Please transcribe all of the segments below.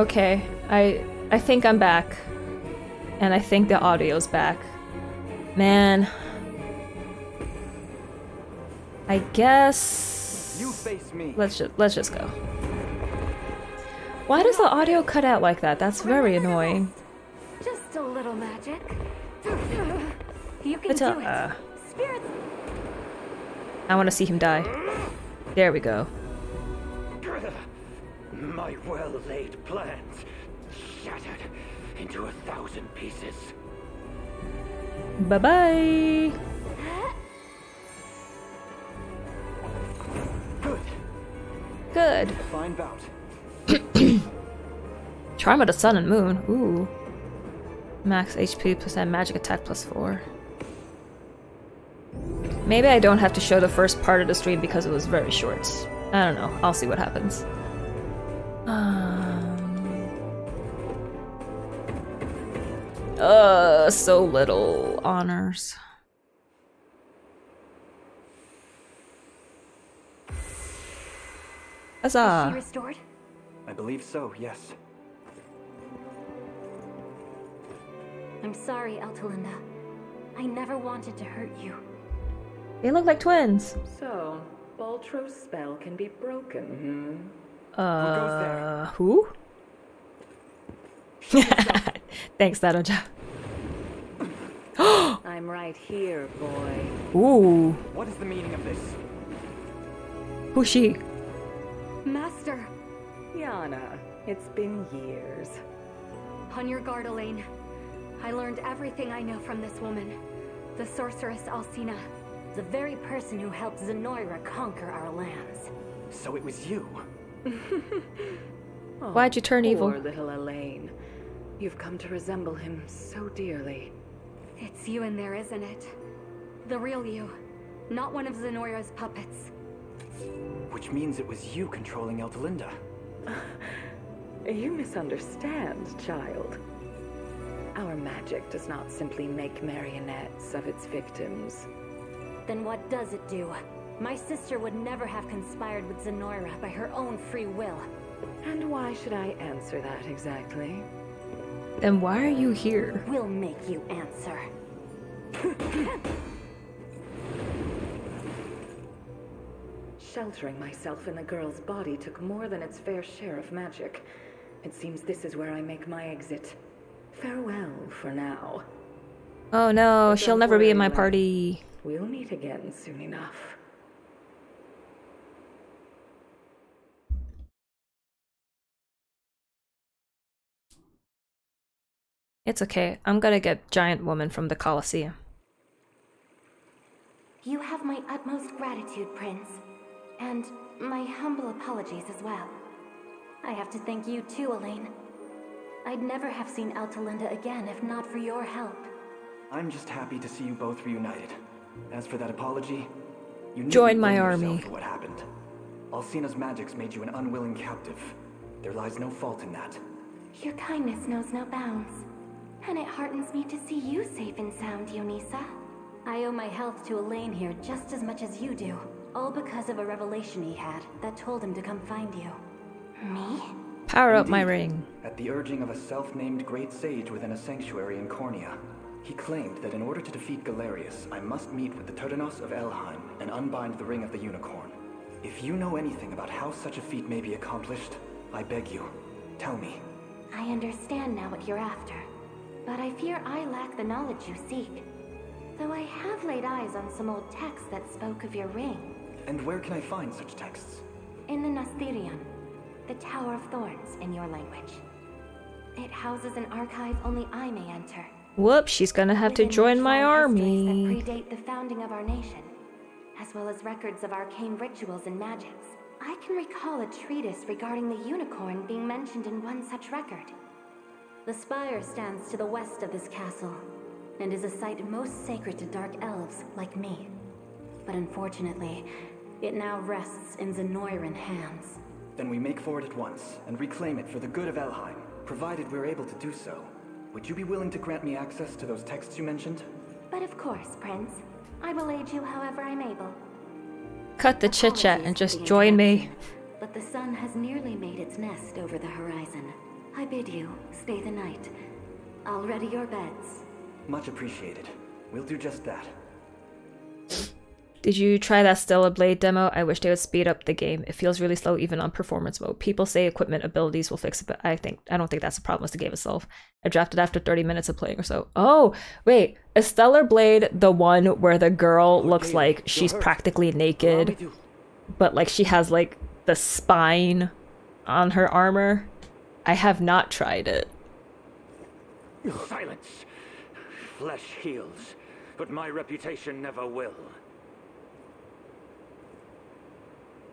Okay, I think I'm back. And I think the audio's back. Man. I guess... You face me. Let's just go. Why does the audio cut out like that? That's very annoying. Just a little magic. You can do it. Spirit. I want to see him die. There we go. My well-laid plans shattered into 1,000 pieces. Bye-bye. Good. Good. Fine bout. Charm of the Sun and Moon. Ooh. Max HP +10, magic attack +4. Maybe I don't have to show the first part of the stream because it was very short. I don't know. I'll see what happens. So little honors. Huzzah! Is she restored? I believe so, yes. I'm sorry, Eltalinda. I never wanted to hurt you. They look like twins. So, Baltro's spell can be broken, hmm? Who? Thanks, Dadoja. I'm right here, boy. Ooh. What is the meaning of this? Who's she? Master. Yana, it's been years. On your guard, Elaine. I learned everything I know from this woman. The sorceress Alcina. The very person who helped Zenoira conquer our lands. So it was you. Oh, why'd you turn evil? Poor little Elaine. You've come to resemble him so dearly. It's you in there, isn't it? The real you. Not one of Zenoira's puppets. Which means it was you controlling Eltalinda. You misunderstand, child. Our magic does not simply make marionettes of its victims. Then what does it do? My sister would never have conspired with Zenoira by her own free will. And why should I answer that exactly? Then why are you here? We'll make you answer. Sheltering myself in the girl's body took more than its fair share of magic. It seems this is where I make my exit. Farewell for now. Oh no, she'll never be in my party. We'll meet again soon enough. It's okay. I'm gonna get Giant Woman from the Colosseum. You have my utmost gratitude, Prince. And my humble apologies as well. I have to thank you too, Elaine. I'd never have seen Eltalinda again if not for your help. I'm just happy to see you both reunited. As for that apology, you need join my army for what happened. Alcina's magics made you an unwilling captive. There lies no fault in that. Your kindness knows no bounds. And it heartens me to see you safe and sound, Yonisa. I owe my health to Elaine here just as much as you do. All because of a revelation he had that told him to come find you. Me? Power up my ring. At the urging of a self-named great sage within a sanctuary in Cornea, he claimed that in order to defeat Galerius, I must meet with the Turdanos of Elheim and unbind the Ring of the Unicorn. If you know anything about how such a feat may be accomplished, I beg you, tell me. I understand now what you're after, but I fear I lack the knowledge you seek. Though I have laid eyes on some old texts that spoke of your ring. And where can I find such texts? In the Nasthirion, the Tower of Thorns in your language. It houses an archive only I may enter. Whoops, she's gonna have to join my army. That predate the founding of our nation, as well as records of arcane rituals and magics. I can recall a treatise regarding the unicorn being mentioned in one such record. The spire stands to the west of this castle, and is a site most sacred to dark elves like me. But unfortunately, it now rests in Zenoiran hands. Then we make for it at once, and reclaim it for the good of Elheim, provided we're able to do so. Would you be willing to grant me access to those texts you mentioned? But of course, Prince. I will aid you however I'm able. Cut the chit-chat and just join me. But the sun has nearly made its nest over the horizon. I bid you stay the night. I'll ready your beds. Much appreciated. We'll do just that. Did you try that Stellar Blade demo? I wish they would speed up the game. It feels really slow even on performance mode. People say equipment abilities will fix it, but I don't think that's a problem with the game itself. I dropped it after 30 minutes of playing or so. Oh, wait. Is Stellar Blade the one where the girl looks like she's practically naked, but like she has like the spine on her armor? I have not tried it. Silence. Flesh heals, but my reputation never will.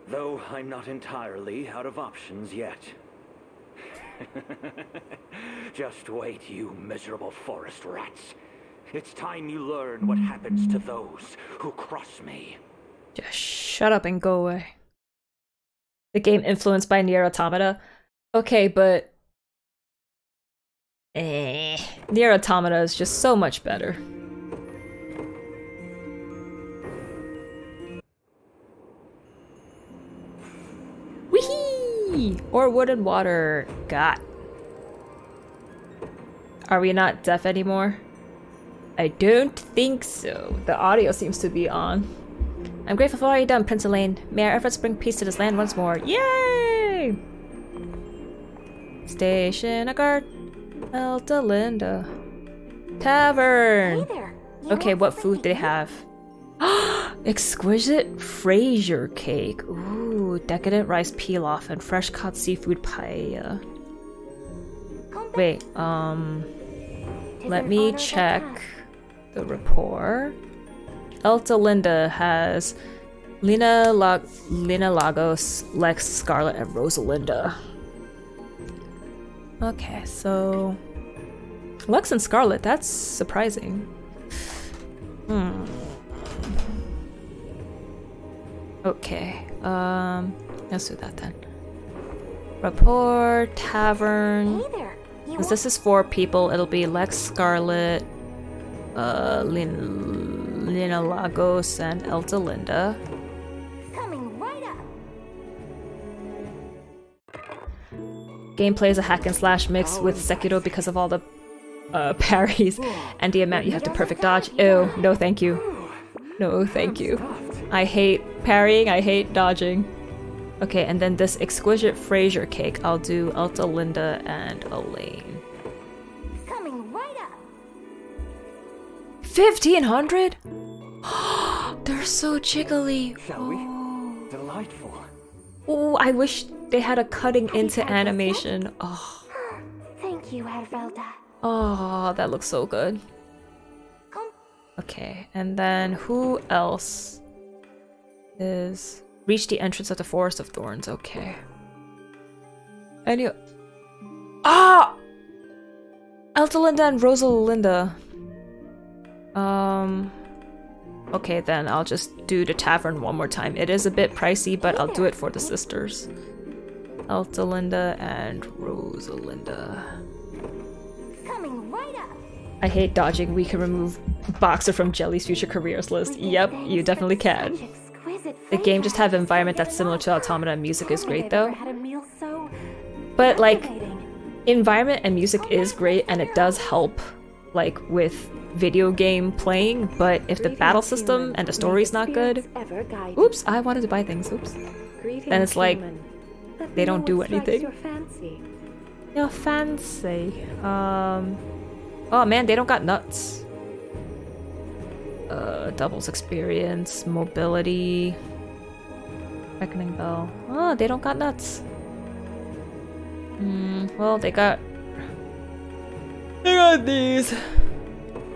Though I'm not entirely out of options yet. Just wait, you miserable forest rats. It's time you learn what happens to those who cross me. Just shut up and go away. The game influenced by Nier Automata? Okay, but... Nier Automata is just so much better. Or wood and water. God. Are we not deaf anymore? I don't think so. The audio seems to be on. I'm grateful for all you've done, Prince Elaine. May our efforts bring peace to this land once more. Yay! Station a guard. Elta Linda. Tavern. Hey there. Okay, what food do they have? Exquisite Fraser cake. Ooh, decadent rice pilaf and fresh caught seafood paella. Wait, let me check the rapport. Elta Linda has Lina Lagos, Lex, Scarlet, and Rosalinda. Okay, so Lex and Scarlet, that's surprising. Hmm. Okay, let's do that then. Rapport, tavern. Hey there. Since this is 4 people, it'll be Lex, Scarlet, Lina Lagos, and Elta Linda. Coming right up. Gameplay is a hack and slash mix with Sekiro because of all the parries and the amount you have to perfect dodge. Ew, no thank you. No, thank you. I hate parrying, I hate dodging. Okay, and then this exquisite Fraser cake. I'll do Elta Linda and Elaine. Coming right up. 1,500? They're so jiggly. Shall we? Delightful. Oh, I wish they had a cutting into animation. Oh. Thank you, Hervelda. Oh, that looks so good. Okay, and then who else is... Reach the entrance of the Forest of Thorns, okay. Any... Ah! Elta Linda and Rosalinda. Okay then, I'll just do the tavern one more time. It is a bit pricey, but I'll do it for the sisters. Elta Linda and Rosalinda. Coming right up! I hate dodging. We can remove Boxer from Jelly's future careers list. Yep, you definitely can. The game just have an environment that's similar to Automata, and music is great though. But like, environment and music is great and it does help like with video game playing, but if the battle system and the story's not good, oops, I wanted to buy things, oops, then it's like, they don't do anything. Your fancy. Oh man, they don't got nuts. Doubles experience, mobility, Reckoning Bell. Oh, they don't got nuts. Well, they got these.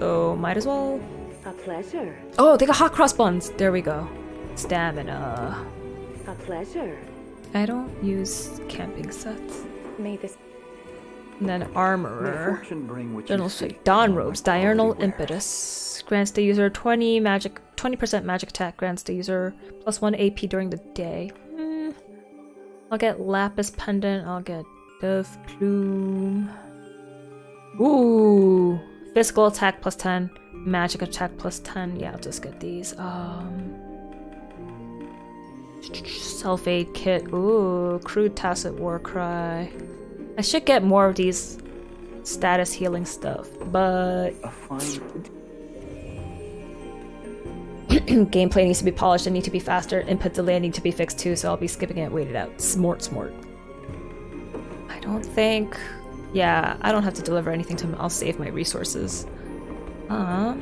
So might as well. A pleasure. Oh, they got hot cross buns. There we go. Stamina. A pleasure. I don't use camping sets. May this. And then Armorer, General Suit, Dawn Robes, Diurnal Impetus, grants the user 20% magic attack, grants the user +1 AP during the day. I'll get Lapis Pendant, I'll get Dove Plume. Ooh! Physical attack +10, magic attack +10, yeah, I'll just get these. Self-aid kit, ooh, Crude Tacit Warcry. I should get more of these status healing stuff, but gameplay needs to be polished. I need to be faster. Input delay need to be fixed too, so I'll be skipping it. Wait it out. Smart. I don't think. Yeah, I don't have to deliver anything to him. I'll save my resources. Oh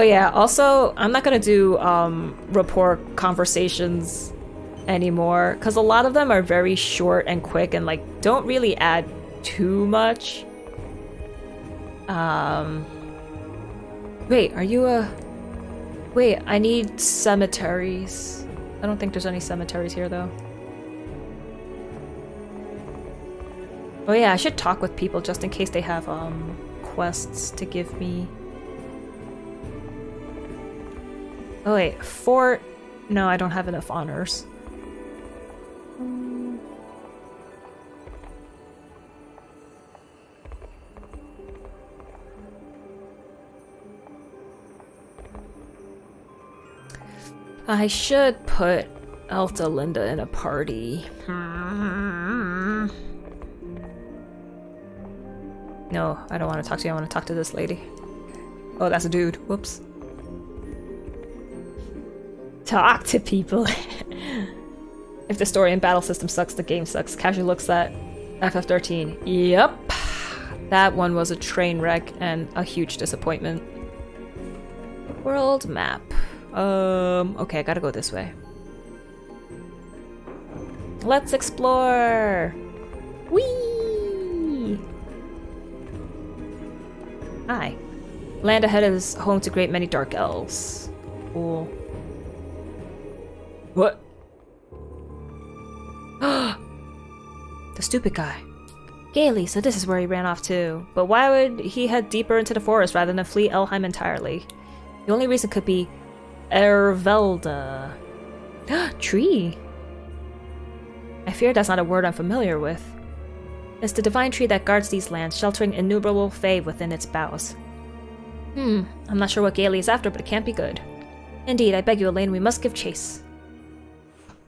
yeah. Also, I'm not gonna do rapport conversations anymore because a lot of them are very short and quick and like don't really add too much. Wait, are you a? Wait, I need cemeteries. I don't think there's any cemeteries here though. Oh yeah, I should talk with people just in case they have quests to give me. Oh wait, fort? No, I don't have enough honors. I should put Alta Linda in a party. No, I don't want to talk to you. I want to talk to this lady. Oh, that's a dude. Whoops. Talk to people. If the story and battle system sucks, the game sucks. Casually looks at FF13. Yep. That one was a train wreck and a huge disappointment. World map. Okay, I gotta go this way. Let's explore! Whee! Hi. Land ahead is home to great many dark elves. Cool. What? The stupid guy. Gaily, so this is where he ran off to. But why would he head deeper into the forest rather than flee Elheim entirely? The only reason could be Ervelda. Tree. I fear that's not a word I'm familiar with. It's the divine tree that guards these lands, sheltering innumerable fae within its boughs. I'm not sure what Gaily is after, but it can't be good. Indeed, I beg you, Elaine, we must give chase.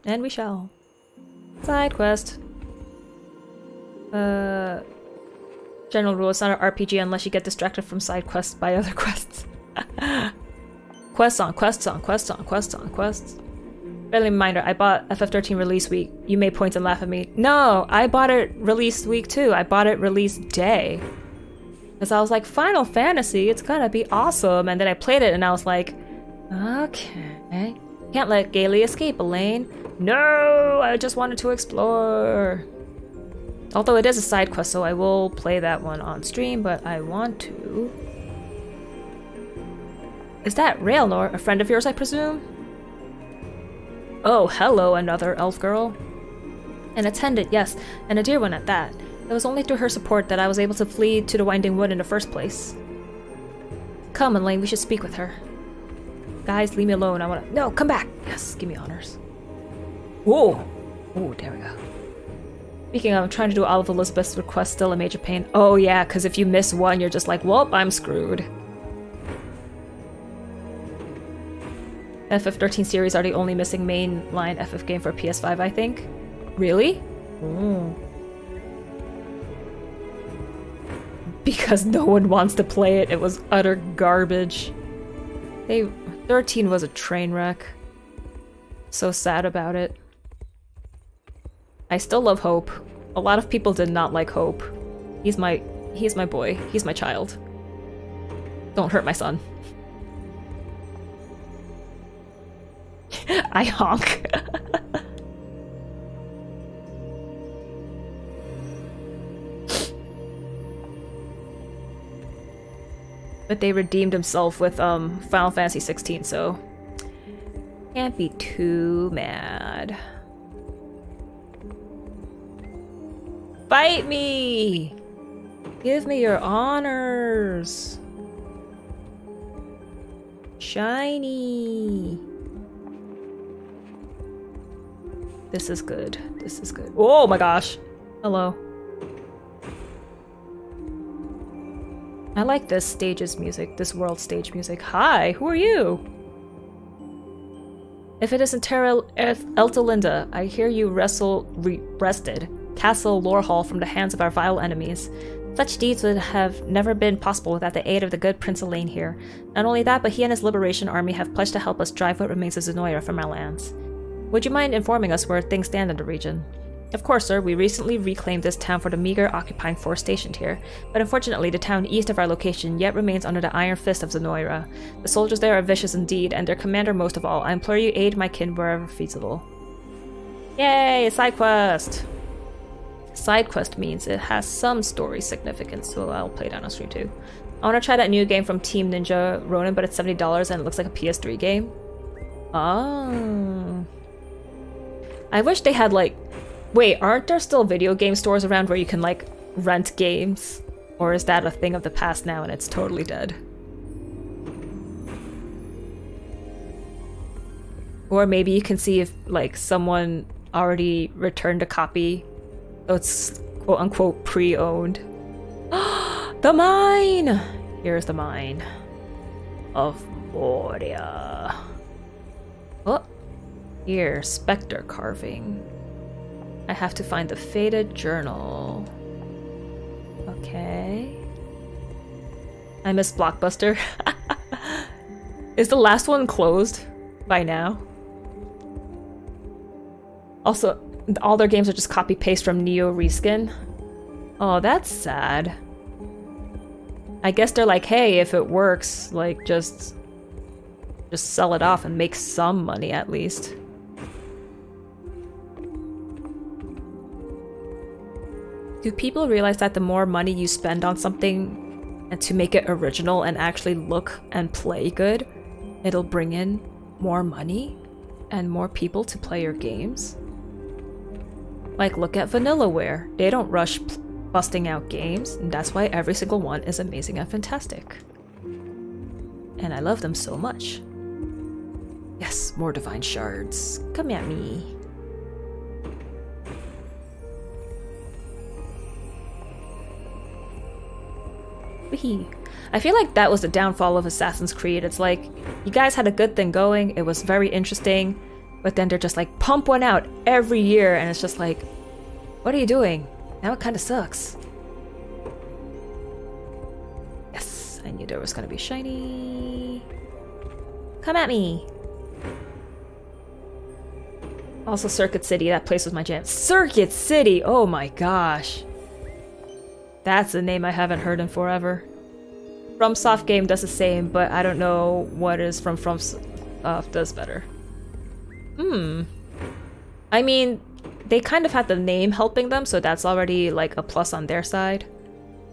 And we shall. Side quest. General rule, it's not an RPG unless you get distracted from side quests by other quests. Quests on quests on quests on quests on quests. Friendly reminder, I bought FF13 release week. You may point and laugh at me. No, I bought it release week too. I bought it release day. Because I was like, Final Fantasy, it's gonna be awesome. And then I played it and I was like, okay. Can't let Gaily escape, Elaine. No, I just wanted to explore. Although it is a side quest, so I will play that one on stream, but I want to. Is that Raelnor, a friend of yours, I presume? Oh, hello, another elf girl. An attendant, yes, and a dear one at that. It was only through her support that I was able to flee to the Winding Wood in the first place. Come, Elaine, we should speak with her. Guys, leave me alone. I wanna. No, come back! Yes, give me honors. Whoa! Oh, there we go. Speaking of, I'm trying to do all of Elizabeth's requests, still a major pain. Oh, yeah, because if you miss one, you're just like, whoop, I'm screwed. FF13 series are the only missing mainline FF game for PS5, I think. Really? Ooh. Because no one wants to play it, it was utter garbage. 13 was a train wreck. So sad about it. I still love Hope. A lot of people did not like Hope. He's my boy. He's my child. Don't hurt my son. I honk. But they redeemed himself with Final Fantasy 16, so can't be too mad. Fight me! Give me your honors! Shiny! This is good. This is good. Oh my gosh! Hello. I like this stage's music, this world stage music. Hi, who are you? If it isn't Terra Elta Linda, I hear you wrested. castle Lorehall from the hands of our vile enemies. Such deeds would have never been possible without the aid of the good Prince Elaine here. Not only that, but he and his liberation army have pledged to help us drive what remains of Zenoira from our lands. Would you mind informing us where things stand in the region? Of course, sir. We recently reclaimed this town for the meager occupying force stationed here, but unfortunately the town east of our location yet remains under the iron fist of Zenoira. The soldiers there are vicious indeed, and their commander most of all. I implore you aid my kin wherever feasible. Yay! Side quest! Side quest means it has some story significance, so I'll play that on stream too. I want to try that new game from Team Ninja Ronin, but it's $70 and it looks like a PS3 game. Oh. I wish they had like... Wait, aren't there still video game stores around where you can, like, rent games? Or is that a thing of the past now and it's totally dead? Or maybe you can see if, like, someone already returned a copy. So it's quote-unquote pre-owned. The mine! Here's the mine. Of Moria. Oh, here, Spectre carving. I have to find the faded journal. Okay. I miss Blockbuster. Is the last one closed by now? Also, all their games are just copy-paste from Neo Reskin. Oh, that's sad. I guess they're like, hey, if it works, like, just sell it off and make some money at least. Do people realize that the more money you spend on something and to make it original and actually look and play good, it'll bring in more money and more people to play your games? Like, look at VanillaWare. They don't rush busting out games, and that's why every single one is amazing and fantastic. And I love them so much. Yes, more divine shards. Come at me. I feel like that was the downfall of Assassin's Creed. It's like, you guys had a good thing going, it was very interesting, but then they're just like, pump one out every year, and it's just like, what are you doing? Now it kind of sucks. Yes, I knew there was gonna be shiny. Come at me! Also Circuit City, that place was my jam. Circuit City! Oh my gosh! That's a name I haven't heard in forever. FromSoft game does the same, but I don't know what is from FromSoft does better. Hmm. I mean, they kind of had the name helping them, so that's already like a plus on their side.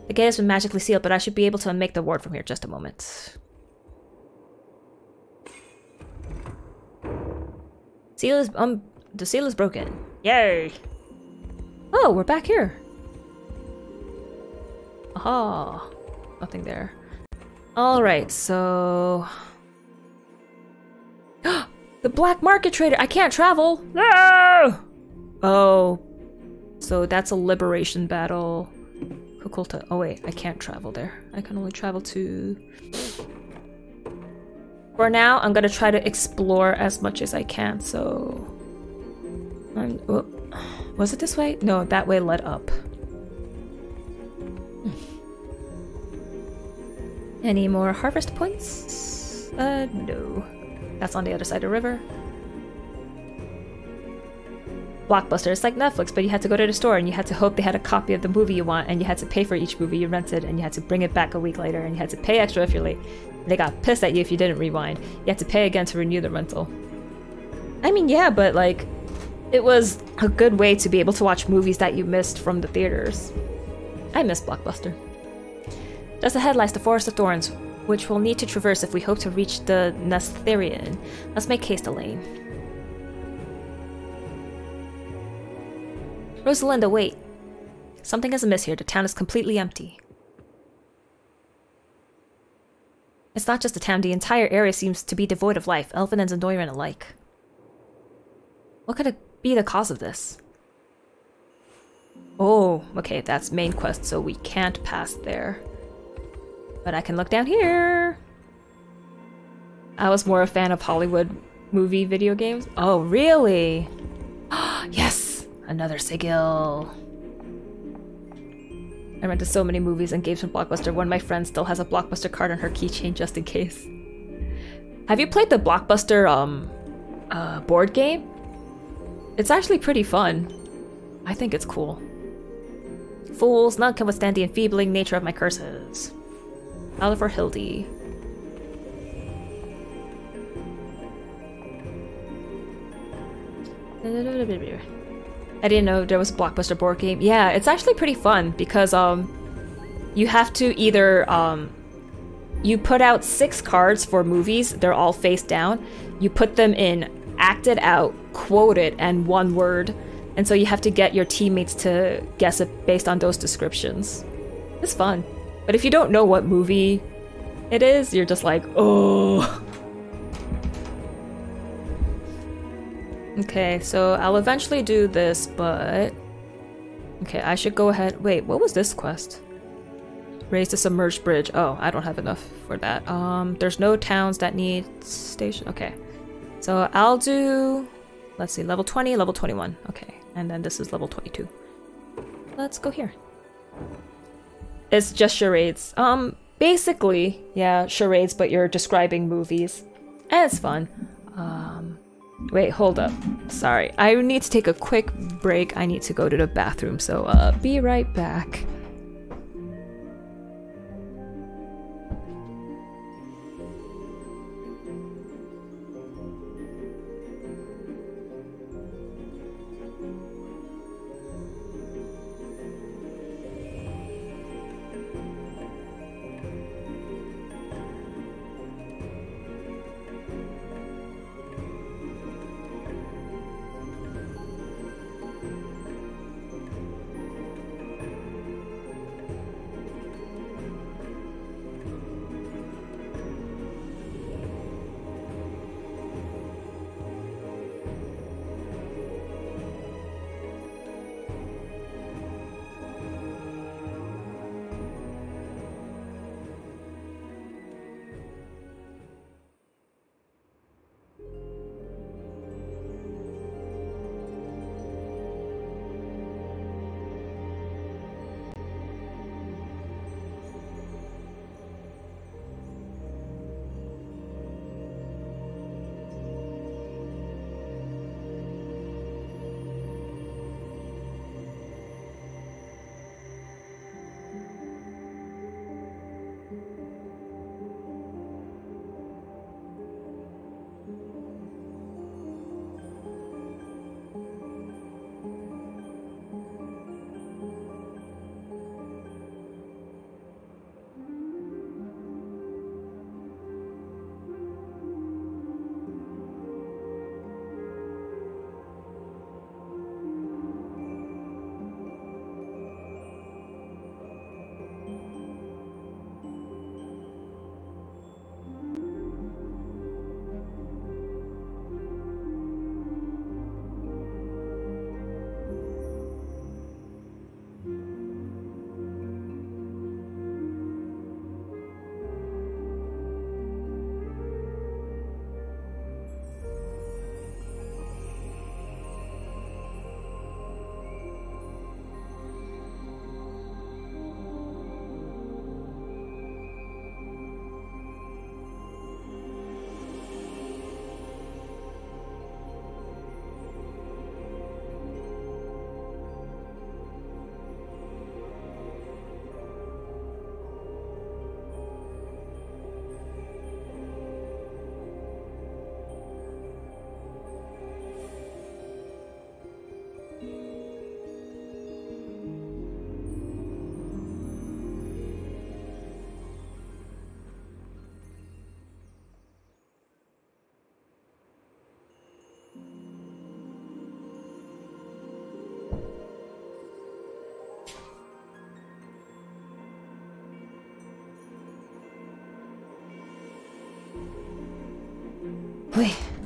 The gate has been magically sealed, but I should be able to unmake the ward from here. Just a moment. Seal is the seal is broken. Yay! Oh, we're back here. Aha! Nothing there. Alright, so... The black market trader! I can't travel! No! Oh. So that's a liberation battle. Kukulta. Oh wait, I can't travel there. I can only travel to... For now, I'm gonna try to explore as much as I can, so... Oh. Was it this way? No, that way led up. Any more harvest points? No. That's on the other side of the river. Blockbuster. It's like Netflix, but you had to go to the store and you had to hope they had a copy of the movie you want, and you had to pay for each movie you rented, and you had to bring it back a week later, and you had to pay extra if you're late. They got pissed at you if you didn't rewind. You had to pay again to renew the rental. I mean, yeah, but like, it was a good way to be able to watch movies that you missed from the theaters. I miss Blockbuster. Just ahead lies the Forest of Thorns, which we'll need to traverse if we hope to reach the Nestherion. Let's make haste, Elaine. Rosalinda, wait. Something is amiss here. The town is completely empty. It's not just the town. The entire area seems to be devoid of life, elven and Zenoiran alike. What could be the cause of this? Oh, okay, that's main quest, so we can't pass there. But I can look down here! I was more a fan of Hollywood movie video games. Oh, really? Yes! Another sigil. I rented so many movies and games from Blockbuster. One of my friends still has a Blockbuster card on her keychain just in case. Have you played the Blockbuster board game? It's actually pretty fun. I think it's cool. Fools, none can withstand the enfeebling nature of my curses. Oliver Hildy. I didn't know there was a Blockbuster board game. Yeah, it's actually pretty fun because you have to either you put out 6 cards for movies, they're all face down. You put them in acted out, quoted, and one word. And so you have to get your teammates to guess it based on those descriptions. It's fun. But if you don't know what movie it is, you're just like, oh. Okay, so I'll eventually do this, but... Okay, I should go ahead... Wait, what was this quest? Raise the submerged bridge. Oh, I don't have enough for that. There's no towns that need station. Okay. So I'll do... Let's see, level 20, level 21. Okay, and then this is level 22. Let's go here. It's just charades. Basically, yeah, charades, but you're describing movies. And it's fun. Wait, hold up. Sorry. I need to take a quick break. I need to go to the bathroom, so be right back.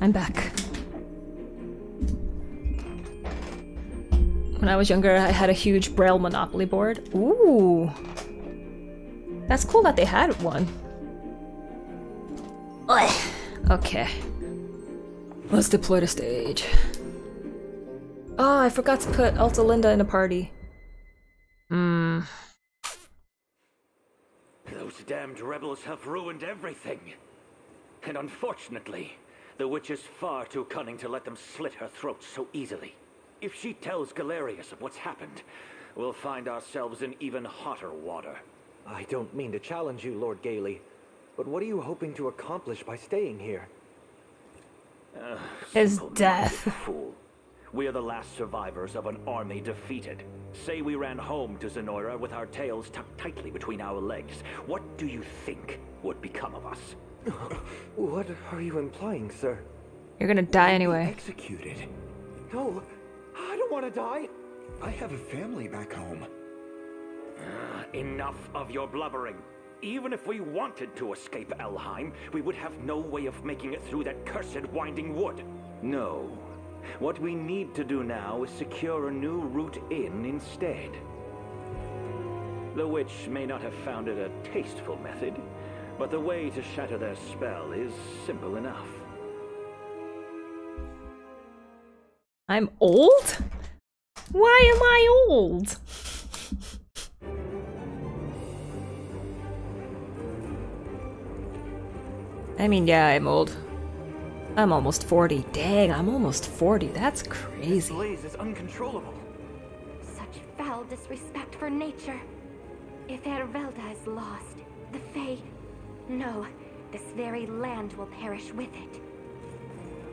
I'm back. When I was younger, I had a huge Braille Monopoly board. Ooh! That's cool that they had one. Okay. Let's deploy the stage. Oh, I forgot to put Alta Linda in a party. Hmm. Those damned rebels have ruined everything. And unfortunately, the witch is far too cunning to let them slit her throat so easily. If she tells Galerius of what's happened, we'll find ourselves in even hotter water. I don't mean to challenge you, Lord Gailey, but what are you hoping to accomplish by staying here? His death. Fool. We are the last survivors of an army defeated. Say we ran home to Zenora with our tails tucked tightly between our legs. What do you think would become of us? What are you implying, sir? You're gonna die anyway. Executed? No, I don't want to die. I have a family back home. Enough of your blubbering. Even if we wanted to escape Elheim, we would have no way of making it through that cursed winding wood. No. What we need to do now is secure a new route in instead. The witch may not have found it a tasteful method, but the way to shatter their spell is simple enough. I'm old? Why am I old? I mean, yeah, I'm old. I'm almost 40. Dang, I'm almost 40. That's crazy. This blaze is uncontrollable. Such foul disrespect for nature. If Ervelda is lost, the Fae... No, this very land will perish with it.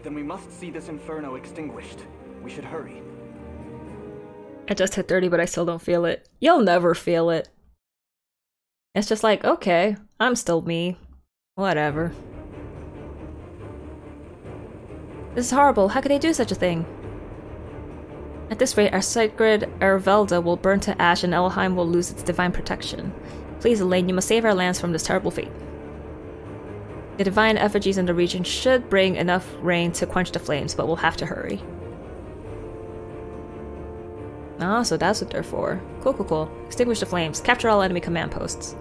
Then we must see this inferno extinguished. We should hurry. I just hit 30, but I still don't feel it. You'll never feel it. It's just like, okay, I'm still me. Whatever. This is horrible. How could they do such a thing? At this rate, our sacred Ervelda will burn to ash and Elheim will lose its divine protection. Please, Elaine, you must save our lands from this terrible fate. The divine effigies in the region should bring enough rain to quench the flames, but we'll have to hurry. Ah, so that's what they're for. Cool, cool, cool. Extinguish the flames. Capture all enemy command posts.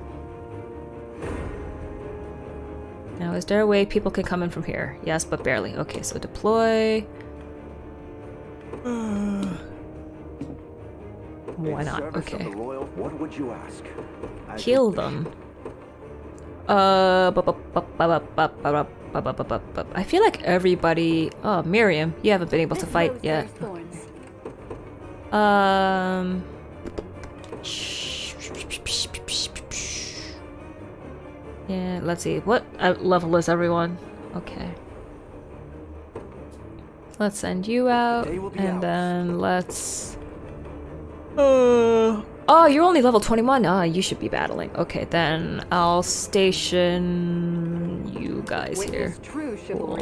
Now, is there a way people can come in from here? Yes, but barely. Okay, so deploy. Why not? Okay. What would you ask? Kill them. I feel like everybody. Oh, Miriam, you haven't been able to fight yet. Yeah, let's see. What level is everyone? Okay. Let's send you out, and then let's... oh, you're only level 21? Ah, you should be battling. Okay, then I'll station you guys here. Cool.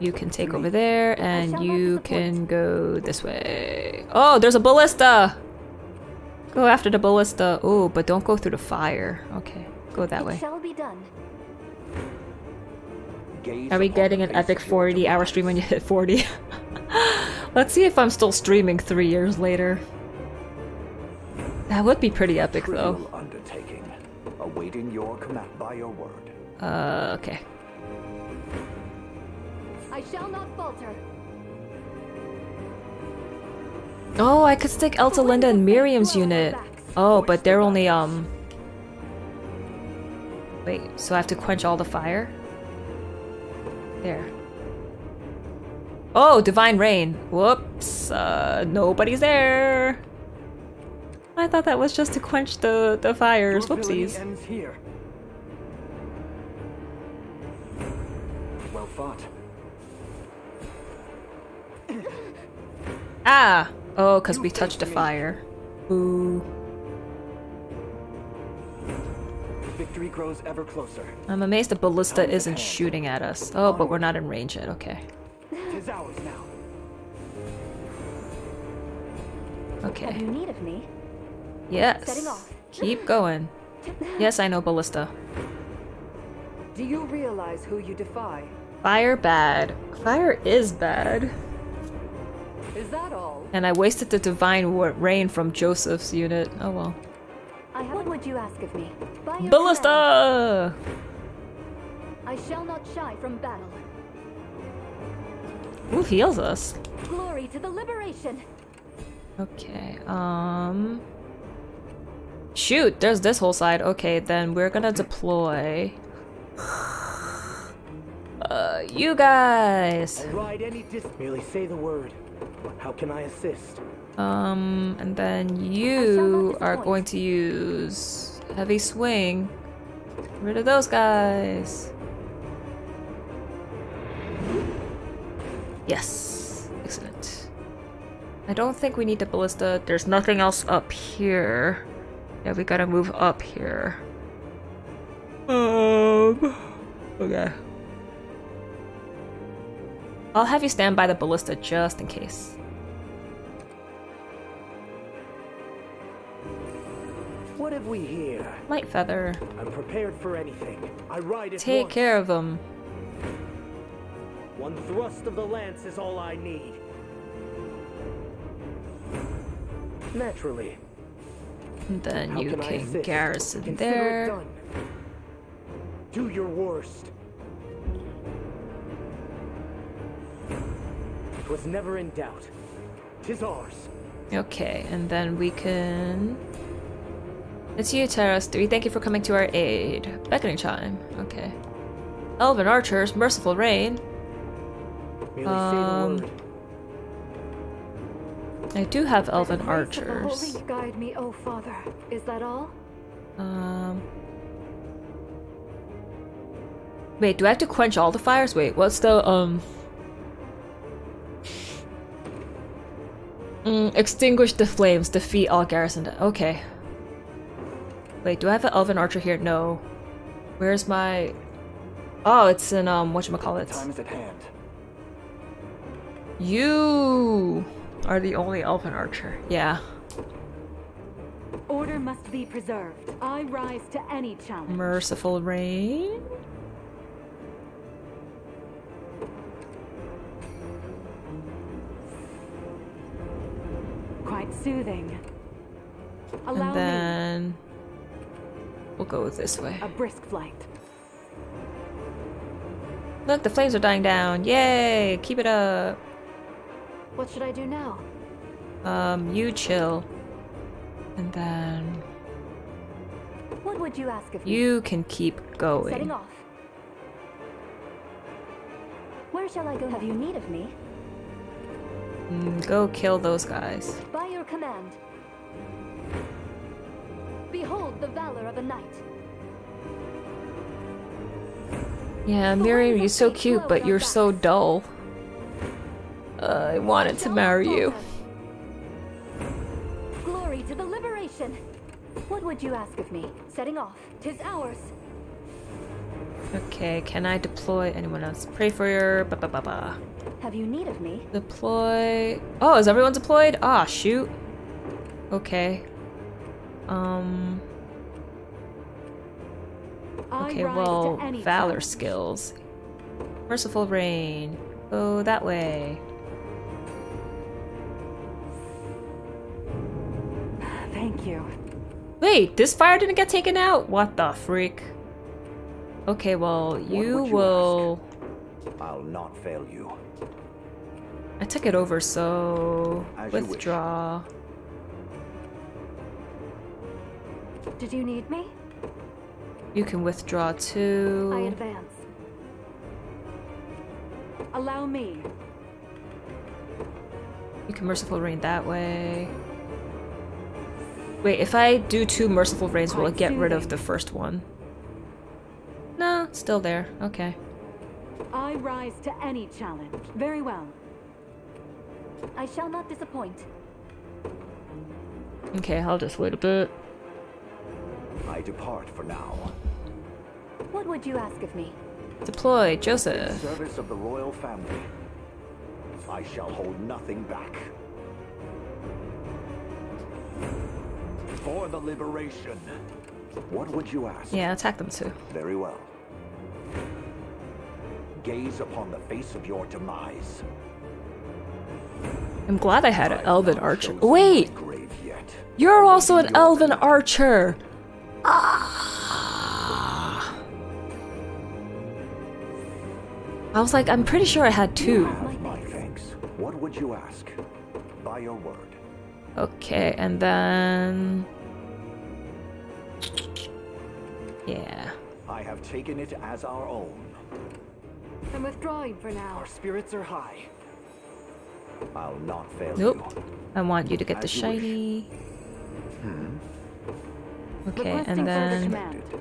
You can take over there, and you can go this way. Oh, there's a ballista! Go after the ballista. Oh, but don't go through the fire. Okay, go that way. Are we getting an epic 40-hour stream when you hit 40? Let's see if I'm still streaming 3 years later. That would be pretty epic, though. Okay. I shall not falter. Oh, I could stick Elta Linda in Miriam's unit. Oh, but they're only, Wait, so I have to quench all the fire? There. Oh, Divine Rain! Whoops, nobody's there! I thought that was just to quench the fires, whoopsies. Well fought. Ah! Oh, because we touched a fire. Ooh. Victory grows ever closer. I'm amazed the ballista isn't shooting at us. Oh, but we're not in range yet, okay. Tis ours now. Okay. You need of me? Yes. Keep going. Yes, I know ballista. Do you realize who you defy? Fire bad. Fire is bad. Is that all? And I wasted the divine rain from Joseph's unit. Oh well. What would you ask of me? Ballista! I shall not shy from battle. Who heals us? Glory to the liberation. Okay, shoot, there's this whole side. Okay, then we're gonna deploy. You guys. I'll ride any distance. Merely say the word. How can I assist? And then you are going to use heavy swing. Get rid of those guys. Yes, excellent. I don't think we need the ballista. There's nothing else up here. Yeah, we gotta move up here. Okay. I'll have you stand by the ballista just in case. What have we here? Light feather. I'm prepared for anything. I ride it. Take care of them. One thrust of the lance is all I need. Naturally. And then you can garrison there. Do your worst. It was never in doubt. 'Tis ours. Okay, and then we can. It's you, Terrace 3. Thank you for coming to our aid. Beckoning chime. Okay. Elven archers, merciful rain. I do have elven archers. Guide me, O Father. Is that all? Wait, do I have to quench all the fires? Wait, what's the extinguish the flames, defeat all garrisoned. Okay. Wait, do I have an elven archer here? No. Where's my? Oh, it's in whatchamacallit. Time is at hand. You are the only elven archer. Yeah. Order must be preserved. I rise to any challenge. Merciful rain. Quite soothing. Allow me. Then we'll go this way. A brisk flight. Look, the flames are dying down. Yay! Keep it up. What should I do now? You chill. And then what would you ask of me? You can keep going. Setting off. Where shall I go? Have you need of me? Go kill those guys. By your command. Behold the valor of a knight. Yeah, Miriam, you're so cute, but you're so dull. I wanted to marry you. Glory to the liberation. What would you ask of me? Setting off. 'Tis ours. Okay, can I deploy anyone else? Pray for your ba-ba-ba-ba. Have you need of me? Deploy. Oh, is everyone deployed? Ah, shoot. Okay. Okay, well, valor skills. Merciful rain. Go that way. Thank you. Wait, this fire didn't get taken out? What the freak? Okay, well, you will. I'll not fail you. I took it over, so withdraw. Did you need me? You can withdraw too. I advance. Allow me. You can merciful rain that way. Wait, if I do two merciful rains, will it get rid of the first one? No, it's still there. Okay. I rise to any challenge. Very well. I shall not disappoint. Okay, I'll just wait a bit. I depart for now. What would you ask of me? Deploy, Joseph. In service of the royal family. I shall hold nothing back. For the liberation. What would you ask? Yeah, attack them too. Very well. Gaze upon the face of your demise. I'm glad I had an elven archer. Wait! You're also an elven archer! Ah! I was like, I'm pretty sure I had two. would you ask? By your word. Okay, and then... yeah. I have taken it as our own. I'm withdrawing for now. Our spirits are high. I'll not fail you. I want you to get as the shiny. Okay, and then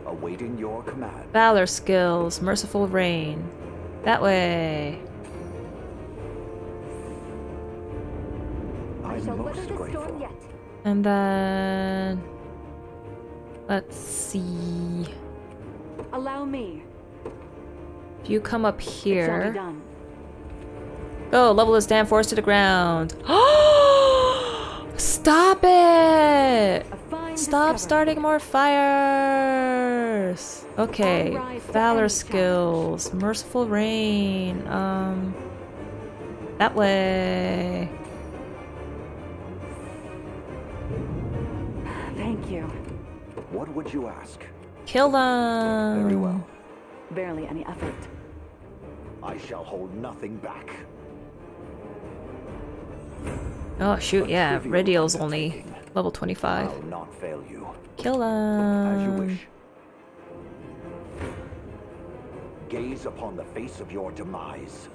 awaiting your command. Valor skills, merciful rain. That way. I shall weather the storm yet. And then let's see. Allow me. If you come up here. Go, level this damn forest to the ground. Stop it! Stop starting more fires! Okay, valor skills, merciful rain, that way. Thank you. What would you ask? Kill them! Very well. Barely any effort. I shall hold nothing back. Oh shoot, yeah, Radial's only level 25. I'll not fail you. Kill them. As you wish. Gaze upon the face of your demise.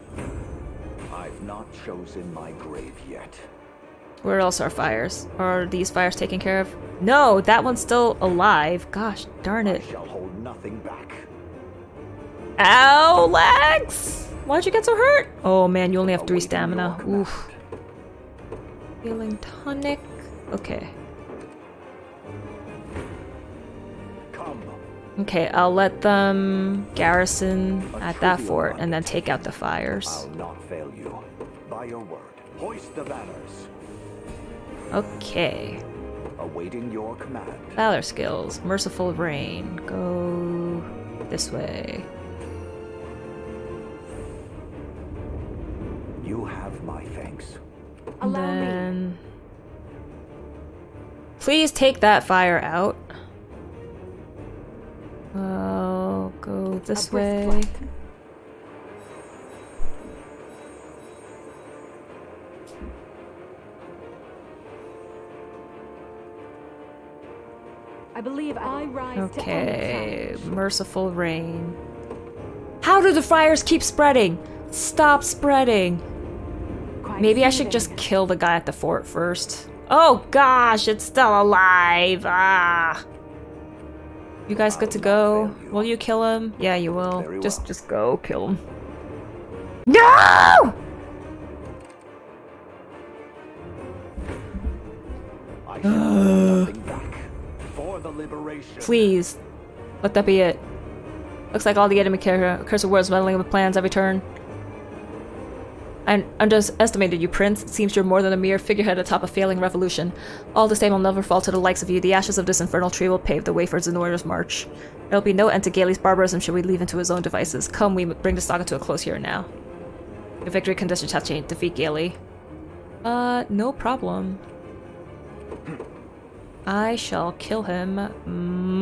I've not chosen my grave yet. Where else are fires? Are these fires taken care of? No, that one's still alive. Gosh darn it. I shall hold nothing back. Ow, Lex! Why'd you get so hurt? Oh man, you only have 3 stamina. Oof. Healing tonic. Okay. Okay, I'll let them garrison at that fort and then take out the fires. I'll not fail you. By your word, hoist the banners. Okay. Awaiting your command. Valor skills, merciful rain. Go this way. You have my thanks. And then... please take that fire out. I'll go this way. I believe I rise to okay, merciful rain. How do the fires keep spreading? Stop spreading. Maybe I should just kill the guy at the fort first. Oh gosh, it's still alive! Ah! You guys good to go? Will you kill him? Yeah, you will. Just go kill him. No! Please, let that be it. Looks like all the enemy curse words meddling with plans every turn. I underestimated you, Prince. It seems you're more than a mere figurehead atop a failing revolution. All the same, I'll never fall to the likes of you. The ashes of this infernal tree will pave the way for Zenora's march. There'll be no end to Gailey's barbarism should we leave him to his own devices. Come, we bring the saga to a close here now. Your victory conditions have changed. Defeat Gailey. No problem. I shall kill him.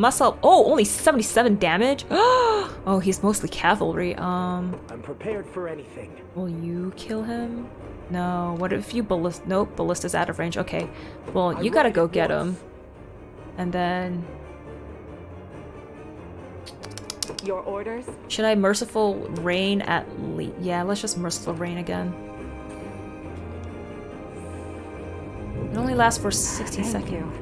Muscle. Oh, only 77 damage. Oh, he's mostly cavalry. I'm prepared for anything. Will you kill him? No. What if you ballista? Nope, ballista's out of range. Okay. Well, you gotta go get him. And then. Your orders. Should I merciful rain at least? Yeah, let's just merciful rain again. It only lasts for 60 seconds.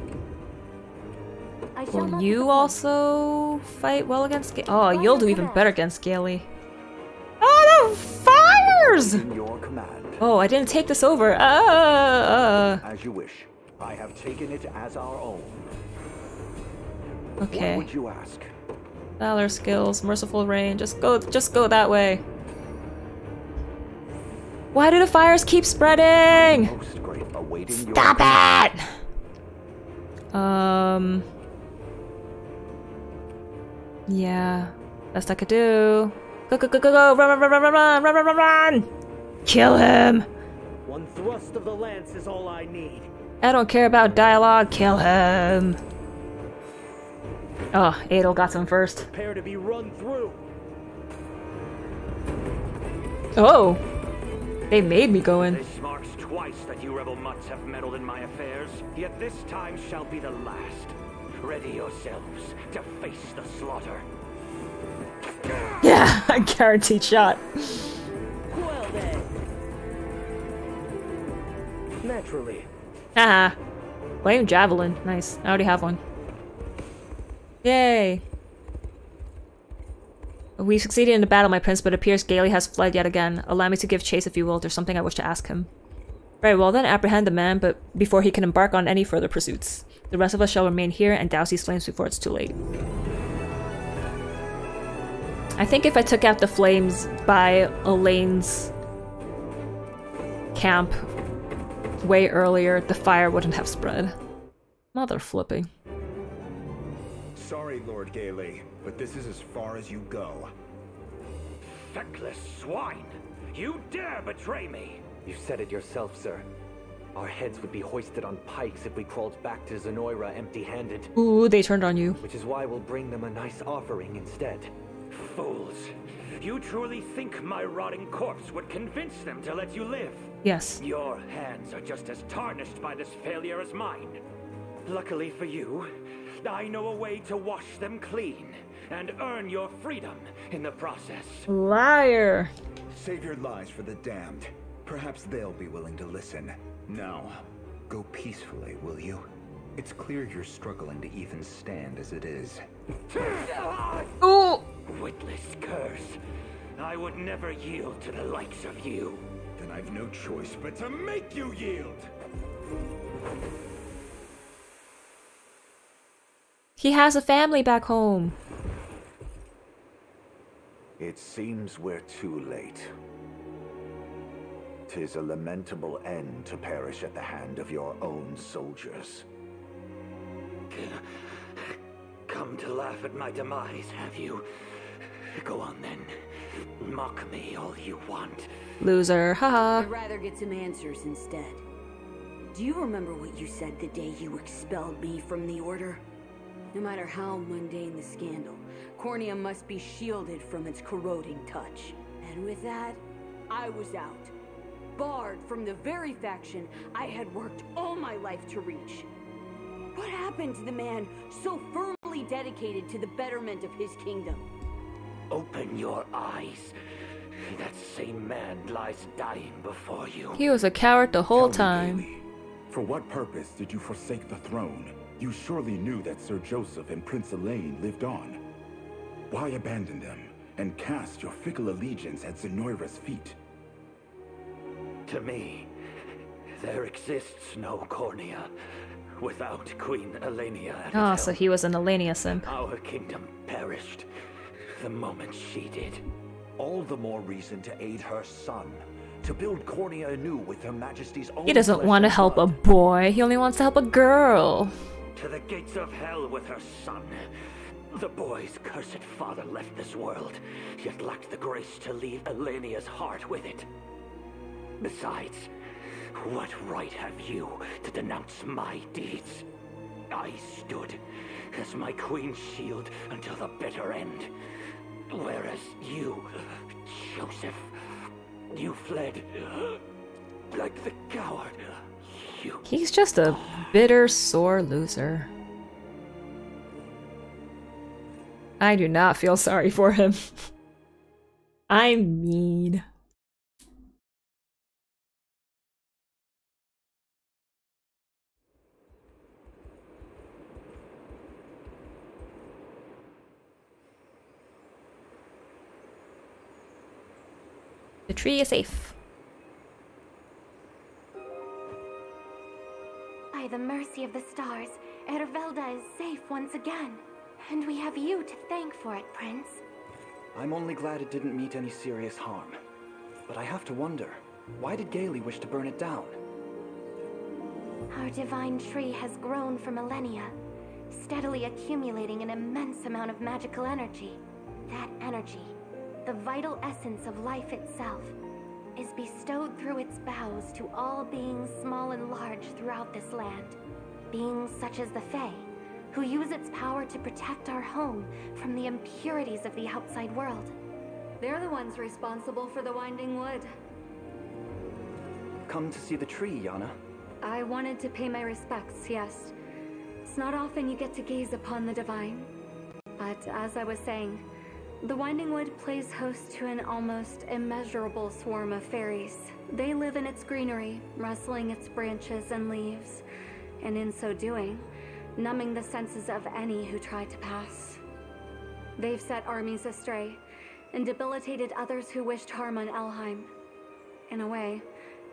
Will you also fight well against Gailey? Oh, you'll do even better against Gailey. Oh, the fires! Oh, I didn't take this over. As you wish. I have taken it as our own. Okay. What would you ask? Valor skills, merciful rain. Just go that way. Why do the fires keep spreading? Stop it! Yeah, best I could do. Go! Run! Kill him! One thrust of the lance is all I need. I don't care about dialogue. Kill him! Oh, Adel got some first. Prepare to be run through. Oh, they made me go in. twice that you rebel mutts have meddled in my affairs, yet this time shall be the last. Ready yourselves to face the slaughter. Yeah, a guaranteed shot. Well then. Naturally. Haha. Flame javelin. Nice. I already have one. Yay. We succeeded in the battle, my prince, but appears Gaily has fled yet again. Allow me to give chase if you will. There's something I wish to ask him. Very well then, apprehend the man, but before he can embark on any further pursuits. The rest of us shall remain here and douse these flames before it's too late. I think if I took out the flames by Elaine's camp way earlier, the fire wouldn't have spread. Mother flipping. Sorry, Lord Gaily, but this is as far as you go. Feckless swine! You dare betray me! You said it yourself, sir. Our heads would be hoisted on pikes if we crawled back to Zenoira empty-handed. Ooh, they turned on you. Which is why we'll bring them a nice offering instead. Fools! You truly think my rotting corpse would convince them to let you live? Yes. Your hands are just as tarnished by this failure as mine. Luckily for you, I know a way to wash them clean and earn your freedom in the process. Liar. Save your lies for the damned. Perhaps they'll be willing to listen. Now, go peacefully, will you? It's clear you're struggling to even stand as it is. Oh, witless curse. I would never yield to the likes of you. Then I've no choice but to make you yield. He has a family back home. It seems we're too late. 'Tis a lamentable end to perish at the hand of your own soldiers. Come to laugh at my demise, have you? Go on then. Mock me all you want. Loser, haha. I'd rather get some answers instead. Do you remember what you said the day you expelled me from the Order? No matter how mundane the scandal, Cornea must be shielded from its corroding touch. And with that, I was out. Barred from the very faction I had worked all my life to reach. What happened to the man so firmly dedicated to the betterment of his kingdom? Open your eyes. That same man lies dying before you. He was a coward the whole time. Tell me, Gaily, for what purpose did you forsake the throne? You surely knew that Sir Joseph and Prince Elaine lived on. Why abandon them and cast your fickle allegiance at Zenoira's feet? To me, there exists no Cornea without Queen Elenia. Ah, so he was an Elenia simp. Our kingdom perished the moment she did. All the more reason to aid her son. To build Cornea anew with Her Majesty's own. He doesn't want to help a boy. He only wants to help a girl. To the gates of hell with her son. The boy's cursed father left this world, yet lacked the grace to leave Elenia's heart with it. Besides, what right have you to denounce my deeds? I stood as my queen's shield until the bitter end. Whereas you, Joseph, you fled like the coward. He's just a bitter, sore loser. I do not feel sorry for him. I'm mean. The tree is safe. By the mercy of the stars, Ervelda is safe once again. And we have you to thank for it, Prince. I'm only glad it didn't meet any serious harm. But I have to wonder, why did Gaily wish to burn it down? Our divine tree has grown for millennia, steadily accumulating an immense amount of magical energy. That energy, the vital essence of life itself, is bestowed through its boughs to all beings small and large throughout this land. Beings such as the Fae, who use its power to protect our home from the impurities of the outside world. They're the ones responsible for the Winding Wood. come to see the tree, Yana? I wanted to pay my respects, yes. It's not often you get to gaze upon the divine. But as I was saying, the Winding Wood plays host to an almost immeasurable swarm of fairies. They live in its greenery, rustling its branches and leaves, and in so doing, numbing the senses of any who try to pass. They've set armies astray, and debilitated others who wished harm on Elheim. In a way,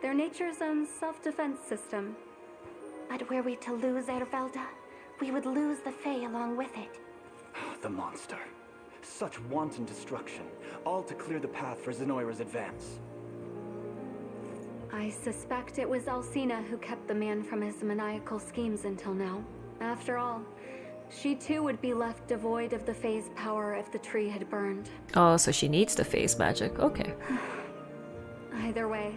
they're nature's own self-defense system. But were we to lose Ervelda, we would lose the Fae along with it. The monster. Such wanton destruction, all to clear the path for Zenoira's advance. I suspect it was Alcina who kept the man from his maniacal schemes until now. After all, she too would be left devoid of the Fae's power if the tree had burned. Oh, so she needs the Fae's magic, okay. Either way,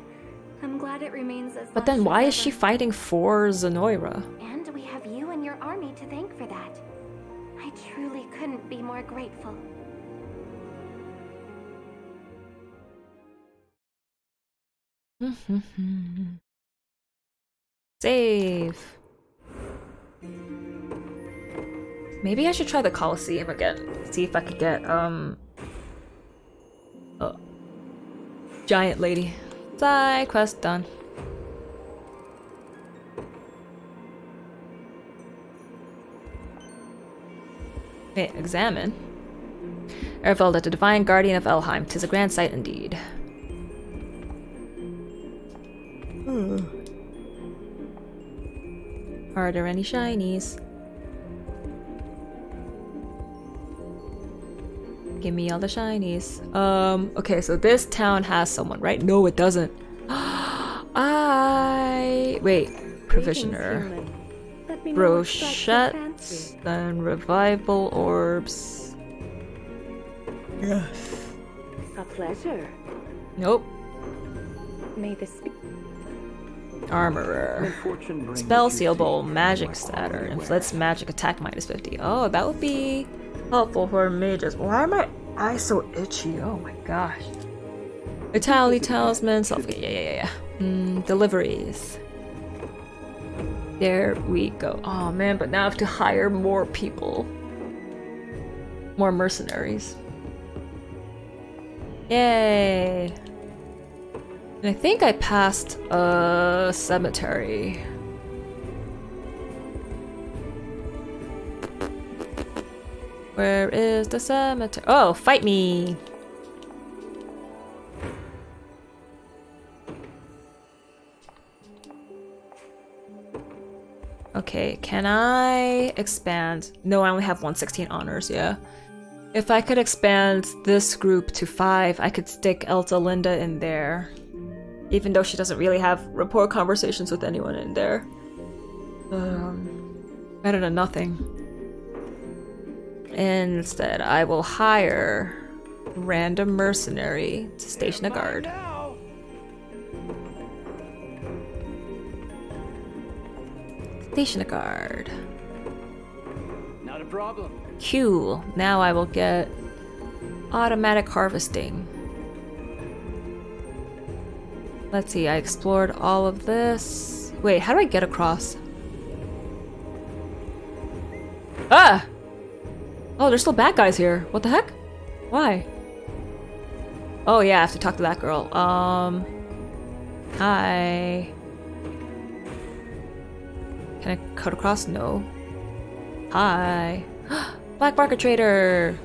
I'm glad it remains as... But then why is she fighting for Zenoira? And we have you and your army to thank for that. I truly couldn't be more grateful. Save. Maybe I should try the Colosseum again. See if I could get, oh. Giant lady. Side quest done. Wait, examine. Ervelda, the divine guardian of Elheim. 'Tis a grand sight indeed. Ooh. Are there any shinies? Give me all the shinies. Okay, so this town has someone, right? No, it doesn't. Wait. Provisioner. Brochettes. Then revival orbs. Yes. A pleasure. Nope. May this be. Armorer. Spell seal bowl. Magic statter. Inflicts magic attack -50. Oh, that would be helpful for mages. Why are my eyes so itchy? Oh my gosh. Vitality talisman, self-care. Yeah. Deliveries. There we go. Oh man, but now I have to hire more people. More mercenaries. Yay! And I think I passed a cemetery. Where is the cemetery? Oh, fight me! Okay, can I expand? No, I only have 116 honors, yeah. If I could expand this group to 5, I could stick Elsa Linda in there. Even though she doesn't really have rapport conversations with anyone in there. Better than nothing. Instead, I will hire random mercenary to station a guard. Now. Station a guard. Not a problem. Q. Now I will get automatic harvesting. Let's see, I explored all of this. Wait, how do I get across? Ah! Oh, there's still bad guys here. What the heck? Why? Oh yeah, I have to talk to that girl. Hi. Can I cut across? No. Hi. Black market trader.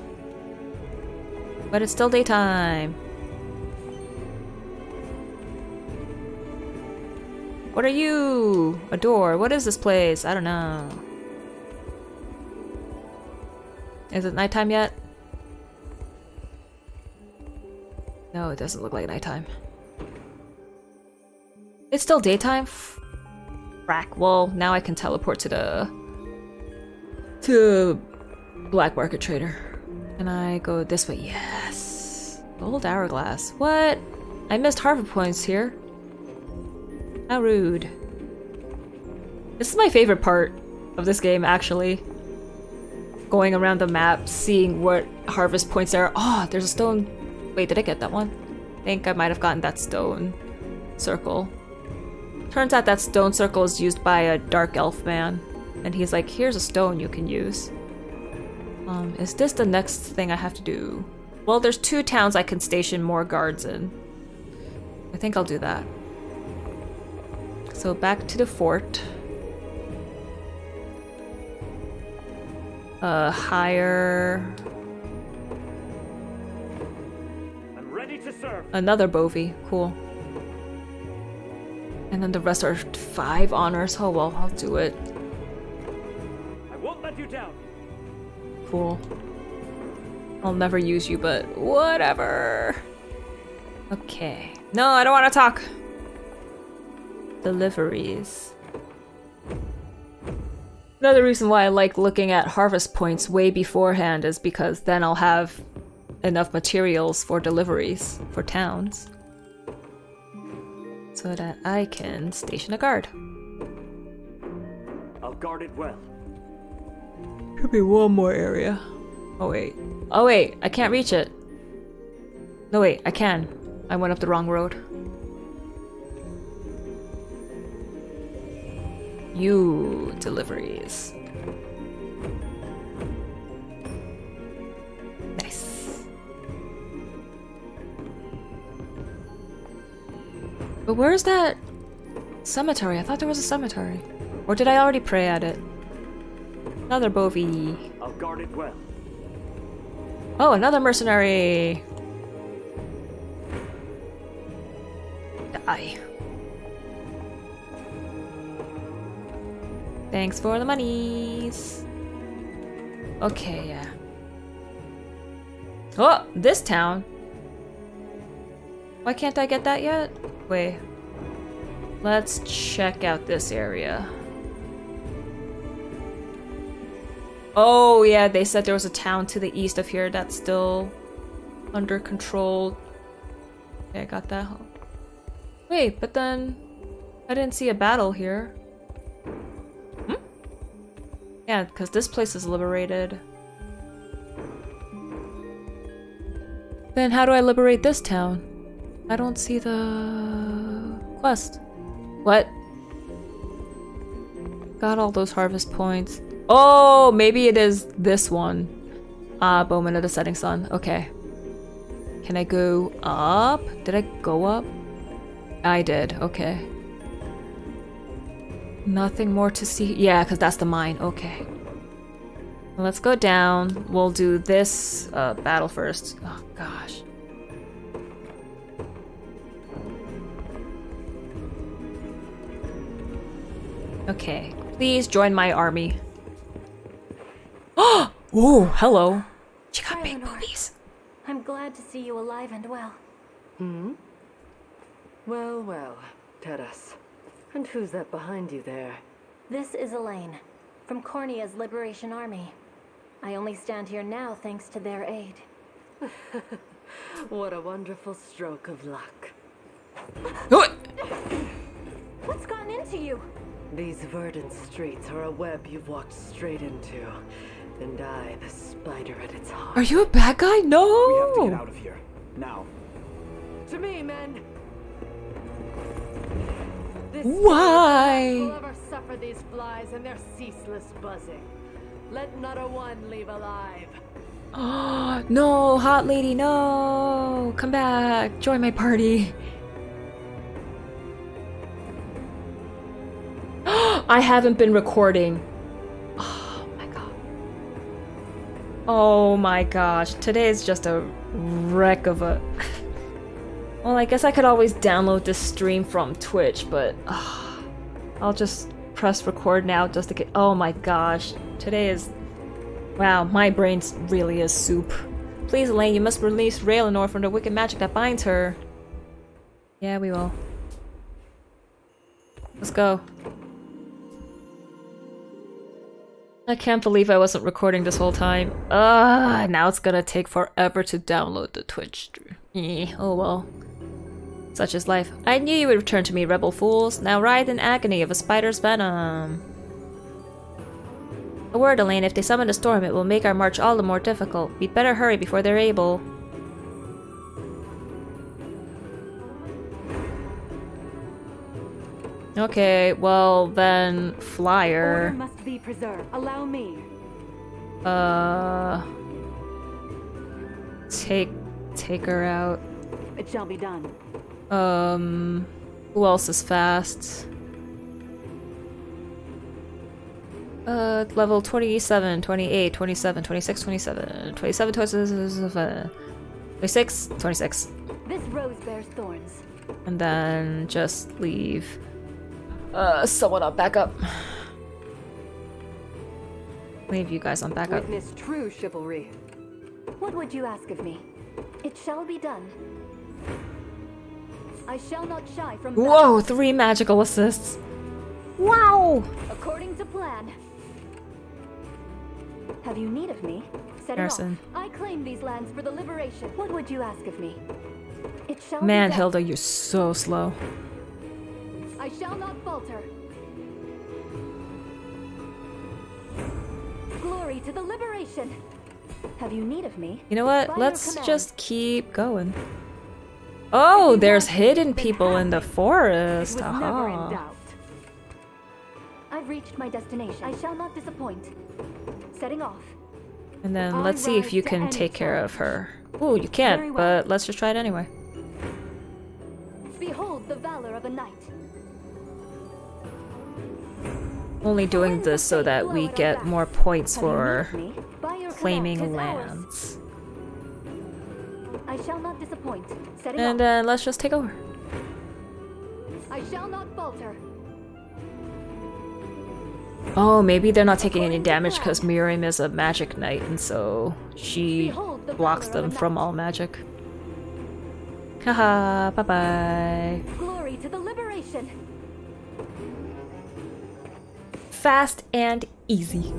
But it's still daytime. What are you? A door. What is this place? I don't know. Is it nighttime yet? No, it doesn't look like nighttime. It's still daytime? Frack. Well, now I can teleport to the black market trader. Can I go this way? Yes! Gold hourglass. What? I missed harvest points here. How rude. This is my favorite part of this game, actually. Going around the map, seeing what harvest points there are. Oh, there's a stone. Wait, did I get that one? I think I might have gotten that stone circle. Turns out that stone circle is used by a dark elf man, and he's like, here's a stone you can use. Is this the next thing I have to do? Well, there's two towns I can station more guards in. I think I'll do that. So back to the fort. Hire... I'm ready to serve. Another Bovie. Cool. And then the rest are 5 honors. Oh well, I'll do it. I won't let you down. Cool. I'll never use you, but whatever. Okay. No, I don't want to talk. Deliveries. Another reason why I like looking at harvest points way beforehand is because then I'll have enough materials for deliveries for towns. So that I can station a guard. I'll guard it well. Could be one more area. Oh wait. Oh wait, I can't reach it. No wait, I can. I went up the wrong road. You deliveries. Nice. But where's that cemetery? I thought there was a cemetery. Or did I already pray at it? Another Bovie. I'll guard it well. Oh, another mercenary. Die. Thanks for the monies. Okay, yeah. Oh, this town. Why can't I get that yet? Wait. Let's check out this area. Oh yeah, they said there was a town to the east of here that's still under control. Okay, I got that. Wait, but then I didn't see a battle here. Hmm? Yeah, because this place is liberated. Then how do I liberate this town? I don't see the quest. What? Got all those harvest points. Oh, maybe it is this one. Ah, Bowman of the Setting Sun. Okay. Can I go up? Did I go up? I did. Okay. Nothing more to see. Yeah, because that's the mine. Okay. Let's go down. We'll do this battle first. Oh, gosh. Okay. Please join my army. Oh! Whoa, hello. She got big boobies. I'm glad to see you alive and well. Hmm? Well, well, Teras. And who's that behind you there? This is Elaine, from Cornea's Liberation Army. I only stand here now thanks to their aid. What a wonderful stroke of luck. What's gotten into you? These verdant streets are a web you've walked straight into. And I, the spider at its heart. Are you a bad guy? No! We have to get out of here. Now. To me, men! Why? Will ever suffer these flies and their ceaseless buzzing. Let not a one leave alive. Oh, no, hot lady, no! Come back, join my party. I haven't been recording. Oh my gosh, today is just a wreck of a... Well, I guess I could always download this stream from Twitch, but... I'll just press record now just to get... Oh my gosh, today is... Wow, my brain really is soup. Please, Elaine, you must release Raelinor from the wicked magic that binds her. Yeah, we will. Let's go. I can't believe I wasn't recording this whole time. Now it's gonna take forever to download the Twitch. Oh well. Such is life. I knew you would return to me, rebel fools. Now writhe in agony of a spider's venom. A word, Elaine. If they summon a storm, it will make our march all the more difficult. We'd better hurry before they're able. Okay, well then, flyer. Order must be preserved. Allow me. Take her out. It shall be done. Who else is fast? Level 27, 28, 27, 26, 27, 27, 27, 26, 26. This rose bears thorns. And then just leave. Someone on backup. Leave you guys on backup. Witness true chivalry. What would you ask of me? It shall be done. I shall not shy from. Whoa! 3 magical assists. Wow! According to plan. Have you need of me? Set Harrison. I claim these lands for the liberation. What would you ask of me? It shall. Man, be Hilda, you're so slow. I shall not falter. Glory to the liberation. Have you need of me? You know what? By let's just keep going. Oh, there's hidden people in the forest. Aha. I've reached my destination. I shall not disappoint. Setting off. And then let's see if you can take care of her. Ooh, you can't, but let's just try it anyway. Behold the valor of a knight. Only doing this so that we get more points for claiming lands. I shall not disappoint. And let's just take over. I shall not falter. Oh, maybe they're not taking any damage because Miriam is a magic knight, and so she blocks them from all magic. Haha, bye bye. Glory to the liberation. Fast and easy.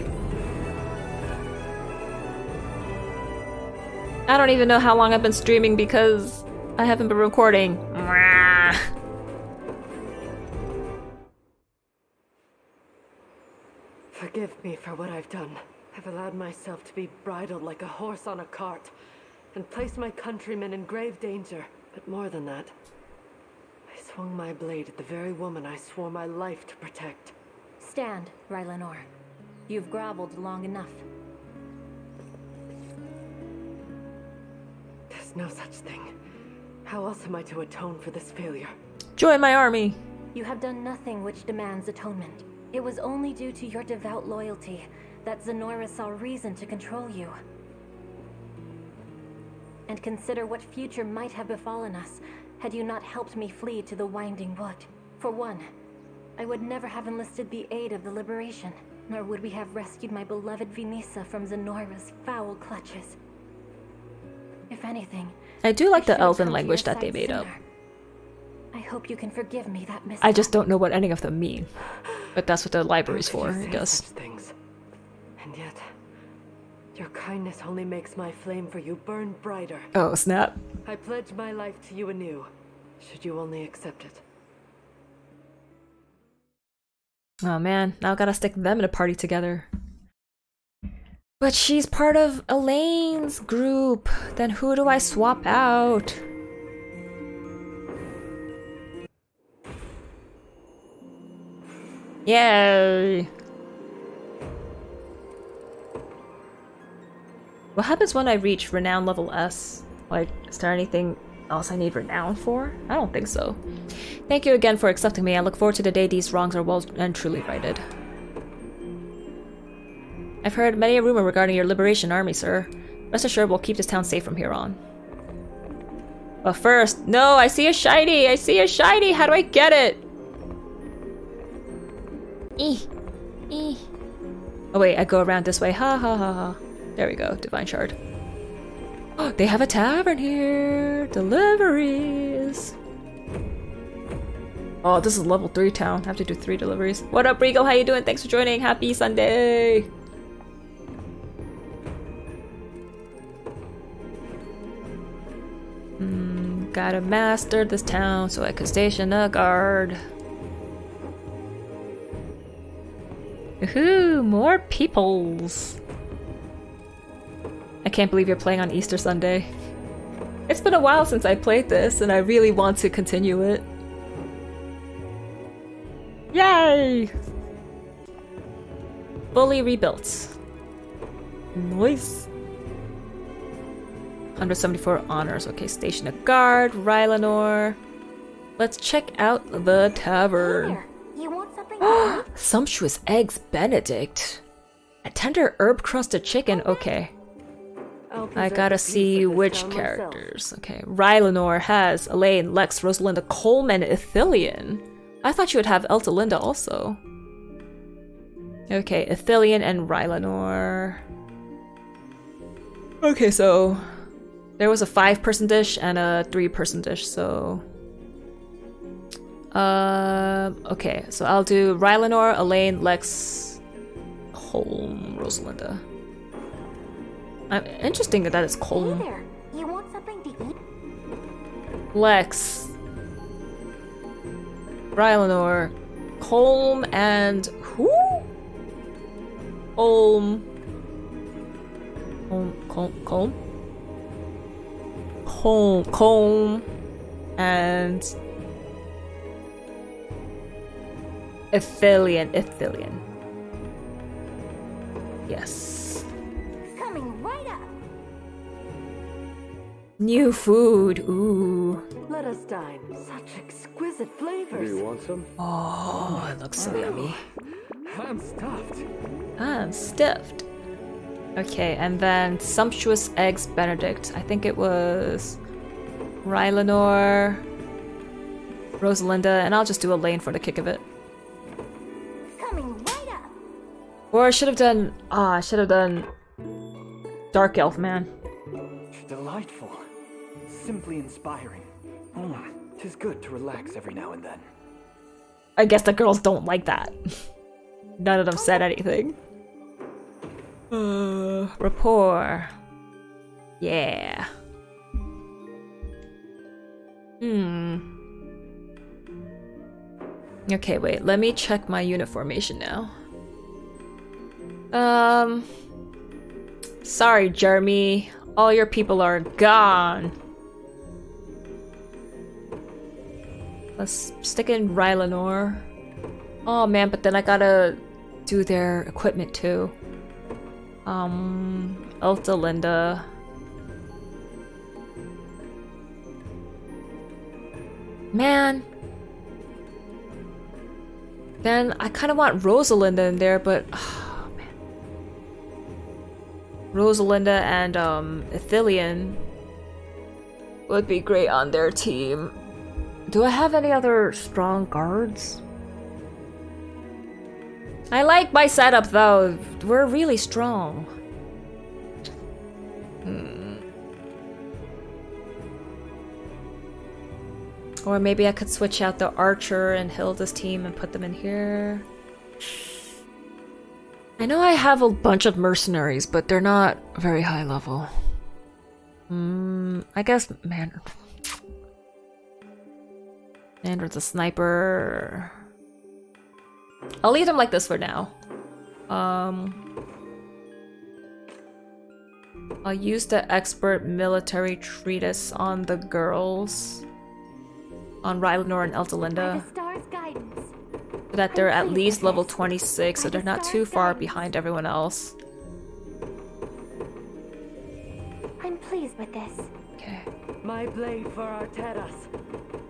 I don't even know how long I've been streaming because I haven't been recording. Forgive me for what I've done. I've allowed myself to be bridled like a horse on a cart and placed my countrymen in grave danger. But more than that, I swung my blade at the very woman I swore my life to protect. Stand, Rylanor. You've groveled long enough. There's no such thing. How else am I to atone for this failure? Join my army! You have done nothing which demands atonement. It was only due to your devout loyalty that Zenora saw reason to control you. And consider what future might have befallen us had you not helped me flee to the Winding Wood. For one, I would never have enlisted the aid of the Liberation, nor would we have rescued my beloved Venisa from Zenora's foul clutches. If anything, I do like the Elven language that they made up. I hope you can forgive me that mistake. I just don't know what any of them mean, but that's what the library's for, I guess. Things. And yet, your kindness only makes my flame for you burn brighter. Oh snap! I pledge my life to you anew, should you only accept it. Oh man, now gotta stick them in a party together. But she's part of Elaine's group, then who do I swap out? Yay! What happens when I reach renown level S? Like, is there anything else I need renown for? I don't think so. Thank you again for accepting me. I look forward to the day these wrongs are well and truly righted. I've heard many a rumor regarding your liberation army, sir. Rest assured we'll keep this town safe from here on. But first, no, I see a shiny! I see a shiny! How do I get it? Oh wait, I go around this way. Ha ha ha ha. There we go, divine shard. Oh, they have a tavern here! Deliveries! Oh, this is level 3 town. I have to do 3 deliveries. What up, Regal? How you doing? Thanks for joining. Happy Sunday! Gotta master this town so I can station a guard. Woohoo! More peoples! I can't believe you're playing on Easter Sunday. It's been a while since I played this, and I really want to continue it. Yay! Fully rebuilt. Nice. 174 honors. Okay, station a guard, Rylanor. Let's check out the tavern. You want something? Sumptuous eggs Benedict. A tender herb-crusted chicken. Okay. I gotta see which characters. Okay, Rylanor has Elaine, Lex, Rosalinda, Coleman, Ithilien. I thought you would have Eltalinda also. Okay, Ithilien and Rylanor. Okay, so there was a 5-person dish and a 3-person dish, so... okay, so I'll do Rylanor, Elaine, Lex, Holm, Rosalinda. I'm interesting that is Colm. Hey there. You want something to eat? Lex, Rylanor, Colm, and who? Colm. Colm, and Ithilien. Yes. New food, ooh. Let us dine. Such exquisite flavors. Do you want some? Oh, it looks so yummy. I'm stuffed. Okay, and then Sumptuous Eggs Benedict. I think it was Rylanor, Rosalinda, and I'll just do Elaine for the kick of it. Coming right up. Or I should have done Dark Elf Man. Delightful. Simply inspiring. Tis good to relax every now and then. I guess the girls don't like that. None of them said anything. Rapport. Yeah. Okay, wait. Let me check my uniformation now. Sorry, Jeremy. All your people are gone. Let's stick in Rylanor. Oh man, but then I gotta do their equipment too. Eltalinda. Man. Then I kind of want Rosalinda in there, but... Rosalinda and Ithilien would be great on their team. Do I have any other strong guards? I like my setup though. We're really strong. Or maybe I could switch out the Archer and Hilda's team and put them in here. I know I have a bunch of mercenaries, but they're not very high level. I guess Mandarin. Mandarin's a sniper. I'll leave them like this for now. I'll use the expert military treatise on the girls. On Rylanor and Eltalinda. That they're at least level 26, so they're not too far behind everyone else. I'm pleased with this. Okay. My blade for Arteras.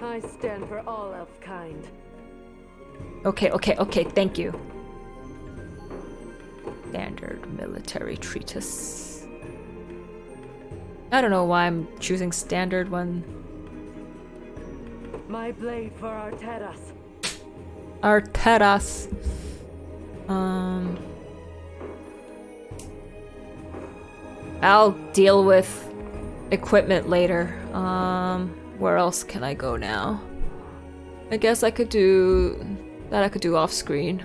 I stand for all elf kind. Okay, thank you. Standard military treatise. I don't know why I'm choosing standard one. My blade for Arteras. Arteras. I'll deal with equipment later. Where else can I go now? I guess I could do that. I could do off screen.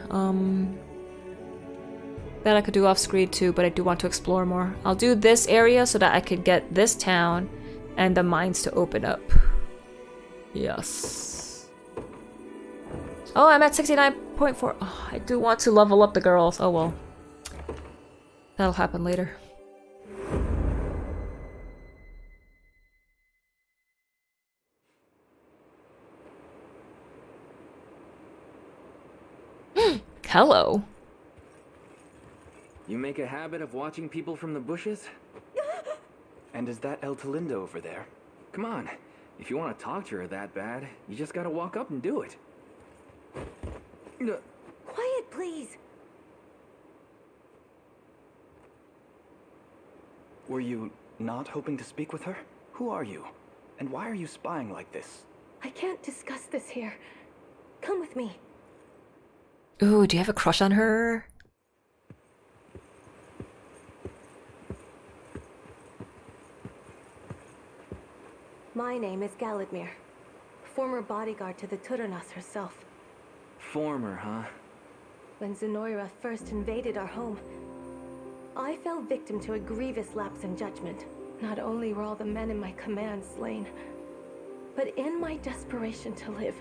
That I could do off screen too, but I do want to explore more. I'll do this area so that I could get this town and the mines to open up. Yes. Oh, I'm at 69.4. Oh, I do want to level up the girls. Oh well. That'll happen later. Hello. You make a habit of watching people from the bushes? And is that El Tolindo over there? Come on. If you want to talk to her that bad, you just gotta walk up and do it. Quiet, please. Were you not hoping to speak with her? Who are you? And why are you spying like this? I can't discuss this here. Come with me. Ooh, do you have a crush on her? My name is Galadmir, former bodyguard to the Turanas herself. Former, huh? When Zenoira first invaded our home, I fell victim to a grievous lapse in judgment. Not only were all the men in my command slain, but in my desperation to live,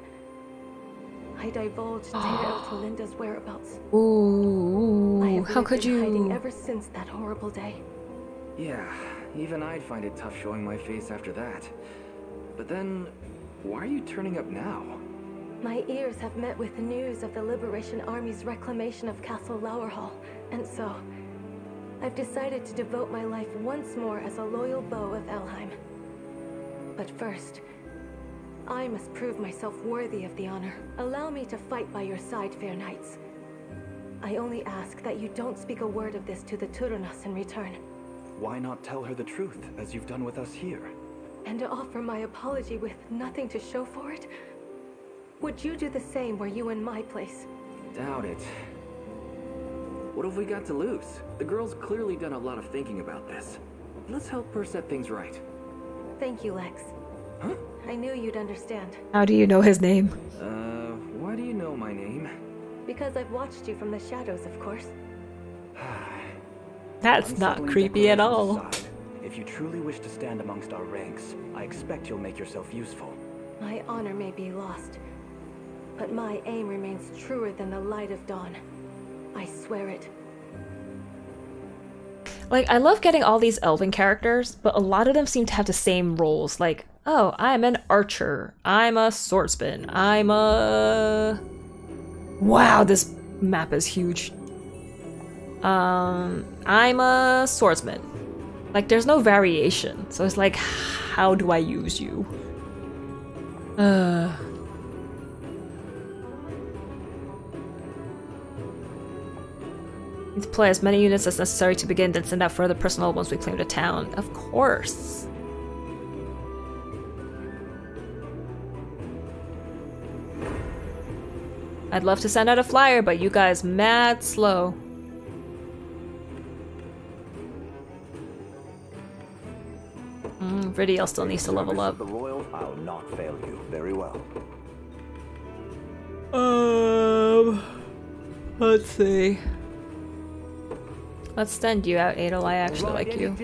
I divulged Data to Linda's whereabouts. Ooh, I have how could you? Hiding ever since that horrible day. Yeah, even I'd find it tough showing my face after that. But then, why are you turning up now? My ears have met with the news of the Liberation Army's reclamation of Castle Lowerhall, and so I've decided to devote my life once more as a loyal beau of Elheim. But first, I must prove myself worthy of the honor. Allow me to fight by your side, fair knights. I only ask that you don't speak a word of this to the Turanas in return. Why not tell her the truth, as you've done with us here? And to offer my apology with nothing to show for it? Would you do the same were you in my place? Doubt it. What have we got to lose? The girl's clearly done a lot of thinking about this. Let's help her set things right. Thank you, Lex. Huh? I knew you'd understand. How do you know his name? Why do you know my name? Because I've watched you from the shadows, of course. That's not creepy at all. Aside, if you truly wish to stand amongst our ranks, I expect you'll make yourself useful. My honor may be lost, but my aim remains truer than the light of dawn. I swear it. Like, I love getting all these elven characters, but a lot of them seem to have the same roles. Like, oh, I'm an archer. I'm a swordsman. I'm a... Wow, this map is huge. I'm a swordsman. Like, there's no variation. So it's like, how do I use you? Need to play as many units as necessary to begin, then send out further personnel once we claim the town. Of course. I'd love to send out a flyer, but you guys mad slow. Ridiel still needs to level up. The royal, I'll not fail you. Very well. Let's see. Let's send you out, Adel. I actually like you.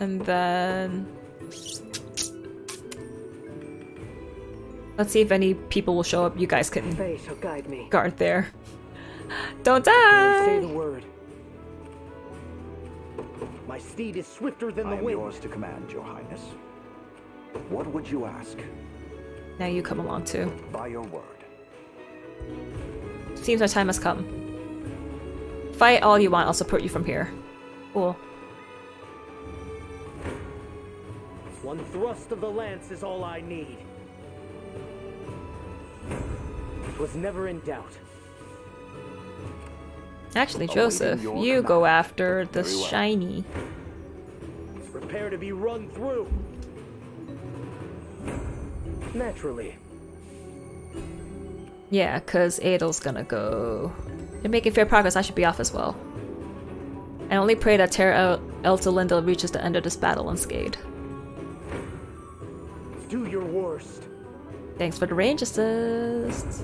And then... Let's see if any people will show up. You guys can guard there. Don't die! Say the word. My steed is swifter than the wind. I am yours to command, Your Highness. What would you ask? Now you come along too. By your word. Seems our time has come. Fight all you want. I'll support you from here. Cool. One thrust of the lance is all I need. Was never in doubt. Actually, Joseph, you go after the shiny. Prepare to be run through. Naturally. Yeah, cause Adel's gonna go. They're making fair progress. I should be off as well. I only pray that Terra El Tolindo reaches the end of this battle unscathed. Do your worst. Thanks for the range assist.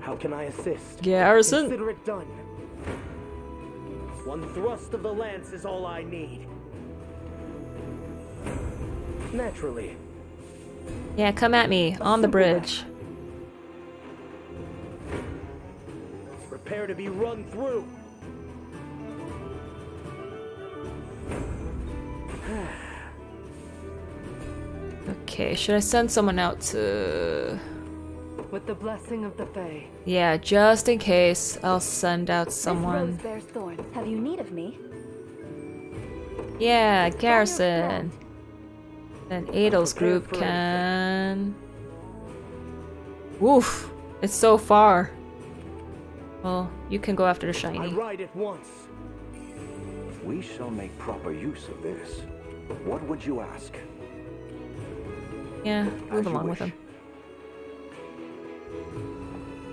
How can I assist? Garrison. Consider it done. One thrust of the lance is all I need. Naturally. Yeah, come at me on the bridge. Prepare to be run through. Okay, should I send someone out to? With the blessing of the Fae. Yeah, just in case, I'll send out someone. This rose bears thorns. Have you need of me? Yeah, Garrison. And Adel's group can. Woof! It's so far. Well, you can go after the shiny. I ride at once. We shall make proper use of this. What would you ask? Yeah, move along with him.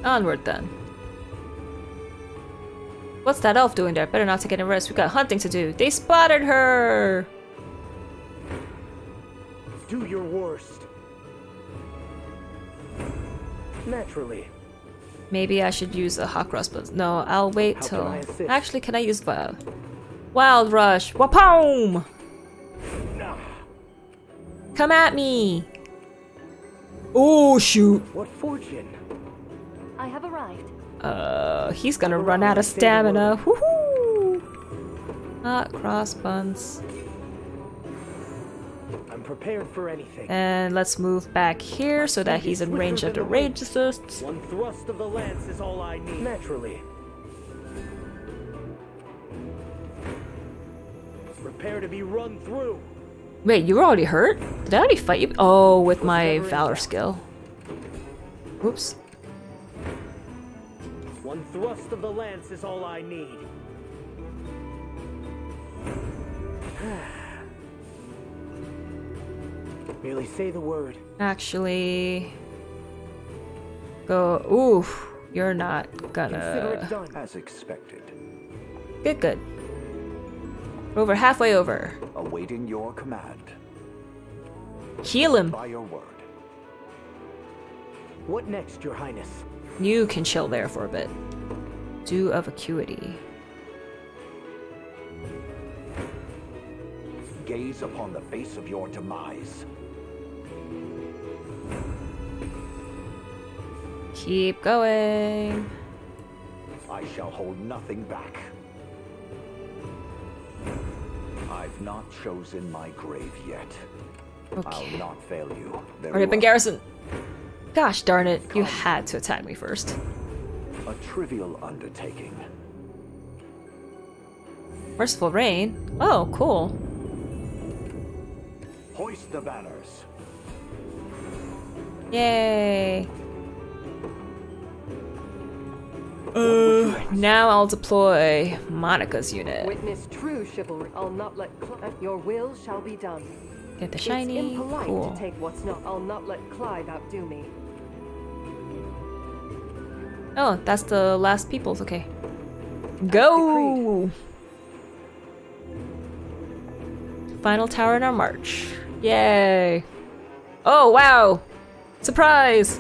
Onward then. What's that elf doing there? Better not take any risks. We got hunting to do. They spotted her. Do your worst. Naturally. Maybe I should use a hot cross, but no, I'll wait till. Actually, can I use wild rush? Wapoom! Come at me! Oh shoot! What fortune? I have arrived. He's gonna run out of stamina. Woohoo! Not crossbuns. I'm prepared for anything. And let's move back here so that he's in range of the rage assist. One thrust of the lance is all I need. Naturally. Prepare to be run through. Wait, you were already hurt? Did I already fight you? Oh, with my valor skill. Oops. One thrust of the lance is all I need. Merely say the word. Actually, go. Oof, you're not gonna. As expected. Good, good. Over halfway over. Awaiting your command. Heal him. By your word. What next, Your Highness? You can chill there for a bit. Dew of Acuity. Gaze upon the face of your demise. Keep going. I shall hold nothing back. I've not chosen my grave yet. Okay. I'll not fail you. Alright, Ben Garrison. Gosh darn it, you had to attack me first. A trivial undertaking. Merciful Rain? Oh, cool. Hoist the banners. Yay. Now I'll deploy Monica's unit. Witness true chivalry. I'll not let your will shall be done. Get the shiny. It's impolite to take what's not. I'll not let Clive outdo me. Oh, that's the last peoples. Okay, go. Final tower in our march. Yay! Oh wow! Surprise!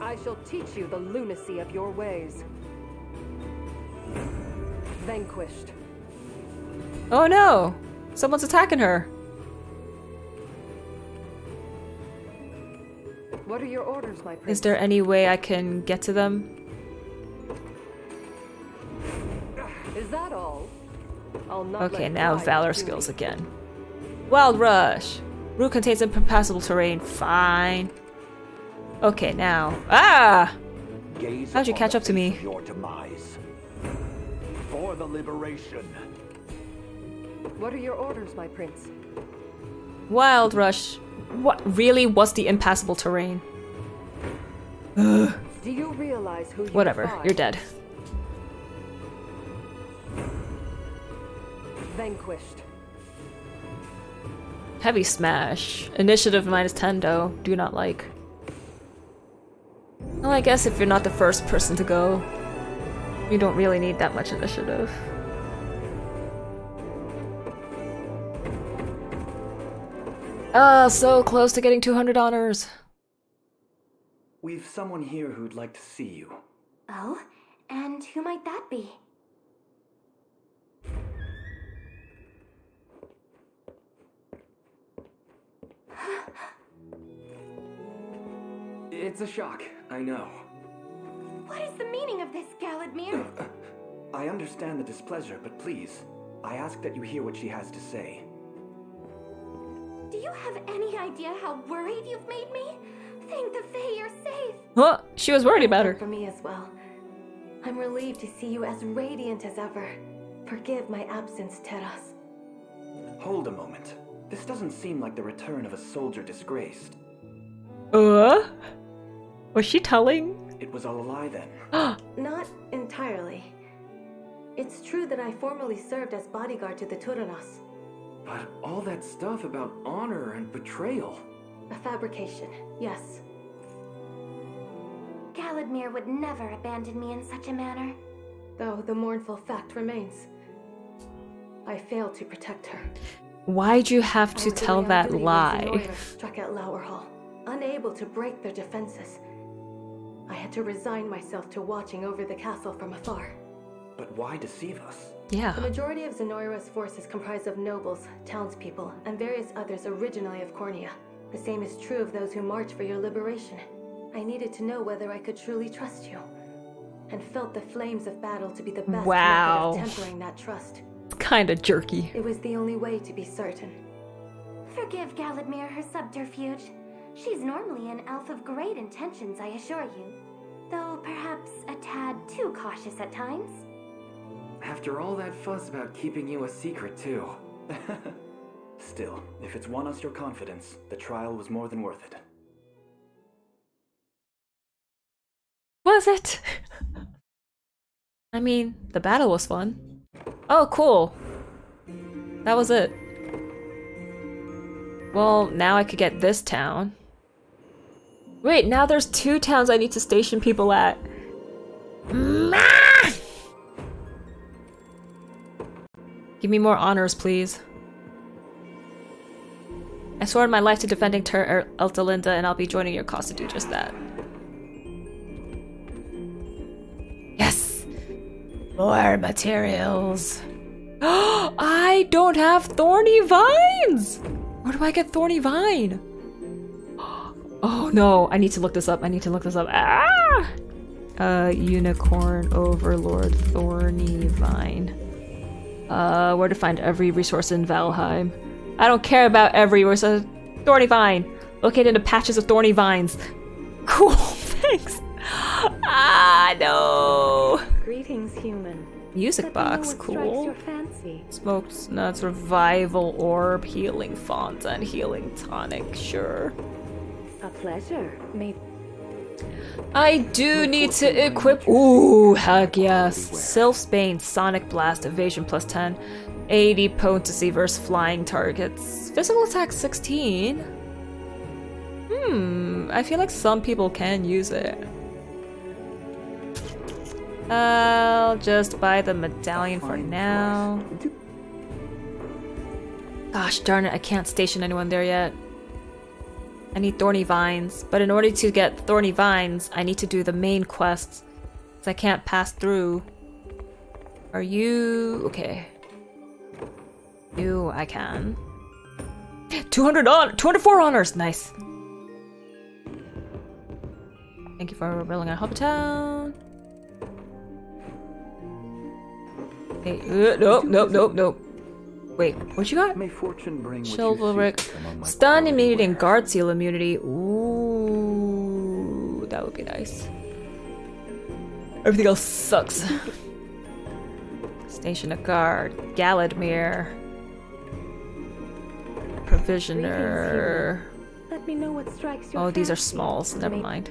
I shall teach you the lunacy of your ways. Vanquished. Oh no! Someone's attacking her. What are your orders, my prince? Is there any way I can get to them? Is that all? Okay, now valor skills again. Wild rush. Root contains impassable terrain. Fine. Okay, now. Ah! How'd you catch up to me? Your demise. For the liberation. What are your orders, my prince? Wild rush. What really was the impassable terrain? Ugh. Do you realize who you find? You're dead. Vanquished. Heavy smash. Initiative -10 though. Do not like. Well, I guess if you're not the first person to go, you don't really need that much initiative. So close to getting 200 honors. We've someone here who'd like to see you. Oh, and who might that be? It's a shock, I know. What is the meaning of this, Galadmir? I understand the displeasure, but please, I ask that you hear what she has to say. Do you have any idea how worried you've made me? Thank the Fae, you're safe. Well, she was worried about her. For me as well. I'm relieved to see you as radiant as ever. Forgive my absence, Teras. Hold a moment. This doesn't seem like the return of a soldier disgraced. Was she telling? It was all a lie then. Not entirely. It's true that I formerly served as bodyguard to the Turanas. But all that stuff about honor and betrayal... A fabrication, yes. Galadmir would never abandon me in such a manner. Though the mournful fact remains. I failed to protect her. Why'd you have to tell that lie? Struck at Lower Hall, unable to break their defenses. I had to resign myself to watching over the castle from afar. But why deceive us? Yeah. The majority of Zenoira's force is comprised of nobles, townspeople, and various others originally of Cornea. The same is true of those who march for your liberation. I needed to know whether I could truly trust you, and felt the flames of battle to be the best method of tempering that trust. It's kinda jerky. It was the only way to be certain. Forgive Galadmir her subterfuge. She's normally an elf of great intentions, I assure you. Though perhaps a tad too cautious at times. After all that fuss about keeping you a secret, too. Still, if it's won us your confidence, the trial was more than worth it. Was it? I mean, the battle was fun. Oh, cool. That was it. Well, now I could get this town. Wait, now there's two towns I need to station people at. Give me more honors, please. I swore my life to defending Eltalinda, and I'll be joining your cause to do just that. Yes! More materials. I don't have thorny vines! Where do I get thorny vine? Oh no, I need to look this up. I need to look this up. Ah! Unicorn Overlord Thorny Vine. Where to find every resource in Valheim. I don't care about every resource. Thorny vine! Located in the patches of thorny vines. Cool, thanks! Ah, no! Greetings, human. Music box, cool. Smoked nuts, revival orb, healing font, and healing tonic, sure. A pleasure, mate. I do need to equip. Ooh, heck yes. Sylph's Bane, Sonic Blast, Evasion plus 10, 80 potency versus flying targets, physical attack 16. I feel like some people can use it. I'll just buy the medallion for now. Gosh darn it, I can't station anyone there yet. I need thorny vines, but in order to get thorny vines, I need to do the main quests, because I can't pass through. Are you... okay. You, I can. 204 honors! Nice! Thank you for building a Hobbiton. Hey, nope. Wait, what you got? May fortune bring Chivalric. Stun immunity and guard seal immunity. Ooh, that would be nice. Everything else sucks. Station of guard. Galadmir. Provisioner. Let me know what strikes your these are smalls. Never mind.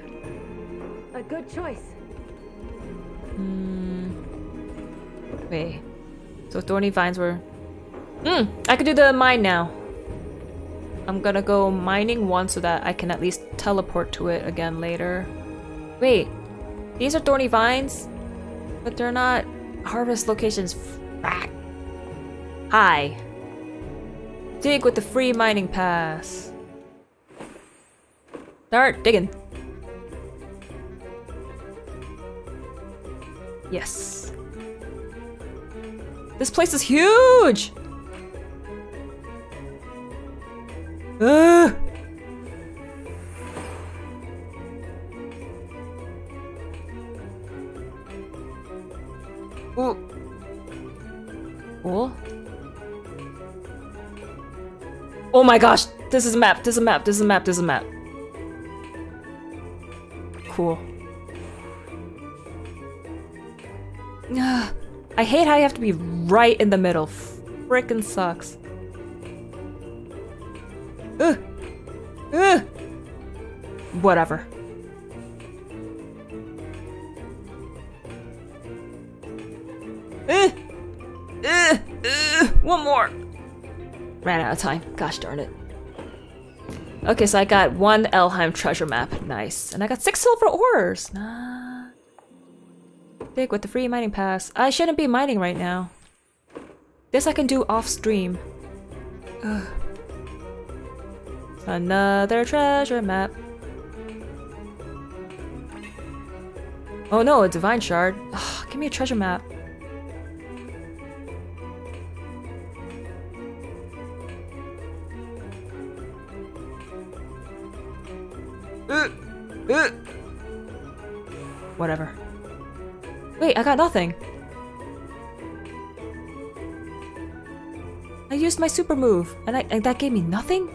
A good choice. Wait. So thorny vines were. I could do the mine now. I'm gonna go mining one so that I can at least teleport to it again later. Wait, these are thorny vines, but they're not harvest locations. Frack. Hi. Dig with the free mining pass. Start digging. Yes. This place is huge! Ooh. Cool. Oh my gosh! This is a map! This is a map! This is a map! This is a map! cool. Ugh. I hate how you have to be right in the middle. Frickin' sucks. Ugh. Ugh. Whatever. One more. Ran out of time. Gosh darn it. Okay, so I got one Elheim treasure map. Nice. And I got 6 silver ores. Nah. Big with the free mining pass. I shouldn't be mining right now. This I can do off stream. Ugh. Another treasure map. Oh no, a divine shard. Ugh, give me a treasure map. Whatever. Wait, I got nothing. I used my super move, and that gave me nothing?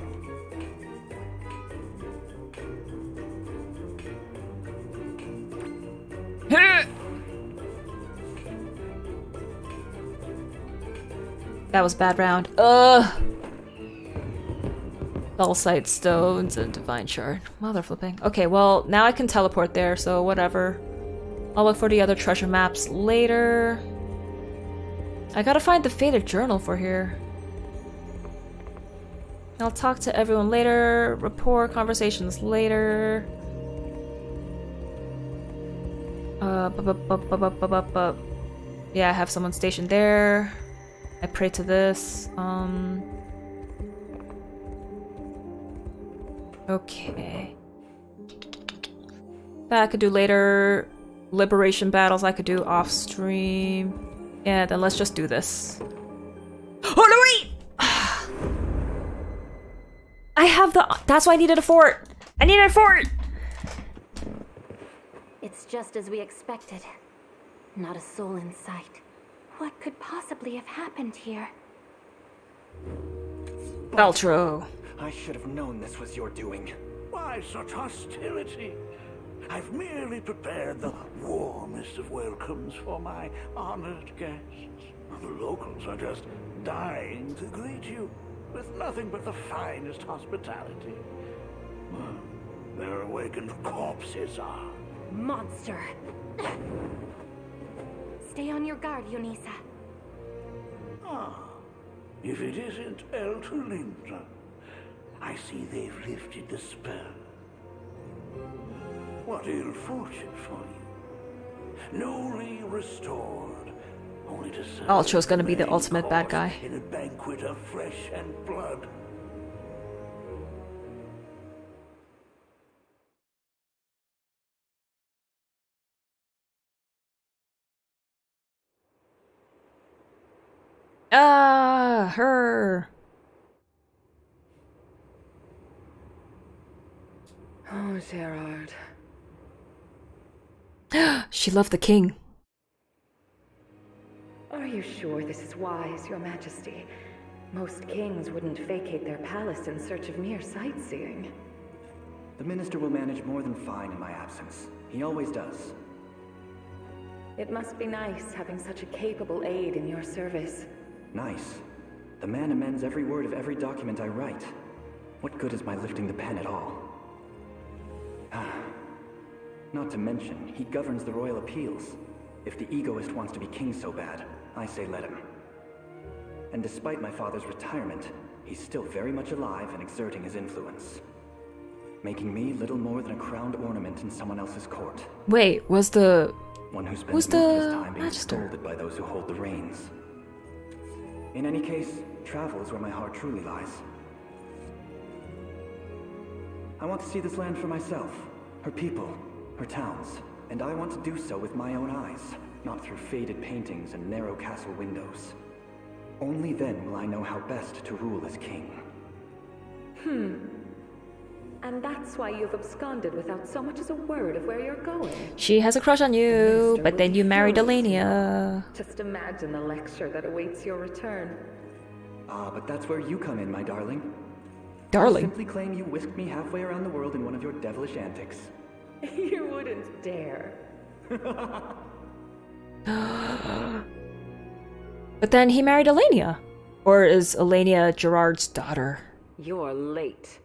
That was bad round. Ugh! Dulcite stones and divine shard. Mother flipping. Okay, well, now I can teleport there, so whatever. I'll look for the other treasure maps later. I gotta find the Fated Journal for here. I'll talk to everyone later, rapport conversations later. Yeah, I have someone stationed there. I pray to this. Okay. That I could do later. Liberation battles I could do off stream. Yeah, then let's just do this. Oh no, wait! I have the. That's why I needed a fort! I needed a fort! It's just as we expected. Not a soul in sight. What could possibly have happened here? Baltro. I should have known this was your doing. Why such hostility? I've merely prepared the warmest of welcomes for my honored guests. The locals are just dying to greet you with nothing but the finest hospitality. Their awakened corpses are. Monster. Stay on your guard, Yunisa. Ah, if it isn't Eltelinda. I see they've lifted the spell. What ill fortune for you. Newly restored, only to serve. Altro's gonna be the ultimate bad guy. In a banquet of flesh and blood. Ah, her. Oh, Gerard. She loved the king. Are you sure this is wise, Your Majesty? Most kings wouldn't vacate their palace in search of mere sightseeing. The minister will manage more than fine in my absence. He always does. It must be nice having such a capable aide in your service. Nice. The man amends every word of every document I write. What good is my lifting the pen at all? Not to mention, he governs the royal appeals. If the egoist wants to be king so bad, I say let him. And despite my father's retirement, he's still very much alive and exerting his influence. Making me little more than a crowned ornament in someone else's court. Wait, was the... One who spends most of his time being scolded by those who hold the reins. In any case, travel is where my heart truly lies. I want to see this land for myself, her people, her towns, and I want to do so with my own eyes, not through faded paintings and narrow castle windows. Only then will I know how best to rule as king. And that's why you've absconded without so much as a word of where you're going. She has a crush on you, but then you married Alania. Just imagine the lecture that awaits your return. Ah, but that's where you come in, my darling. Darling. I simply claim you whisked me halfway around the world in one of your devilish antics. You wouldn't dare. But then he married Elenia. Or is Elenia Gerard's daughter? You're late.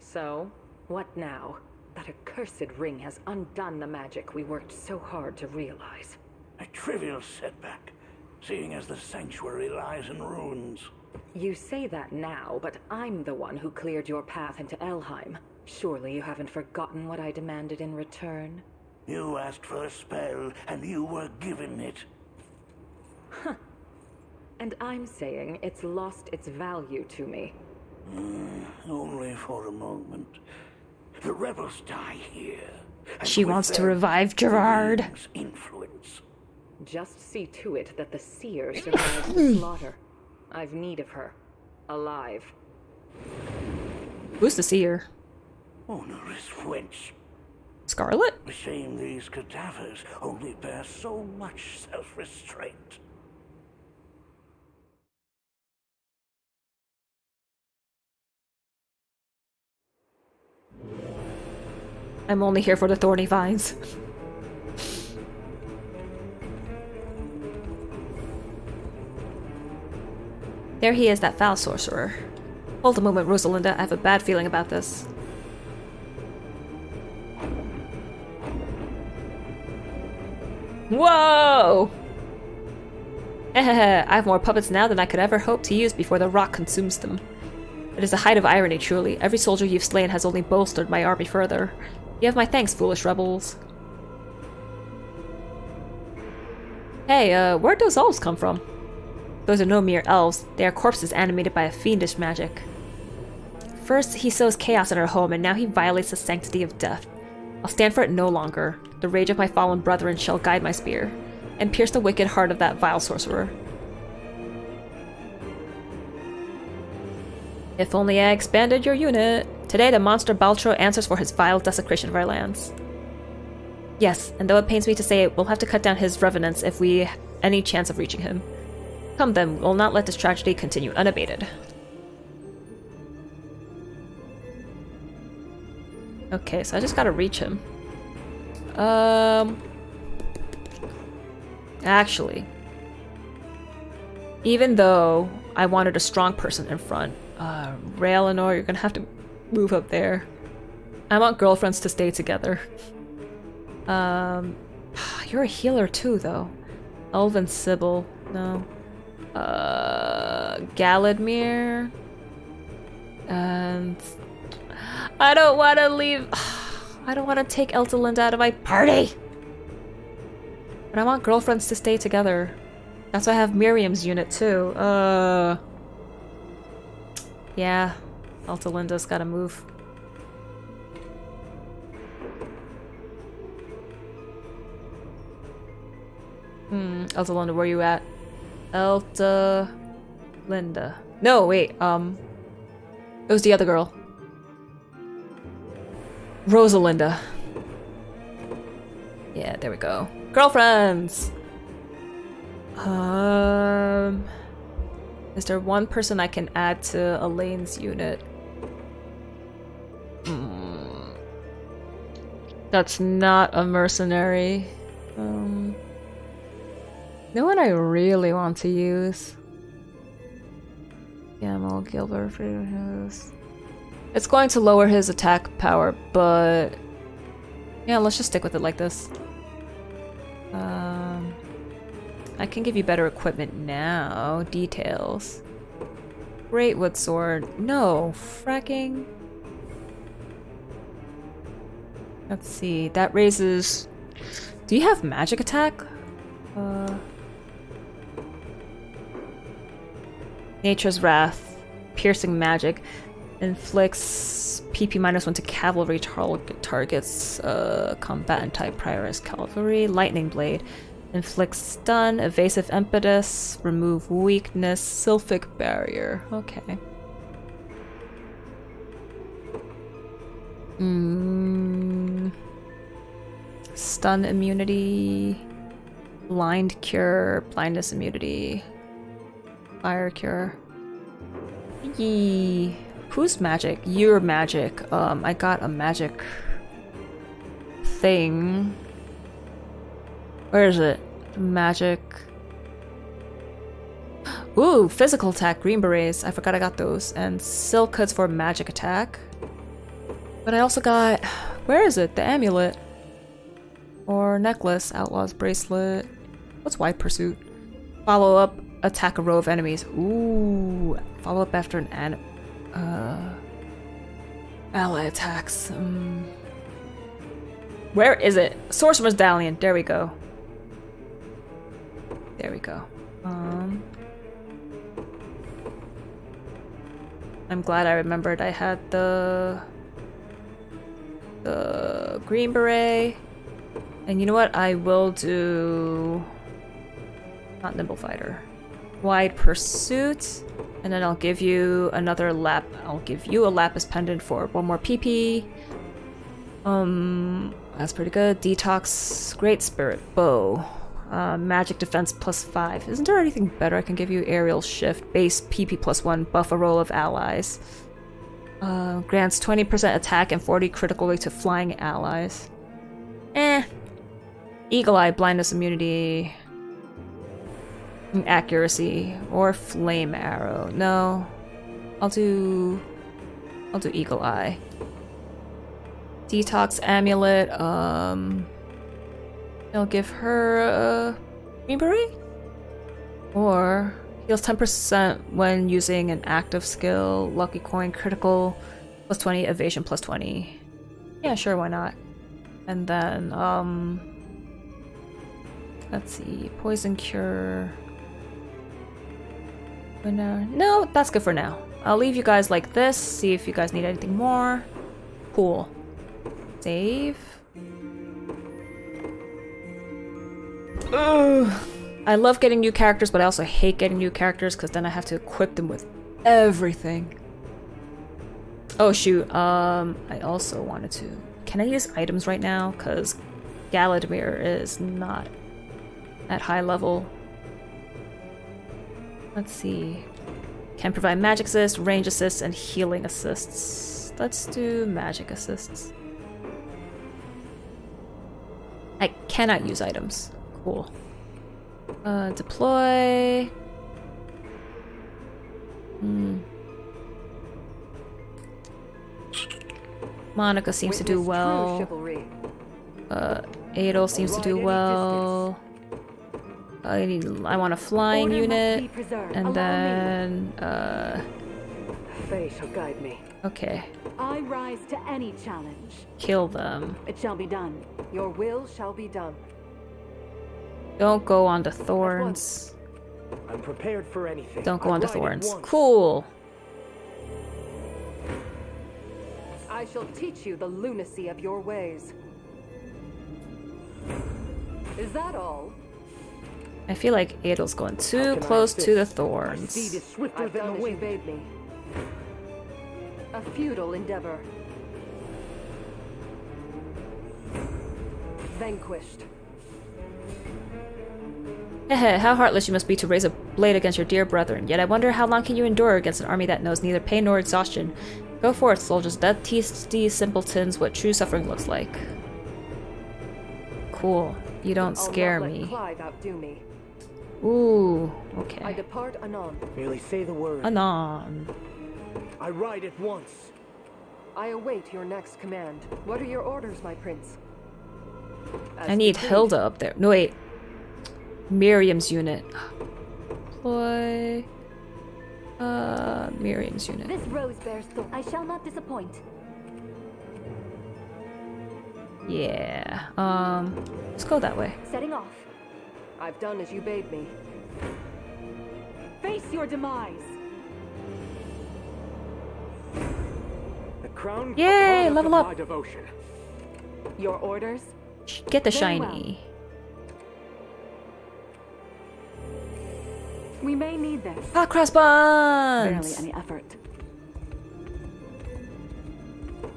So, what now? That accursed ring has undone the magic we worked so hard to realize. A trivial setback, seeing as the sanctuary lies in ruins. You say that now, but I'm the one who cleared your path into Elheim. Surely you haven't forgotten what I demanded in return? You asked for a spell, and you were given it. Huh. And I'm saying it's lost its value to me. Only for a moment. The rebels die here. She wants to revive Gerard. Influence. Just see to it that the seer survives the slaughter. I've need of her. Alive. Who's the seer? Onerous wench. Scarlet? A shame these cadavers only bear so much self-restraint. I'm only here for the thorny vines. There he is, that foul sorcerer. Hold a moment, Rosalinda. I have a bad feeling about this. Whoa! I have more puppets now than I could ever hope to use before the rock consumes them. It is the height of irony, truly. Every soldier you've slain has only bolstered my army further. You have my thanks, foolish rebels. Hey, where'd those elves come from? Those are no mere elves. They are corpses animated by a fiendish magic. First, he sows chaos in our home, and now he violates the sanctity of death. I'll stand for it no longer. The rage of my fallen brethren shall guide my spear, and pierce the wicked heart of that vile sorcerer. If only I expanded your unit. Today the monster Baltro answers for his vile desecration of our lands. Yes, and though it pains me to say it, we'll have to cut down his revenants if we have any chance of reaching him. Come then, we'll not let this tragedy continue unabated. Okay, so I just gotta reach him. Actually, even though I wanted a strong person in front, Raelinor, you're gonna have to move up there. I want girlfriends to stay together. You're a healer too, though. Elven Sybil, no. Galadmir. And I don't want to leave. I don't want to take Eldalinda out of my party. But I want girlfriends to stay together. That's why I have Miriam's unit too. Yeah, Eldalinda's gotta move. Eldalinda, where you at? Eldalinda. No, wait, it was the other girl. Rosalinda. Yeah, there we go. Girlfriends! Is there one person I can add to Elaine's unit? That's not a mercenary. No one I really want to use. Gamal, Gilbert, Freehouse. It's going to lower his attack power, but yeah, let's just stick with it like this. I can give you better equipment now. Details. Great wood sword. No, fracking. Let's see. That raises. Do you have magic attack? Nature's Wrath. Piercing magic. Inflicts PP -1 to cavalry targets, combatant type prior as cavalry, lightning blade. Inflicts stun, evasive impetus, remove weakness, sylphic barrier. Okay. Stun immunity, blind cure, blindness immunity, fire cure. Yee. Who's magic? Your magic. I got a magic thing. Where is it? Magic. Ooh, physical attack, green berets. I forgot I got those. And silk hoods for magic attack. But I also got... where is it? The amulet. Or necklace, outlaw's bracelet. What's wide pursuit? Follow up, attack a row of enemies. Ooh, follow up after an ally attacks. Where is it? Sorcerer's Dallion. There we go. There we go. I'm glad I remembered I had the green beret. And you know what? I will do... not nimble fighter. Wide pursuit. And then I'll give you another lap. I'll give you a lapis pendant for one more PP. That's pretty good. Detox, great spirit, bow. Magic defense +5. Isn't there anything better I can give you? Aerial shift, base PP +1, buff a roll of allies. Grants 20% attack and 40 critical rate to flying allies. Eh. Eagle Eye, blindness immunity. Accuracy. Or flame arrow. No. I'll do Eagle Eye. Detox amulet. I'll give her a green beret? Or heals 10% when using an active skill. Lucky coin, critical +20, evasion +20. Yeah, sure, why not? And then let's see, poison cure. No, that's good for now. I'll leave you guys like this. See if you guys need anything more. Cool. Save. Ugh. I love getting new characters, but I also hate getting new characters because then I have to equip them with everything. Oh shoot, I also wanted to... can I use items right now? Because Galadmir is not at high level. Let's see. Can provide magic assist, range assists, and healing assists. Let's do magic assists. I cannot use items. Cool. Deploy. Monica seems to do well. Adol seems to do well. I want a flying unit. And then... shall guide me. Okay. I rise to any challenge. Kill them. It shall be done. Your will shall be done. Don't go on to thorns. I'm prepared for anything. Don't go on to thorns. Cool. I shall teach you the lunacy of your ways. Is that all? I feel like Adel's going too close to the thorns. I felt as you bade me. A futile endeavor. Vanquished. Hehe, how heartless you must be to raise a blade against your dear brethren. Yet I wonder how long can you endure against an army that knows neither pain nor exhaustion. Go forth, soldiers. That teaches these simpletons what true suffering looks like. Cool. You don't scare me. Ooh, okay. I depart anon. Merely say the word. Anon. I ride at once. I await your next command. What are your orders, my prince? I need Hilda up there. No, wait. Miriam's unit. Deploy. Miriam's unit. This rose bears thorns. I shall not disappoint. Yeah. Let's go that way. Setting off. I've done as you bade me. Face your demise. The crown. Yay! Level up. Devotion. Your orders. Get the shiny. We may need this. Hot cross buns! Barely any effort.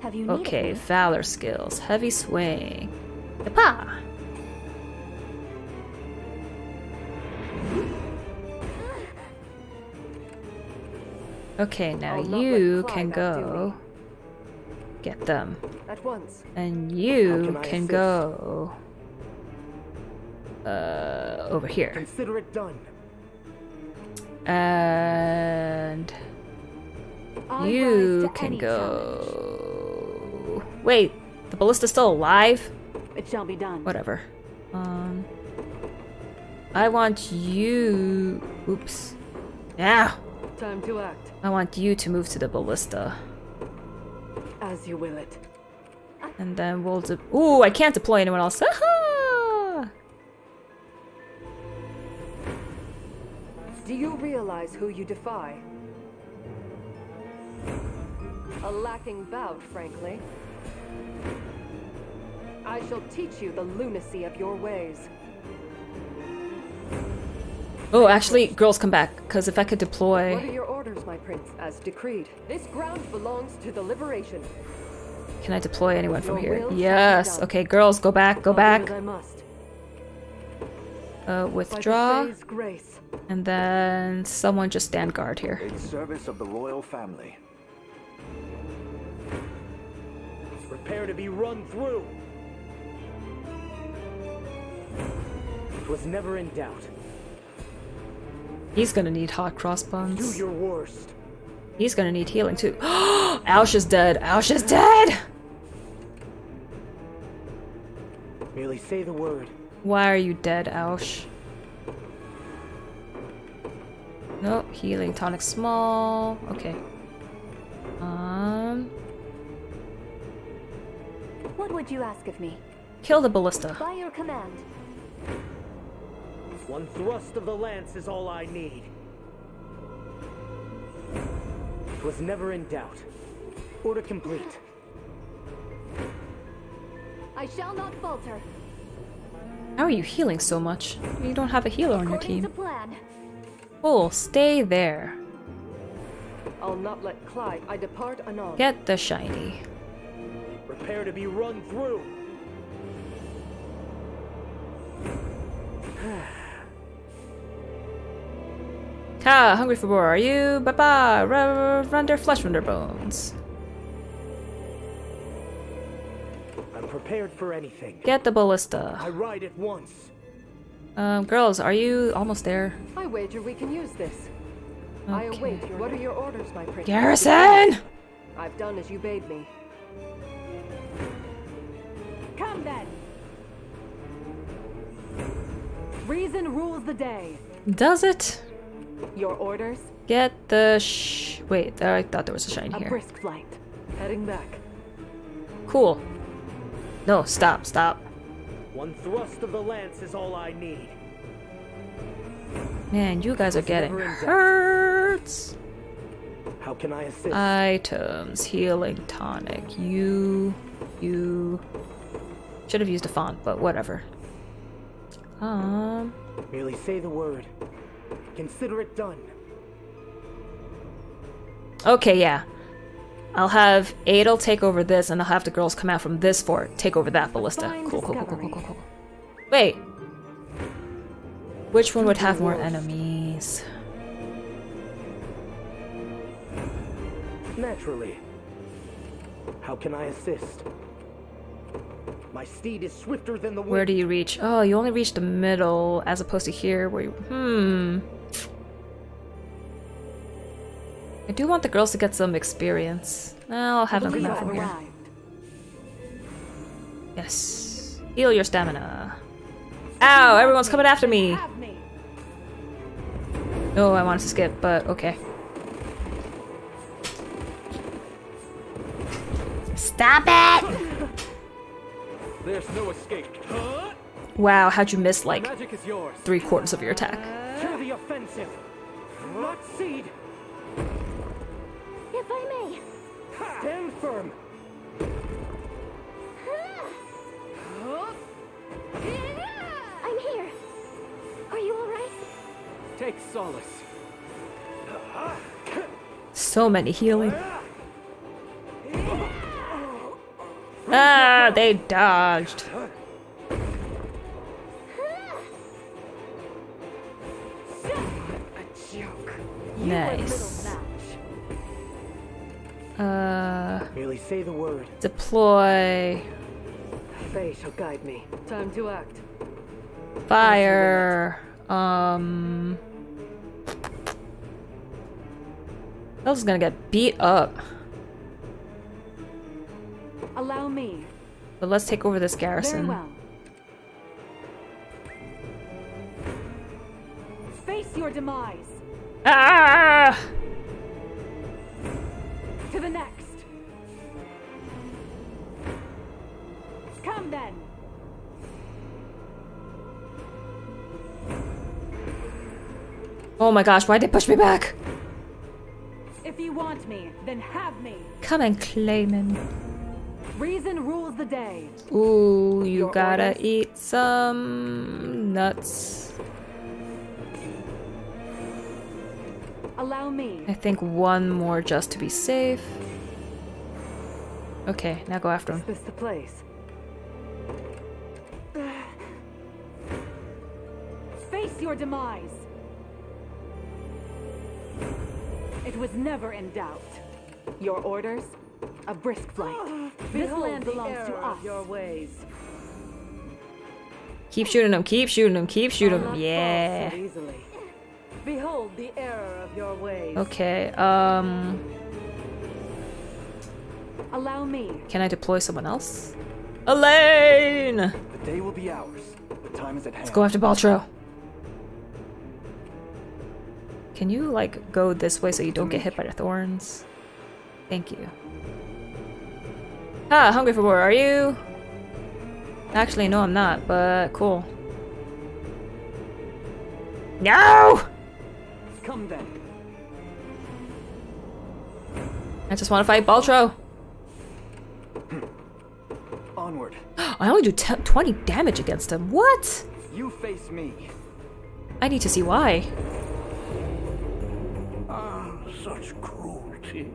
Have you okay, valor skills. Heavy swing. Yippa! Okay, now you can go get them. at once. And you can go over here. Consider it done. And you can go. Wait, the ballista's still alive? It shall be done. Whatever. I want you. Oops. Yeah. Time to act. I want you to move to the ballista. As you will it. And then we'll. Ooh, I can't deploy anyone else. Do you realize who you defy? A lacking bout, frankly. I shall teach you the lunacy of your ways. Oh, actually, girls, come back, because if I could deploy... What are your orders, my prince? As decreed, this ground belongs to the liberation. Can I deploy anyone from here? Yes. Okay, girls, go back, go back. Withdraw. And then someone just stand guard here. In service of the royal family. Prepare to be run through. It was never in doubt. He's gonna need hot crossbones. Do your worst. He's gonna need healing too. Alsh is dead. Alsh is dead. Merely say the word. Why are you dead, Alsh? No, healing tonic small. Okay. What would you ask of me? Kill the ballista. By your command. One thrust of the lance is all I need. It was never in doubt. Order complete. I shall not falter. How are you healing so much? You don't have a healer on your team. According to plan. Cool, stay there. I'll not let Clyde. I depart anon. Get the shiny. Prepare to be run through. Ha! Hungry for more, are you? Ba-ba! Render flesh, render bones. I'm prepared for anything. Get the ballista. I ride at once. Girls, are you almost there? I wager we can use this. Okay. I await your... What are your orders, my prince? Garrison! I've done as you bade me. Come then! Reason rules the day. Does it? Your orders? Get the wait, I thought there was a shine here. A brisk flight. Heading back. Cool. No, stop, stop. One thrust of the lance is all I need. Man, you guys are getting hurt. How can I assist? Items, healing tonic. You should have used a font, but whatever. Merely say the word. Consider it done. Okay, yeah. I'll have Adel take over this, and I'll have the girls come out from this fort, take over that ballista. Cool, cool, cool, cool, cool, cool, cool. Wait. Which one would have more enemies? Naturally. How can I assist? My steed is swifter than the wind. Where do you reach? Oh, you only reach the middle, as opposed to here, where you... I do want the girls to get some experience. I'll have them come out from here. Yes. Heal your stamina. Ow! Everyone's coming after me! No, I wanted to skip, but okay. Stop it! There's no escape. Huh? Wow, how'd you miss like 3/4 of your attack? To the offensive. Not seed. If I may. Stand firm. I'm here. Are you alright? Take solace. So many healing. Ah, they dodged. Nice. Really say the word. Deploy. Faye shall guide me. Time to act. Fire. El's is gonna get beat up. Allow me. But let's take over this garrison. Very well. Face your demise. Ah! To the next. Come then. Oh my gosh, why'd they push me back? If you want me, then have me. Come and claim him. Reason rules the day. Ooh, you gotta eat some nuts. Allow me. I think one more just to be safe. Okay, now go after him. Is this the place? Face your demise. It was never in doubt. Your orders? A brisk flight. Oh, this land belongs to us. Your ways. Keep shooting him, keep shooting him, keep shooting him. Yeah. So behold the error of your ways. Okay, allow me. Can I deploy someone else? Elaine! The day will be ours. The time is at hand. Let's go after Baltro. Can you, like, go this way so you don't get hit by the thorns? Thank you. Ah, hungry for more, are you? Actually, no, I'm not, but cool. No! Come then. I just want to fight Baltro. Onward. I only do 20 damage against him. What? You face me. I need to see why. Such cruelty.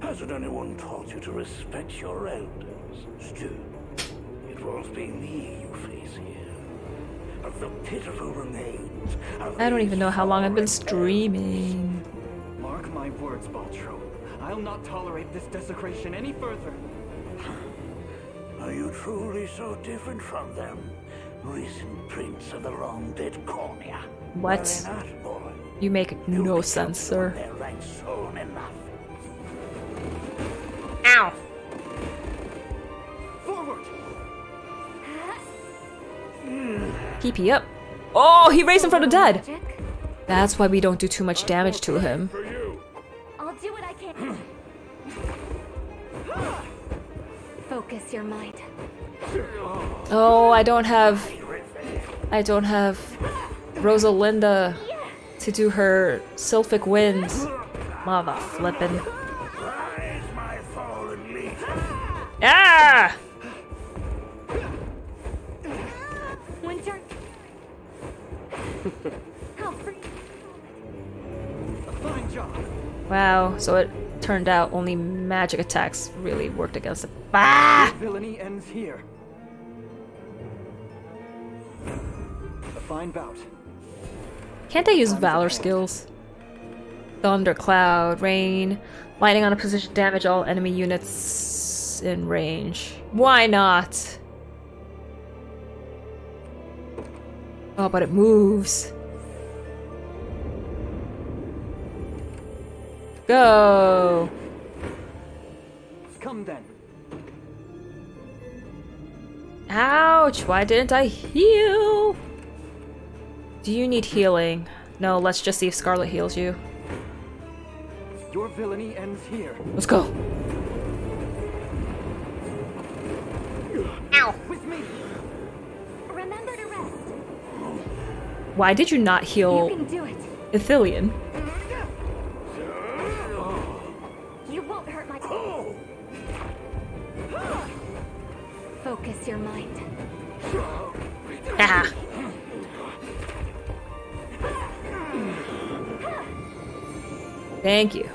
Hasn't anyone taught you to respect your elders? Still, it won't be me you face here, but the pitiful remains of I don't even know how long I've been streaming. Mark my words, Baltro. I'll not tolerate this desecration any further. Are you truly so different from them? Recent prints of the long dead cornea. What? You make no sense, sir. Ow! Forward! Keep up. Oh, he raised him from the dead. That's why we don't do too much damage to him. I'll do what I can. Focus your mind. Oh, I don't have Rosalinda. To do her sylphic winds. Mother flippin'. Ah! Winter. Wow, so it turned out only magic attacks really worked against it. Ah! Villainy ends here. A fine bout. Can't I use Valor skills? Thundercloud, rain, lightning on a position, damage all enemy units in range. Why not? Oh, but it moves. Go! Come then. Ouch! Why didn't I heal? Do you need healing? No, let's just see if Scarlet heals you. Your villainy ends here. Let's go. Ow. With me. Remember to rest. Why did you not heal Ithilien? You won't hurt my focus your mind. Ah. Thank you.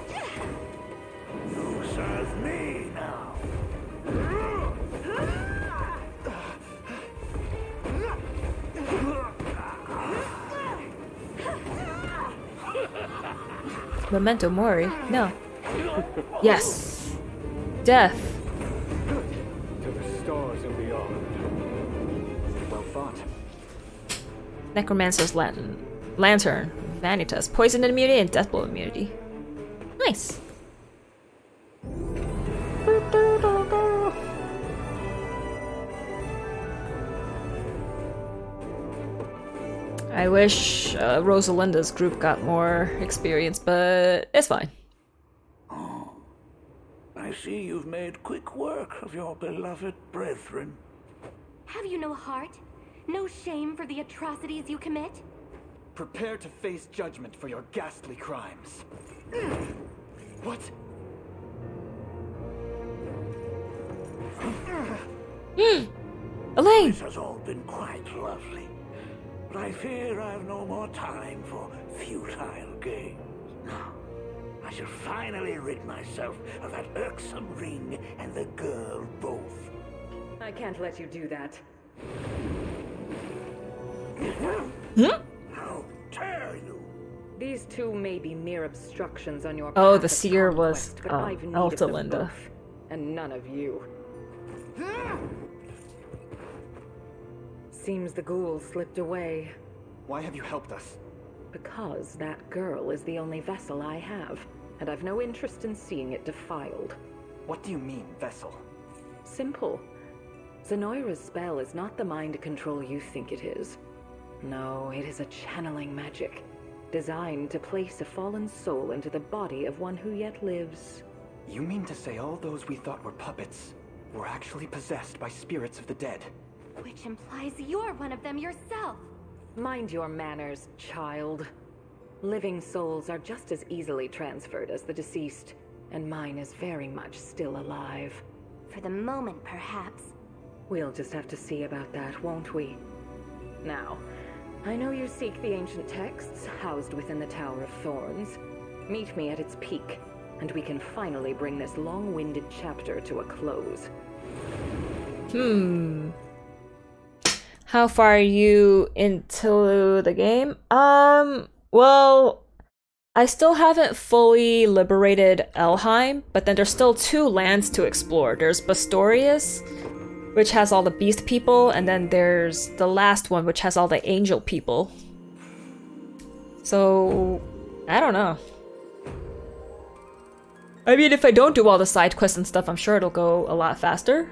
You serve me now. Memento Mori? No. Yes. Death. To the stars and beyond. Well fought. Necromancer's Lantern. Vanitas. Poison immunity and deathblow immunity. Nice. I wish Rosalinda's group got more experience, but it's fine. Oh, I see you've made quick work of your beloved brethren. Have you no heart? No shame for the atrocities you commit? Prepare to face judgment for your ghastly crimes. What? Elaine! This has all been quite lovely. But I fear I have no more time for futile games. Now, I shall finally rid myself of that irksome ring and the girl both. I can't let you do that. Hmm? How dare you! These two may be mere obstructions on your. Oh, the seer was Altalinda, and none of you. Seems the ghoul slipped away. Why have you helped us? Because that girl is the only vessel I have, and I've no interest in seeing it defiled. What do you mean, vessel? Simple. Zenoira's spell is not the mind control you think it is. No, it is a channeling magic, designed to place a fallen soul into the body of one who yet lives. You mean to say all those we thought were puppets were actually possessed by spirits of the dead? Which implies you're one of them yourself. Mind your manners, child. Living souls are just as easily transferred as the deceased, and mine is very much still alive. For the moment, perhaps. We'll just have to see about that, won't we? Now, I know you seek the ancient texts housed within the Tower of Thorns. Meet me at its peak, and we can finally bring this long-winded chapter to a close. How far are you into the game? Well, I still haven't fully liberated Elheim, but then there's still two lands to explore. There's Bastorius, which has all the beast people, and then there's the last one, which has all the angel people. So, I don't know. I mean, if I don't do all the side quests and stuff, I'm sure it'll go a lot faster,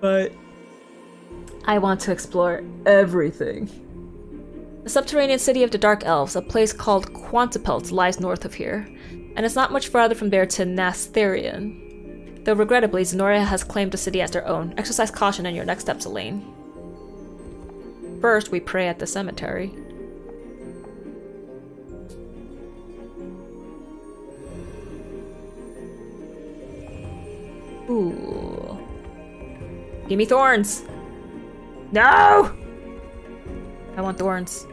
but I want to explore everything. The subterranean city of the Dark Elves, a place called Quantipelt, lies north of here, and it's not much farther from there to Nastherion. Though regrettably, Zenoria has claimed the city as their own. Exercise caution in your next steps, Elaine. First, we pray at the cemetery. Ooh. Gimme thorns! No! I want thorns.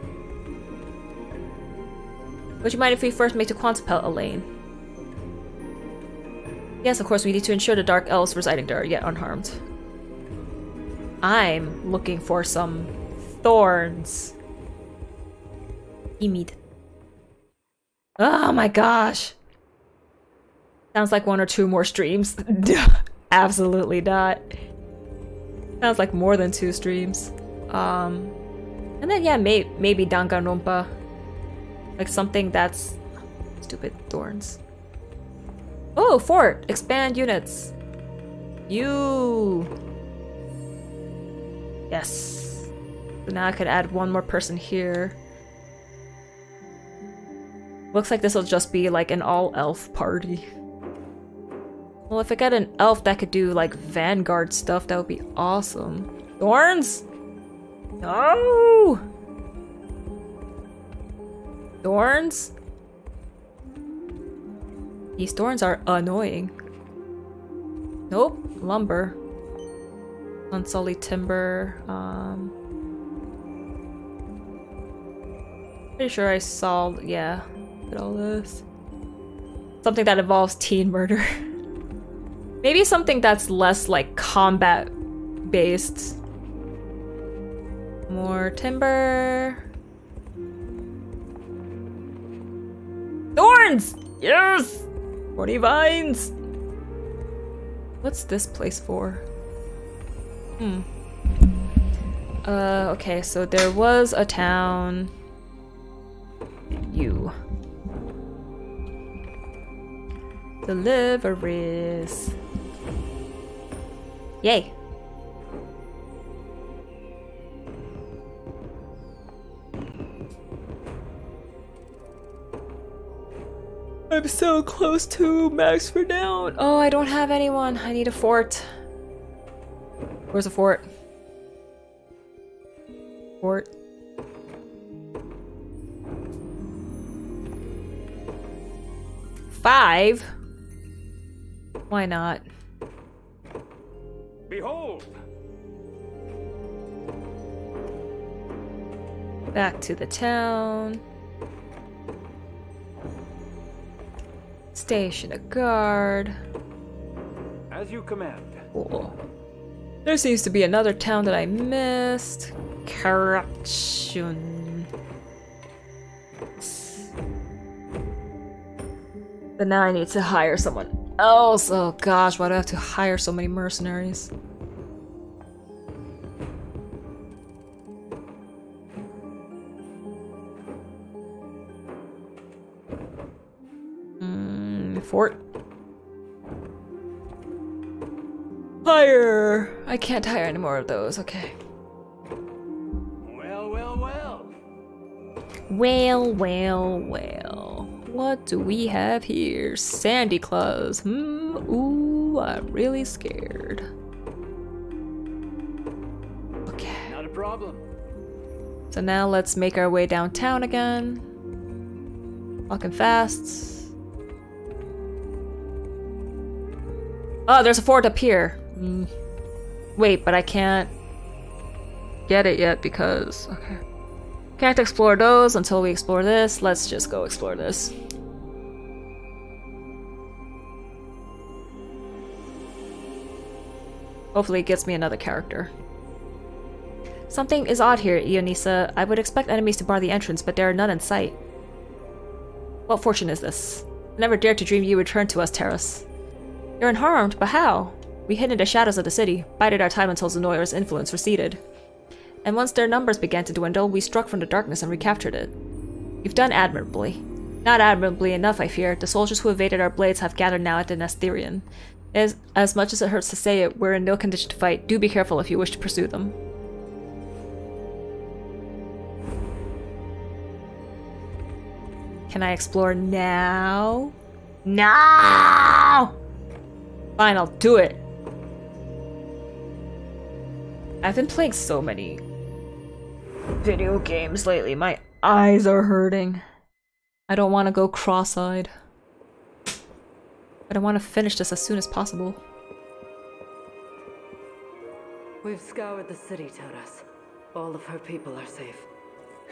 Would you mind if we first make to Quantipelt, Elaine? Yes, of course, we need to ensure the Dark Elves residing there are yet unharmed. I'm looking for some thorns. Emid. Oh my gosh! Sounds like one or two more streams. Absolutely not. Sounds like more than two streams. And then yeah, maybe Danganronpa. Like something that's... Stupid thorns. Oh, fort! Expand units! You! Yes. So now I could add one more person here. Looks like this will just be like an all-elf party. Well, if I got an elf that could do, like, vanguard stuff, that would be awesome. Thorns? No! Thorns? These thorns are annoying. Nope. Lumber. Unsullied timber. Pretty sure I saw... yeah. Look at all this. Something that involves teen murder. Maybe something that's less, like, combat-based. More timber... Thorns! Yes! 40 vines! What's this place for? Hmm. Okay, so there was a town. You. Deliveries. Yay. I'm so close to max for down. Oh, I don't have anyone. I need a fort. Where's a fort? Fort. Five? Why not? Behold. Back to the town. Station a guard. As you command. Cool. There seems to be another town that I missed. Corruption. But now I need to hire someone else. Oh gosh, why do I have to hire so many mercenaries? Fort. Hire! I can't hire any more of those, okay. Well, well, well. Well, well, well. What do we have here? Sandy Claus. Hmm, ooh, I'm really scared. Okay. Not a problem. So now let's make our way downtown again. Walking fast. Oh, there's a fort up here. Mm. Wait, but I can't get it yet because... Okay. Can't explore those until we explore this. Let's just go explore this. Hopefully it gets me another character. Something is odd here, Ionisa. I would expect enemies to bar the entrance, but there are none in sight. What fortune is this? I never dared to dream you would turn to us, Terrace. You're unharmed, but how? We hid in the shadows of the city, bided our time until Zenoira's influence receded. And once their numbers began to dwindle, we struck from the darkness and recaptured it. You've done admirably. Not admirably enough, I fear. The soldiers who evaded our blades have gathered now at the Nestherion. As much as it hurts to say it, we're in no condition to fight. Do be careful if you wish to pursue them. Can I explore now? No! Fine, I'll do it. I've been playing so many video games lately. My eyes are hurting. I don't want to go cross-eyed. But I want to finish this as soon as possible. We've scoured the city, Taras. All of her people are safe.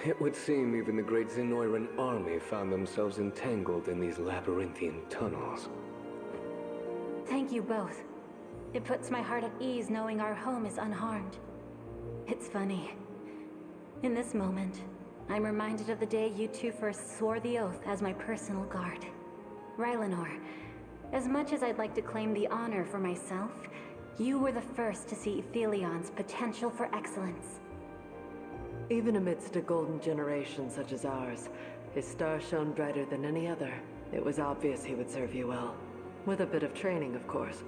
It would seem even the great Zenoiran army found themselves entangled in these labyrinthian tunnels. Thank you both. It puts my heart at ease knowing our home is unharmed. It's funny. In this moment, I'm reminded of the day you two first swore the oath as my personal guard. Rylanor, as much as I'd like to claim the honor for myself, you were the first to see Ethelian's potential for excellence. Even amidst a golden generation such as ours, his star shone brighter than any other. It was obvious he would serve you well. With a bit of training, of course.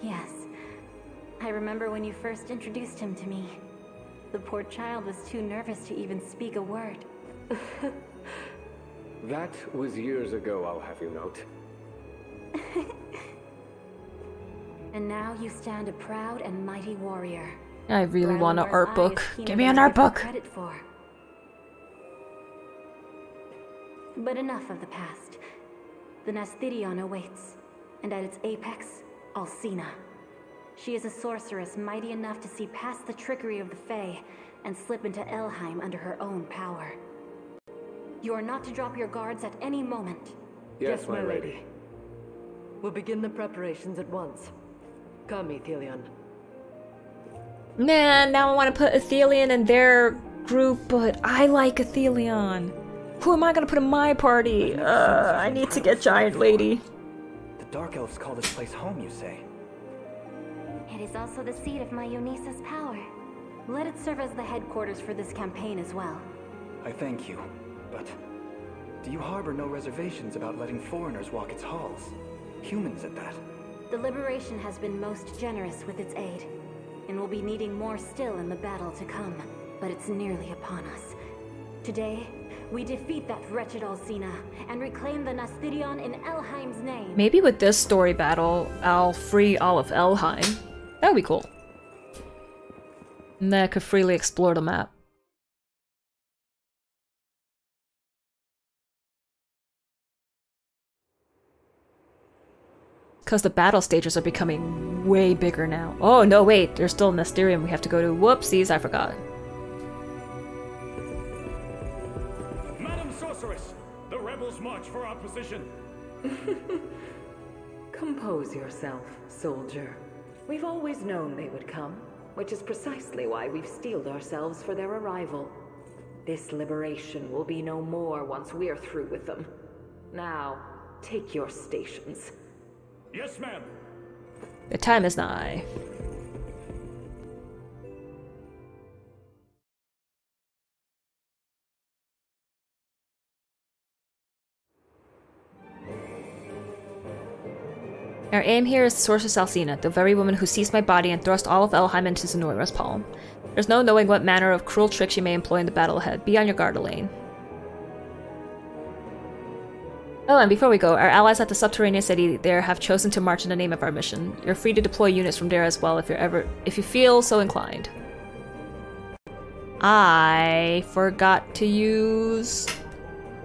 Yes. I remember when you first introduced him to me. The poor child was too nervous to even speak a word. That was years ago, I'll have you note. And now you stand a proud and mighty warrior. I really want an art book. Give me an art book! Credit for. But enough of the past. The Nasthirion awaits, and at its apex, Alcina. She is a sorceress mighty enough to see past the trickery of the Fae and slip into Elheim under her own power. You are not to drop your guards at any moment. Yes, my lady. We'll begin the preparations at once. Come, Ethelion. Man, now I want to put Ethelion in their group, but I like Ethelion. Who am I gonna put in my party? I need to get Giant Lady. The Dark elves call this place home, you say? It is also the seat of my Dionysa's power. Let it serve as the headquarters for this campaign as well. I thank you, but do you harbor no reservations about letting foreigners walk its halls? Humans at that. The Liberation has been most generous with its aid, and will be needing more still in the battle to come. But it's nearly upon us. Today, we defeat that wretched Alcina and reclaim the Nasthirion in Elheim's name. Maybe with this story battle, I'll free all of Elheim. That would be cool. And then I could freely explore the map. Because the battle stages are becoming way bigger now. Oh, no, wait. There's still Nasthirion we have to go to. Whoopsies, I forgot. Madam Sorceress, the rebels march for our position. Compose yourself, soldier. We've always known they would come, which is precisely why we've steeled ourselves for their arrival. This liberation will be no more once we're through with them. Now, take your stations. Yes, ma'am. The time is nigh. Our aim here is Sorceress Alcina, the very woman who seized my body and thrust all of Elheim into Sonora's palm. There's no knowing what manner of cruel trick she may employ in the battle ahead. Be on your guard, Elaine. Oh, and before we go, our allies at the subterranean city there have chosen to march in the name of our mission. You're free to deploy units from there as well if you feel so inclined. I forgot to use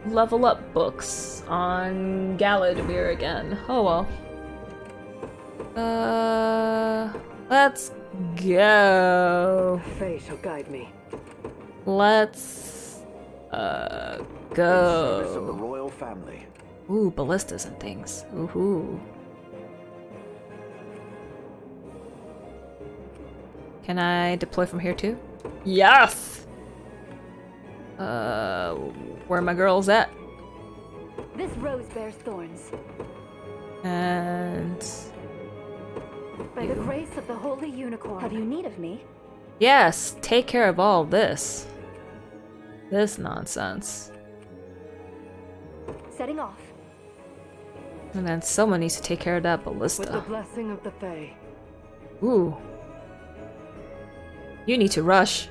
level up books on Galadweir again. Oh well. Let's go. Fate shall guide me. Let's go. In service of the royal family. Ooh, ballistas and things. Ooh-hoo. Can I deploy from here too? Yes! Where are my girls at? This rose bears thorns. And... By the grace of the Holy Unicorn. Have you need of me? Yes, take care of all this. This nonsense. Setting off. And then someone needs to take care of that ballista. With the blessing of the Fae. Ooh. You need to rush.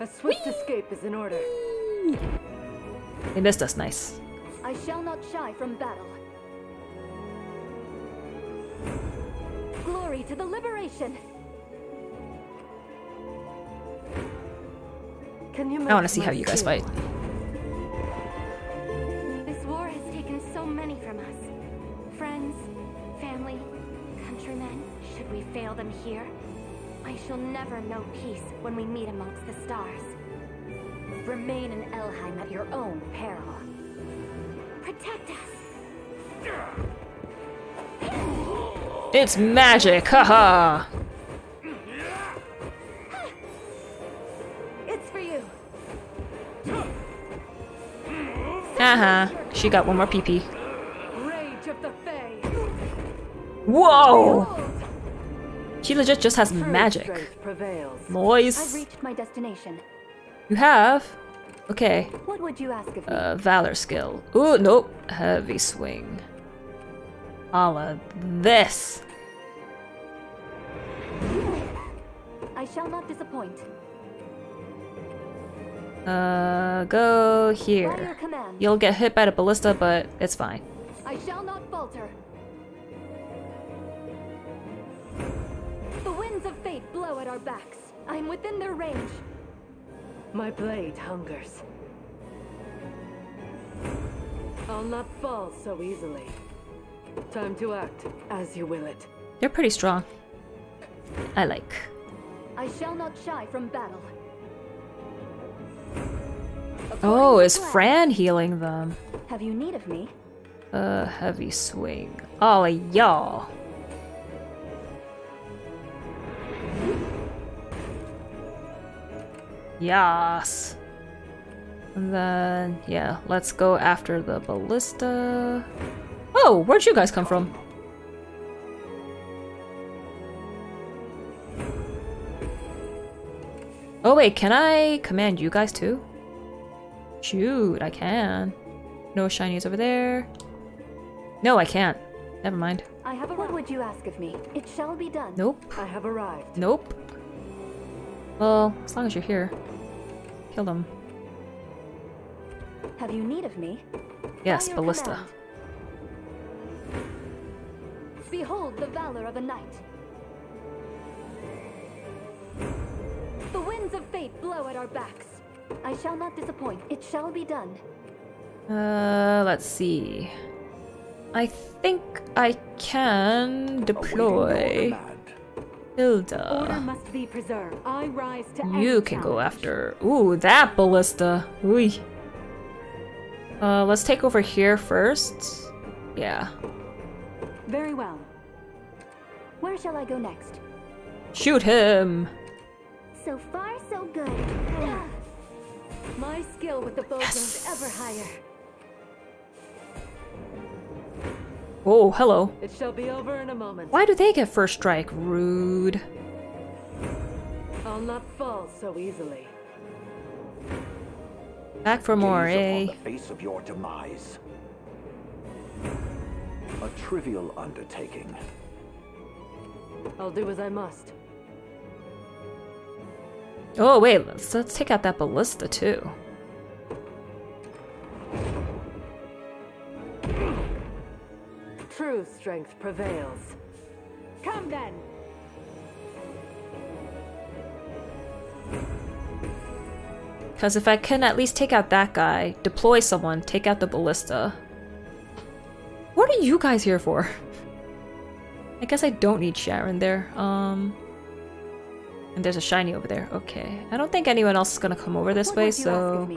A swift escape is in order. They missed us, nice. I shall not shy from battle. Glory to the liberation. Can you I want to see how you guys fight. This war has taken so many from us. Friends, family, countrymen. Should we fail them here? I shall never know peace when we meet amongst the stars. Remain in Elheim at your own peril. Protect us. It's magic, haha! It's for you. She got one more pee-pee. Rage of the Fae. Whoa! She legit just has magic. Moist. I've reached my destination. You have? Okay. What would you ask of me? Valor skill. Ooh, nope. Heavy swing. All of this. I shall not disappoint. Go here. You'll get hit by the ballista, but it's fine. I shall not falter. The winds of fate blow at our backs. I'm within their range. My blade hungers. I'll not fall so easily. Time to act as you will it. They're pretty strong. I like. I shall not shy from battle. Oh, is Fran healing them? Have you need of me? Heavy swing. All of y'all. Yas. And then, yeah, let's go after the ballista. Oh, where'd you guys come from? Oh wait, can I command you guys too? Shoot, I can. No shinies over there. No, I can't. Never mind. I have arrived. What would you ask of me? It shall be done. Nope. I have arrived. Nope. Well, as long as you're here. Kill them. Have you need of me? Yes, Ballista. Command. Behold the valor of a knight. The winds of fate blow at our backs. I shall not disappoint. It shall be done. Let's see. I think I can deploy Hilda. Order must be preserved. I rise to you can challenge. Go after. Ooh, that Ballista. Ooh. Let's take over here first. Yeah. Very well. Where shall I go next? Shoot him. So far, so good. My skill with the bow goes ever higher. Oh, hello. It shall be over in a moment. Why do they get first strike? Rude. I'll not fall so easily. Back for more, eh? The face of your demise. A trivial undertaking. I'll do as I must. Oh wait, let's take out that Ballista too. True strength prevails. Come then. Because if I can at least take out that guy, deploy someone, take out the Ballista. What are you guys here for? I guess I don't need Sharon there. And there's a shiny over there. Okay. I don't think anyone else is gonna come over this way, so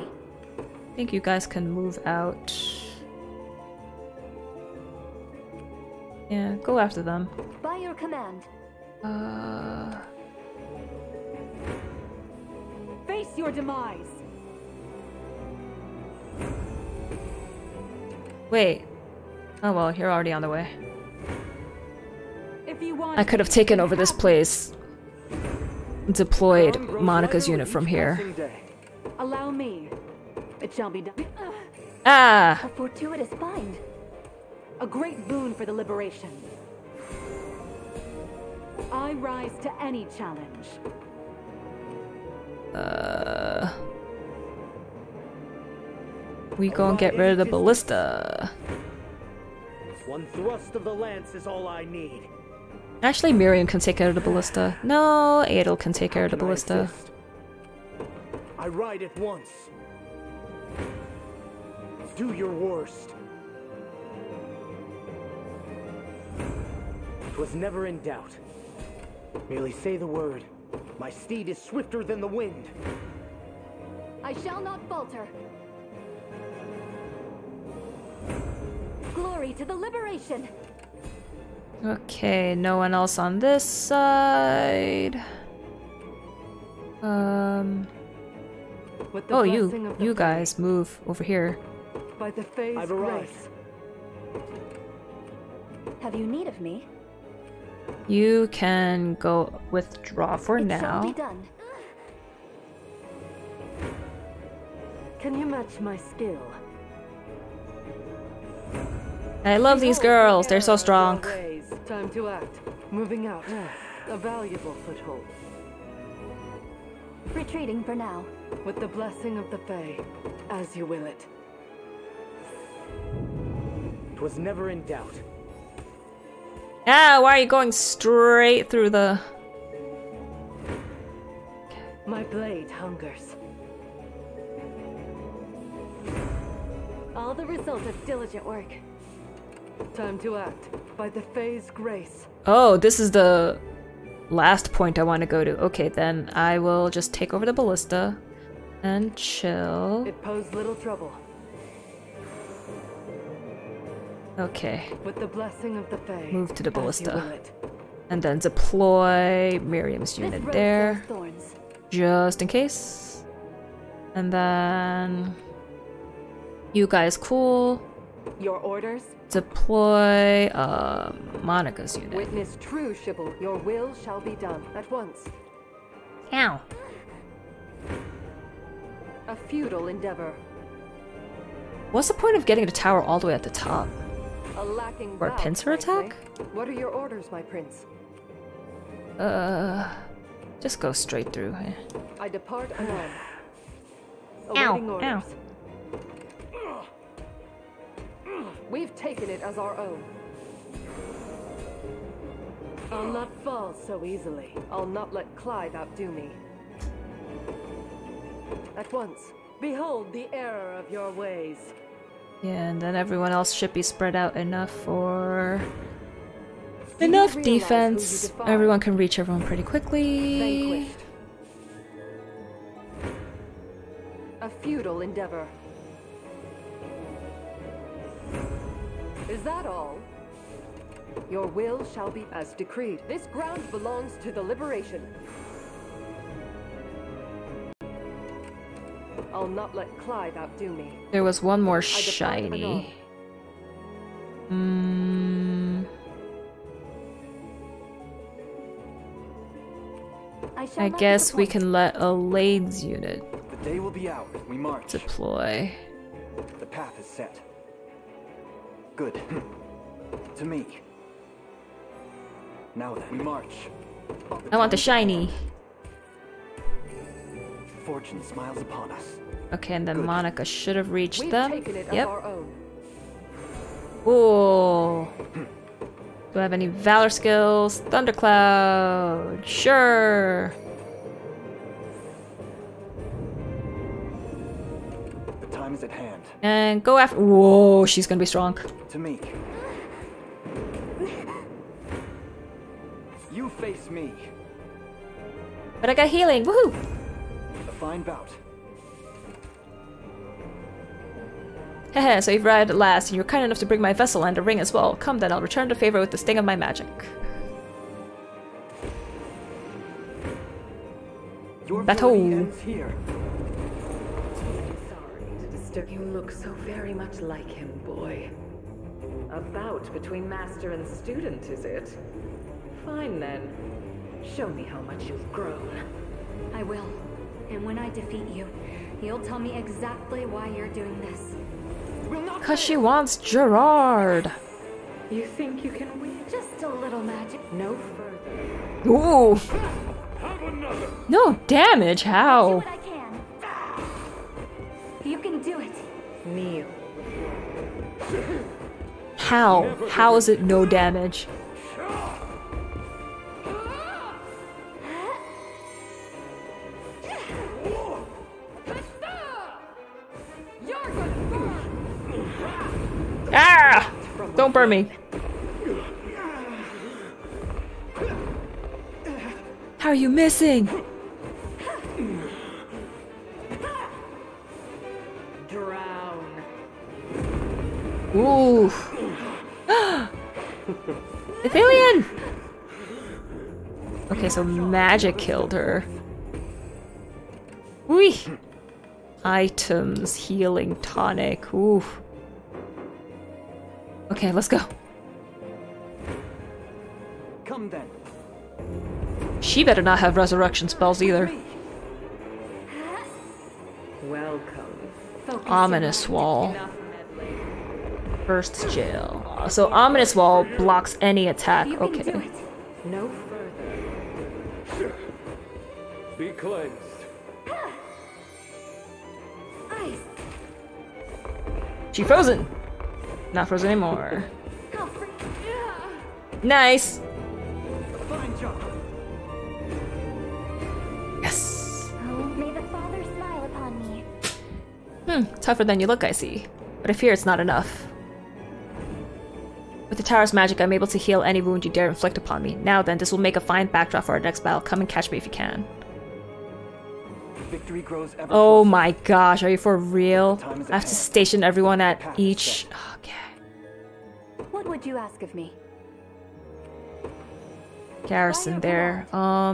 I think you guys can move out. Yeah, go after them. By your command. Face your demise. Wait. Oh well, you're already on the way. If you want, I could have taken over this place. Deployed Monica's unit from here. Allow me. It shall be done. Ah! A fortuitous find. A great boon for the liberation. I rise to any challenge. We gonna get rid of the Ballista. One thrust of the lance is all I need. Actually, Miriam can take care of the Ballista. No, Adel can take care of the Ballista. I ride at once. Do your worst. 'Twas never in doubt. Merely say the word. My steed is swifter than the wind. I shall not falter. Glory to the liberation. Okay, no one else on this side. Oh, you guys move over here. By the face I've arrived. Have you need of me? You can go withdraw for now. It shall be done. Can you match my skill? I love these girls. They're so strong. Time to act. Moving out. A valuable foothold. Retreating for now. With the blessing of the Fae, as you will it. 'Twas never in doubt. Ah, why are you going straight through the... My blade hungers. All the result of diligent work. Time to act. By the Fae's grace. Oh, this is the last point I want to go to. Okay, then I will just take over the Ballista and chill. It posed little trouble. Okay. With the blessing of the Fae, move to the Ballista. And then deploy Miriam's unit there. Just in case. And then... You guys cool. Your orders? Deploy Monica's unit. Witness true, Shibble. Your will shall be done at once. Ow. A futile endeavor. What's the point of getting a tower all the way at the top? A lacking for a pincer attack? What are your orders, my prince? Just go straight through. I depart alone. Awaiting orders. Ow. We've taken it as our own. I'll not fall so easily. I'll not let Clyde outdo me. At once, behold the error of your ways. Yeah, and then everyone else should be spread out enough for... enough defense. Everyone can reach everyone pretty quickly. Vanquished. A futile endeavor. Is that all? Your will shall be as decreed. This ground belongs to the liberation. I'll not let Clyde outdo me. There was one more shiny. I guess we can let Elaine's unit deploy. The path is set. Good. To me. Now then, we march. I want the shiny. Fortune smiles upon us. Okay, and then good. Monica should have reached them. Yep. Ooh. Do I have any valor skills? Thundercloud. Sure. The time is at hand. And go after. Whoa, she's gonna be strong. To me. You face me. But I got healing. Woohoo! Fine bout. Heh, so you've arrived at last, and you were kind enough to bring my vessel and a ring as well. Come then, I'll return the favor with the sting of my magic. Your battle ends here. Sorry to disturb you. Look so very much like him, boy. A bout between master and student, is it? Fine then. Show me how much you've grown. I will. And when I defeat you, you'll tell me exactly why you're doing this. Because she wants Gerard. You think you can win? Just a little magic. No further. Ooh. No damage. How? I'll do what I can. You can do it. Kneel. How? How is it no damage? Ah! Don't burn me. How are you missing? Drown. Ooh. Athelian! Okay, so magic killed her. Wee! Items, healing tonic. Ooh. Okay, let's go. Come then. She better not have resurrection spells either. Welcome. Ominous wall. First jail. So ominous wall blocks any attack. Okay. No further. Be cleansed. Ice. She frozen. Not frozen anymore. Nice! Fine job. Yes! Oh, may the Father smile upon me. Tougher than you look, I see. But I fear it's not enough. With the tower's magic, I'm able to heal any wound you dare inflict upon me. Now then, this will make a fine backdrop for our next battle. Come and catch me if you can. Victory grows ever closer. My gosh, are you for real? I have to station everyone at each... Okay. What would you ask of me? Garrison there. How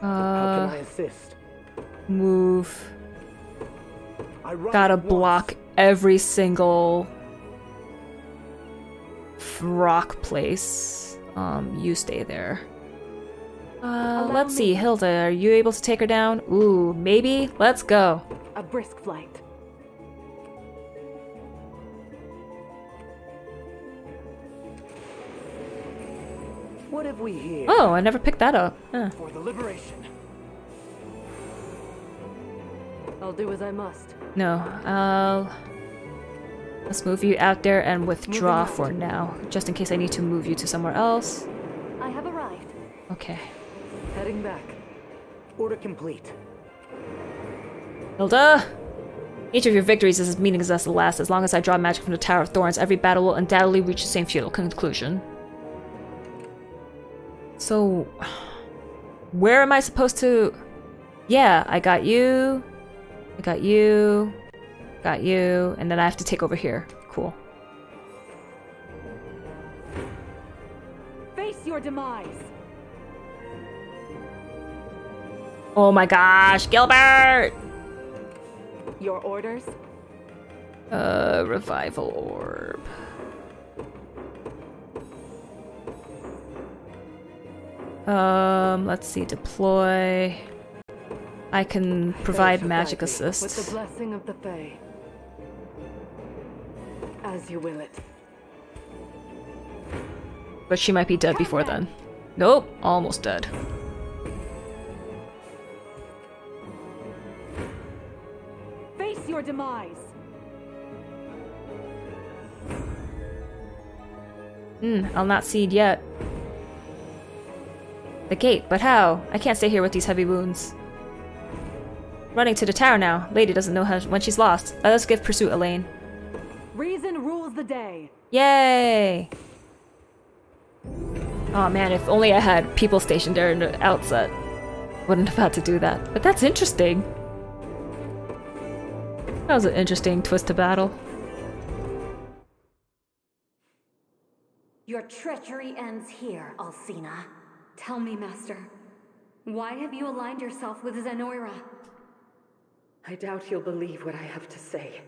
can I assist? Move. gotta block every single rock place. You stay there. Let's see, Hilda, are you able to take her down? Ooh, maybe? Let's go. A brisk flight. What have we here? Oh, I never picked that up. Huh. For the liberation. I'll do as I must. No, let's move you out there and withdraw for now, just in case I need to move you to somewhere else. I have arrived. Okay. Heading back. Order complete. Hilda! Each of your victories is as meaningless as the last. As long as I draw magic from the Tower of Thorns, every battle will undoubtedly reach the same futile conclusion. So, where am I supposed to... Yeah, I got you, I got you, got you, and then I have to take over here. Cool. Face your demise. Oh my gosh, Gilbert! Your orders? Revival orb. Let's see, deploy. I can provide magic assist. With the blessing of the Fae. As you will it. But she might be dead before then. Nope, almost dead. Face your demise. I'll not seed yet. The gate, but how? I can't stay here with these heavy wounds. Running to the tower now. Lady doesn't know how when she's lost. Let us give pursuit, Elaine. Reason rules the day. Yay! Oh man, if only I had people stationed there in the outset. Wouldn't have had to do that. But that's interesting. That was an interesting twist to battle. Your treachery ends here, Alcina. Tell me, Master. Why have you aligned yourself with Zenoira? I doubt he'll believe what I have to say.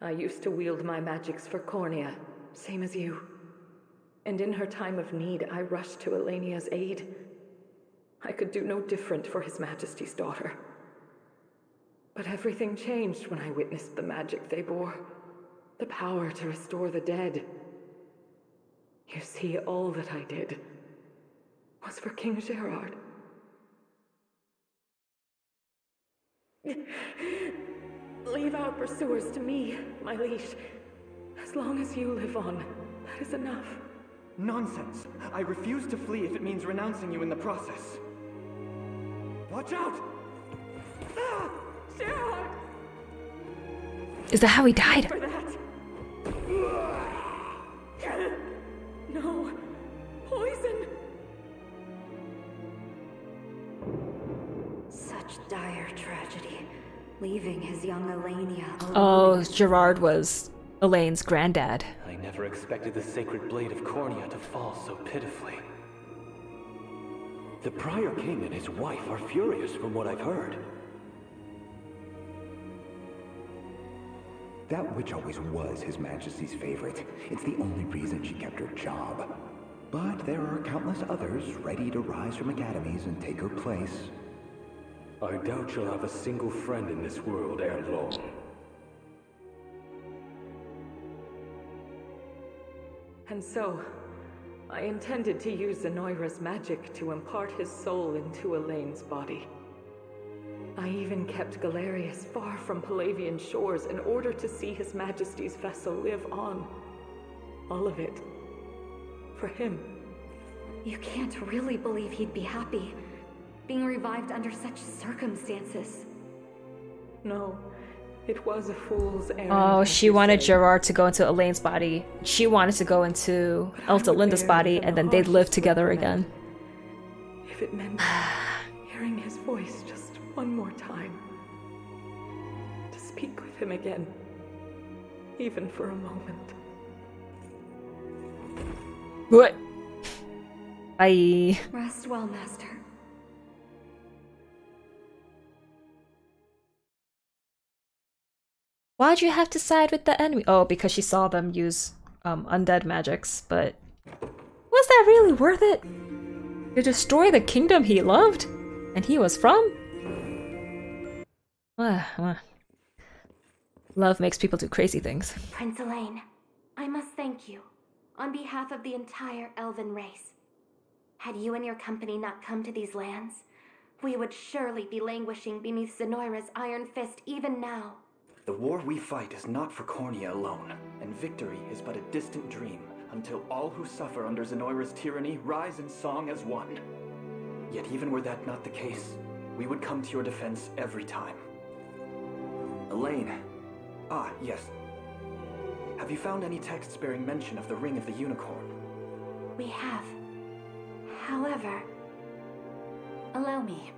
I used to wield my magics for Cornea, same as you. And in her time of need, I rushed to Elenia's aid. I could do no different for His Majesty's daughter. But everything changed when I witnessed the magic they bore. The power to restore the dead. You see, all that I did was for King Gerard. Leave our pursuers to me, my liege. As long as you live on, that is enough. Nonsense. I refuse to flee if it means renouncing you in the process. Watch out! Ah, Gerard! Is that how he died? For that. No. Poison! Dire tragedy, leaving his young Elenia alone. Oh, Gerard was Elaine's granddad. I never expected the sacred blade of Cornea to fall so pitifully. The Prior King and his wife are furious from what I've heard. That witch always was His Majesty's favorite. It's the only reason she kept her job. But there are countless others ready to rise from academies and take her place. I doubt you'll have a single friend in this world ere long. And so, I intended to use Zenoira's magic to impart his soul into Elaine's body. I even kept Galerius far from Palavian shores in order to see His Majesty's vessel live on. All of it. For him. You can't really believe he'd be happy. Being revived under such circumstances. No, it was a fool's errand. Oh, she wanted Gerard to go into Elaine's body. She wanted to go into Elta Linda's body, and then they'd live together again. If it meant hearing his voice just one more time. To speak with him again. Even for a moment. What? Bye. Rest well, Master. Why'd you have to side with the enemy? Oh, because she saw them use undead magics, but was that really worth it? To destroy the kingdom he loved and he was from? Love makes people do crazy things. Prince Elaine, I must thank you on behalf of the entire elven race. Had you and your company not come to these lands, we would surely be languishing beneath Zenoira's iron fist even now. The war we fight is not for Cornea alone, and victory is but a distant dream until all who suffer under Zenoira's tyranny rise in song as one. Yet even were that not the case, we would come to your defense every time. Elaine. Ah, yes. Have you found any texts bearing mention of the Ring of the Unicorn? We have. However, allow me.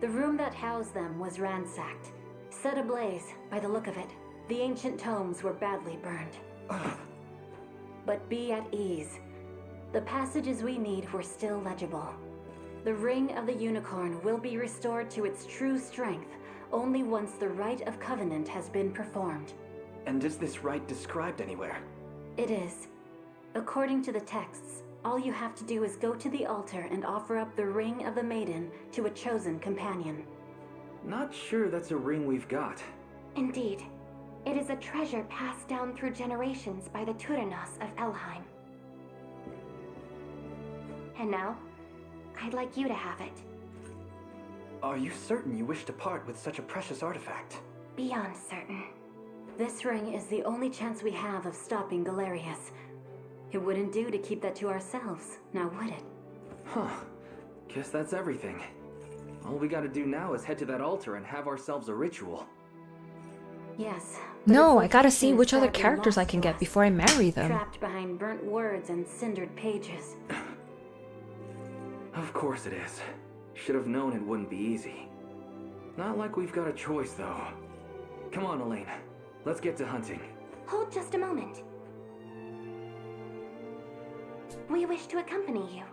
The room that housed them was ransacked, set ablaze by the look of it. The ancient tomes were badly burned. But be at ease. The passages we need were still legible. The Ring of the Unicorn will be restored to its true strength only once the rite of covenant has been performed. And is this rite described anywhere? It is. According to the texts, all you have to do is go to the altar and offer up the Ring of the Maiden to a chosen companion. Not sure that's a ring we've got. Indeed. It is a treasure passed down through generations by the Turanos of Elheim. And now, I'd like you to have it. Are you certain you wish to part with such a precious artifact? Beyond certain. This ring is the only chance we have of stopping Galerius. It wouldn't do to keep that to ourselves, now would it? Huh. Guess that's everything. All we gotta do now is head to that altar and have ourselves a ritual. Yes. No, I gotta see which other characters I can get before I marry them. Trapped behind burnt words and cindered pages. Of course it is. Should have known it wouldn't be easy. Not like we've got a choice, though. Come on, Elaine. Let's get to hunting. Hold just a moment. We wish to accompany you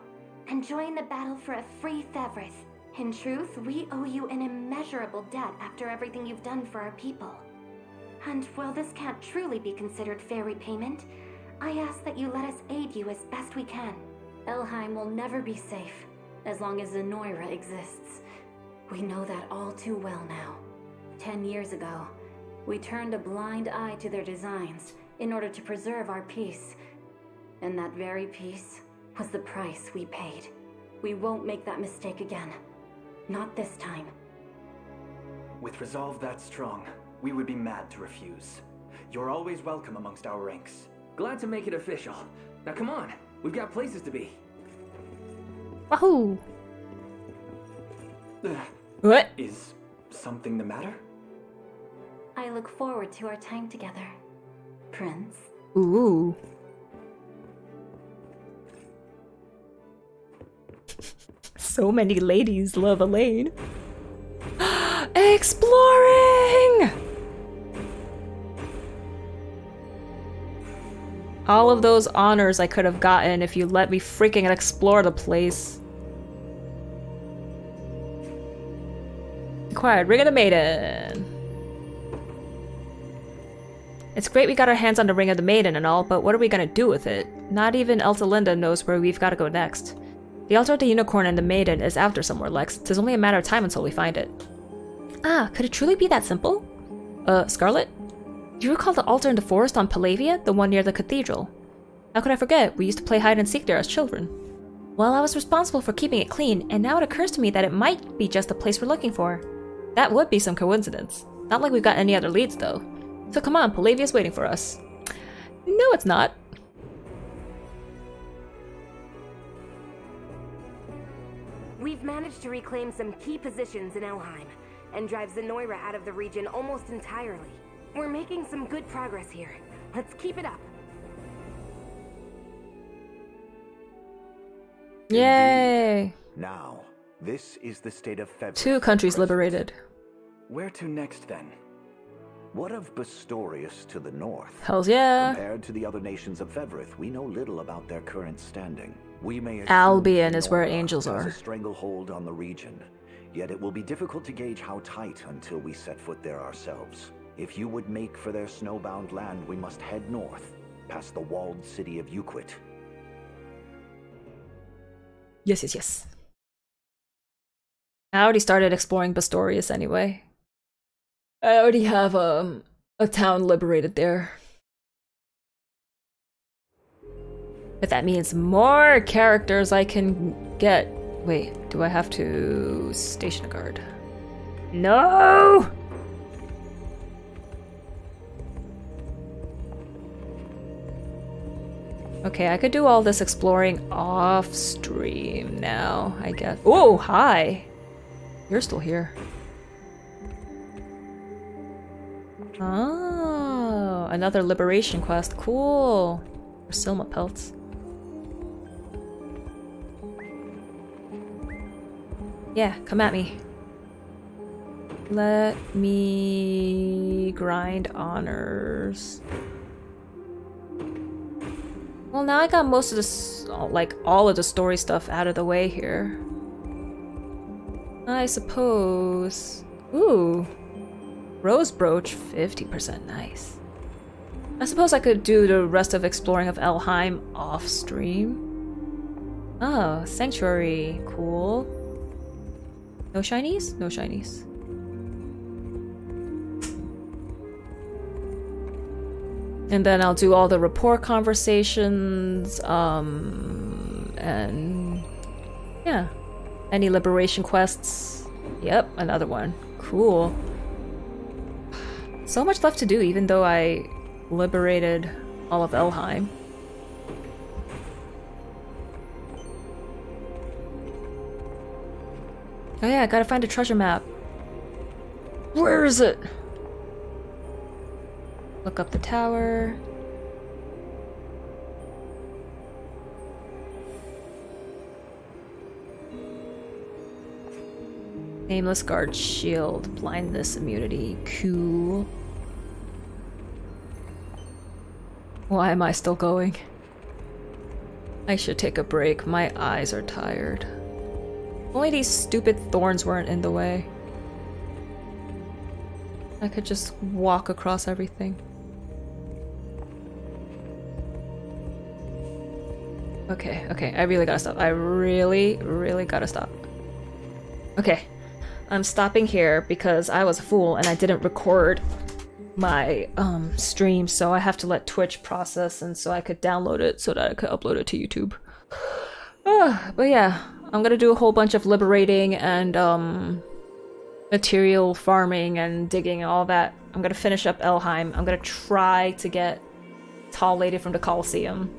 and join the battle for a free Thevrith. In truth, we owe you an immeasurable debt after everything you've done for our people. And while this can't truly be considered fair repayment, I ask that you let us aid you as best we can. Elheim will never be safe as long as Zenoira exists. We know that all too well now. 10 years ago, we turned a blind eye to their designs in order to preserve our peace. And that very peace was the price we paid. We won't make that mistake again. Not this time. With resolve that strong, we would be mad to refuse. You're always welcome amongst our ranks. Glad to make it official. Now come on, we've got places to be. Wahoo! What? Is something the matter? I look forward to our time together, Prince. Ooh. So many ladies love Elaine. Exploring! All of those honors I could have gotten if you let me freaking explore the place. Acquired Ring of the Maiden. It's great we got our hands on the Ring of the Maiden and all, but what are we gonna do with it? Not even Eltalinda knows where we've gotta go next. The altar of the Unicorn and the Maiden is out there somewhere, Lex. 'Tis only a matter of time until we find it. Ah, could it truly be that simple? Scarlet? Do you recall the altar in the forest on Palavia? The one near the cathedral? How could I forget? We used to play hide and seek there as children. Well, I was responsible for keeping it clean, and now it occurs to me that it might be just the place we're looking for. That would be some coincidence. Not like we've got any other leads, though. So come on, Palavia's waiting for us. No, it's not. We've managed to reclaim some key positions in Elheim, and drive Zenoira out of the region almost entirely. We're making some good progress here. Let's keep it up. Yay! Now, this is the state of February. Two countries liberated. Where to next, then? What of Bastorius to the north? Hells yeah! Compared to the other nations of Fevrith, we know little about their current standing. We may Albion is where angels are. A stranglehold on the region, yet it will be difficult to gauge how tight until we set foot there ourselves. If you would make for their snowbound land, we must head north, past the walled city of Uquit. Yes. I already started exploring Bastorius anyway. I already have a town liberated there. But that means more characters I can get. Wait, do I have to station a guard? No! Okay, I could do all this exploring off stream now, I guess. Oh, hi! You're still here. Oh, another liberation quest. Cool. Silma pelts. Yeah, come at me. Let me grind honors. Well, now I got most of this, like, all of the story stuff out of the way here. I suppose... Ooh! Rose brooch, 50%, nice. I suppose I could do the rest of exploring of Elheim off stream. Oh, sanctuary, cool. No shinies? No shinies. And then I'll do all the rapport conversations, and yeah. Any liberation quests? Yep, another one. Cool. So much left to do, even though I liberated all of Elheim. Oh yeah, I gotta find a treasure map. Where is it? Look up the tower. Nameless guard shield, blindness immunity, cool. Why am I still going? I should take a break, my eyes are tired. Only these stupid thorns weren't in the way. I could just walk across everything. Okay, I really gotta stop. I really gotta stop. Okay, I'm stopping here because I was a fool and I didn't record my stream, so I have to let Twitch process and so I could download it so that I could upload it to YouTube. But yeah, I'm gonna do a whole bunch of liberating and material farming and digging and all that. I'm gonna finish up Elheim. I'm gonna try to get Tall Lady from the Colosseum.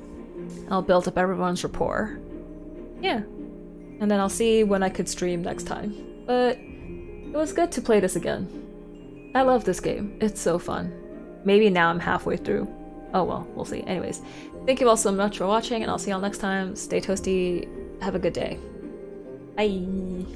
I'll build up everyone's rapport. Yeah. And then I'll see when I could stream next time. But it was good to play this again. I love this game. It's so fun. Maybe now I'm halfway through. Oh well, we'll see. Anyways, thank you all so much for watching, and I'll see y'all next time. Stay toasty. Have a good day. Bye.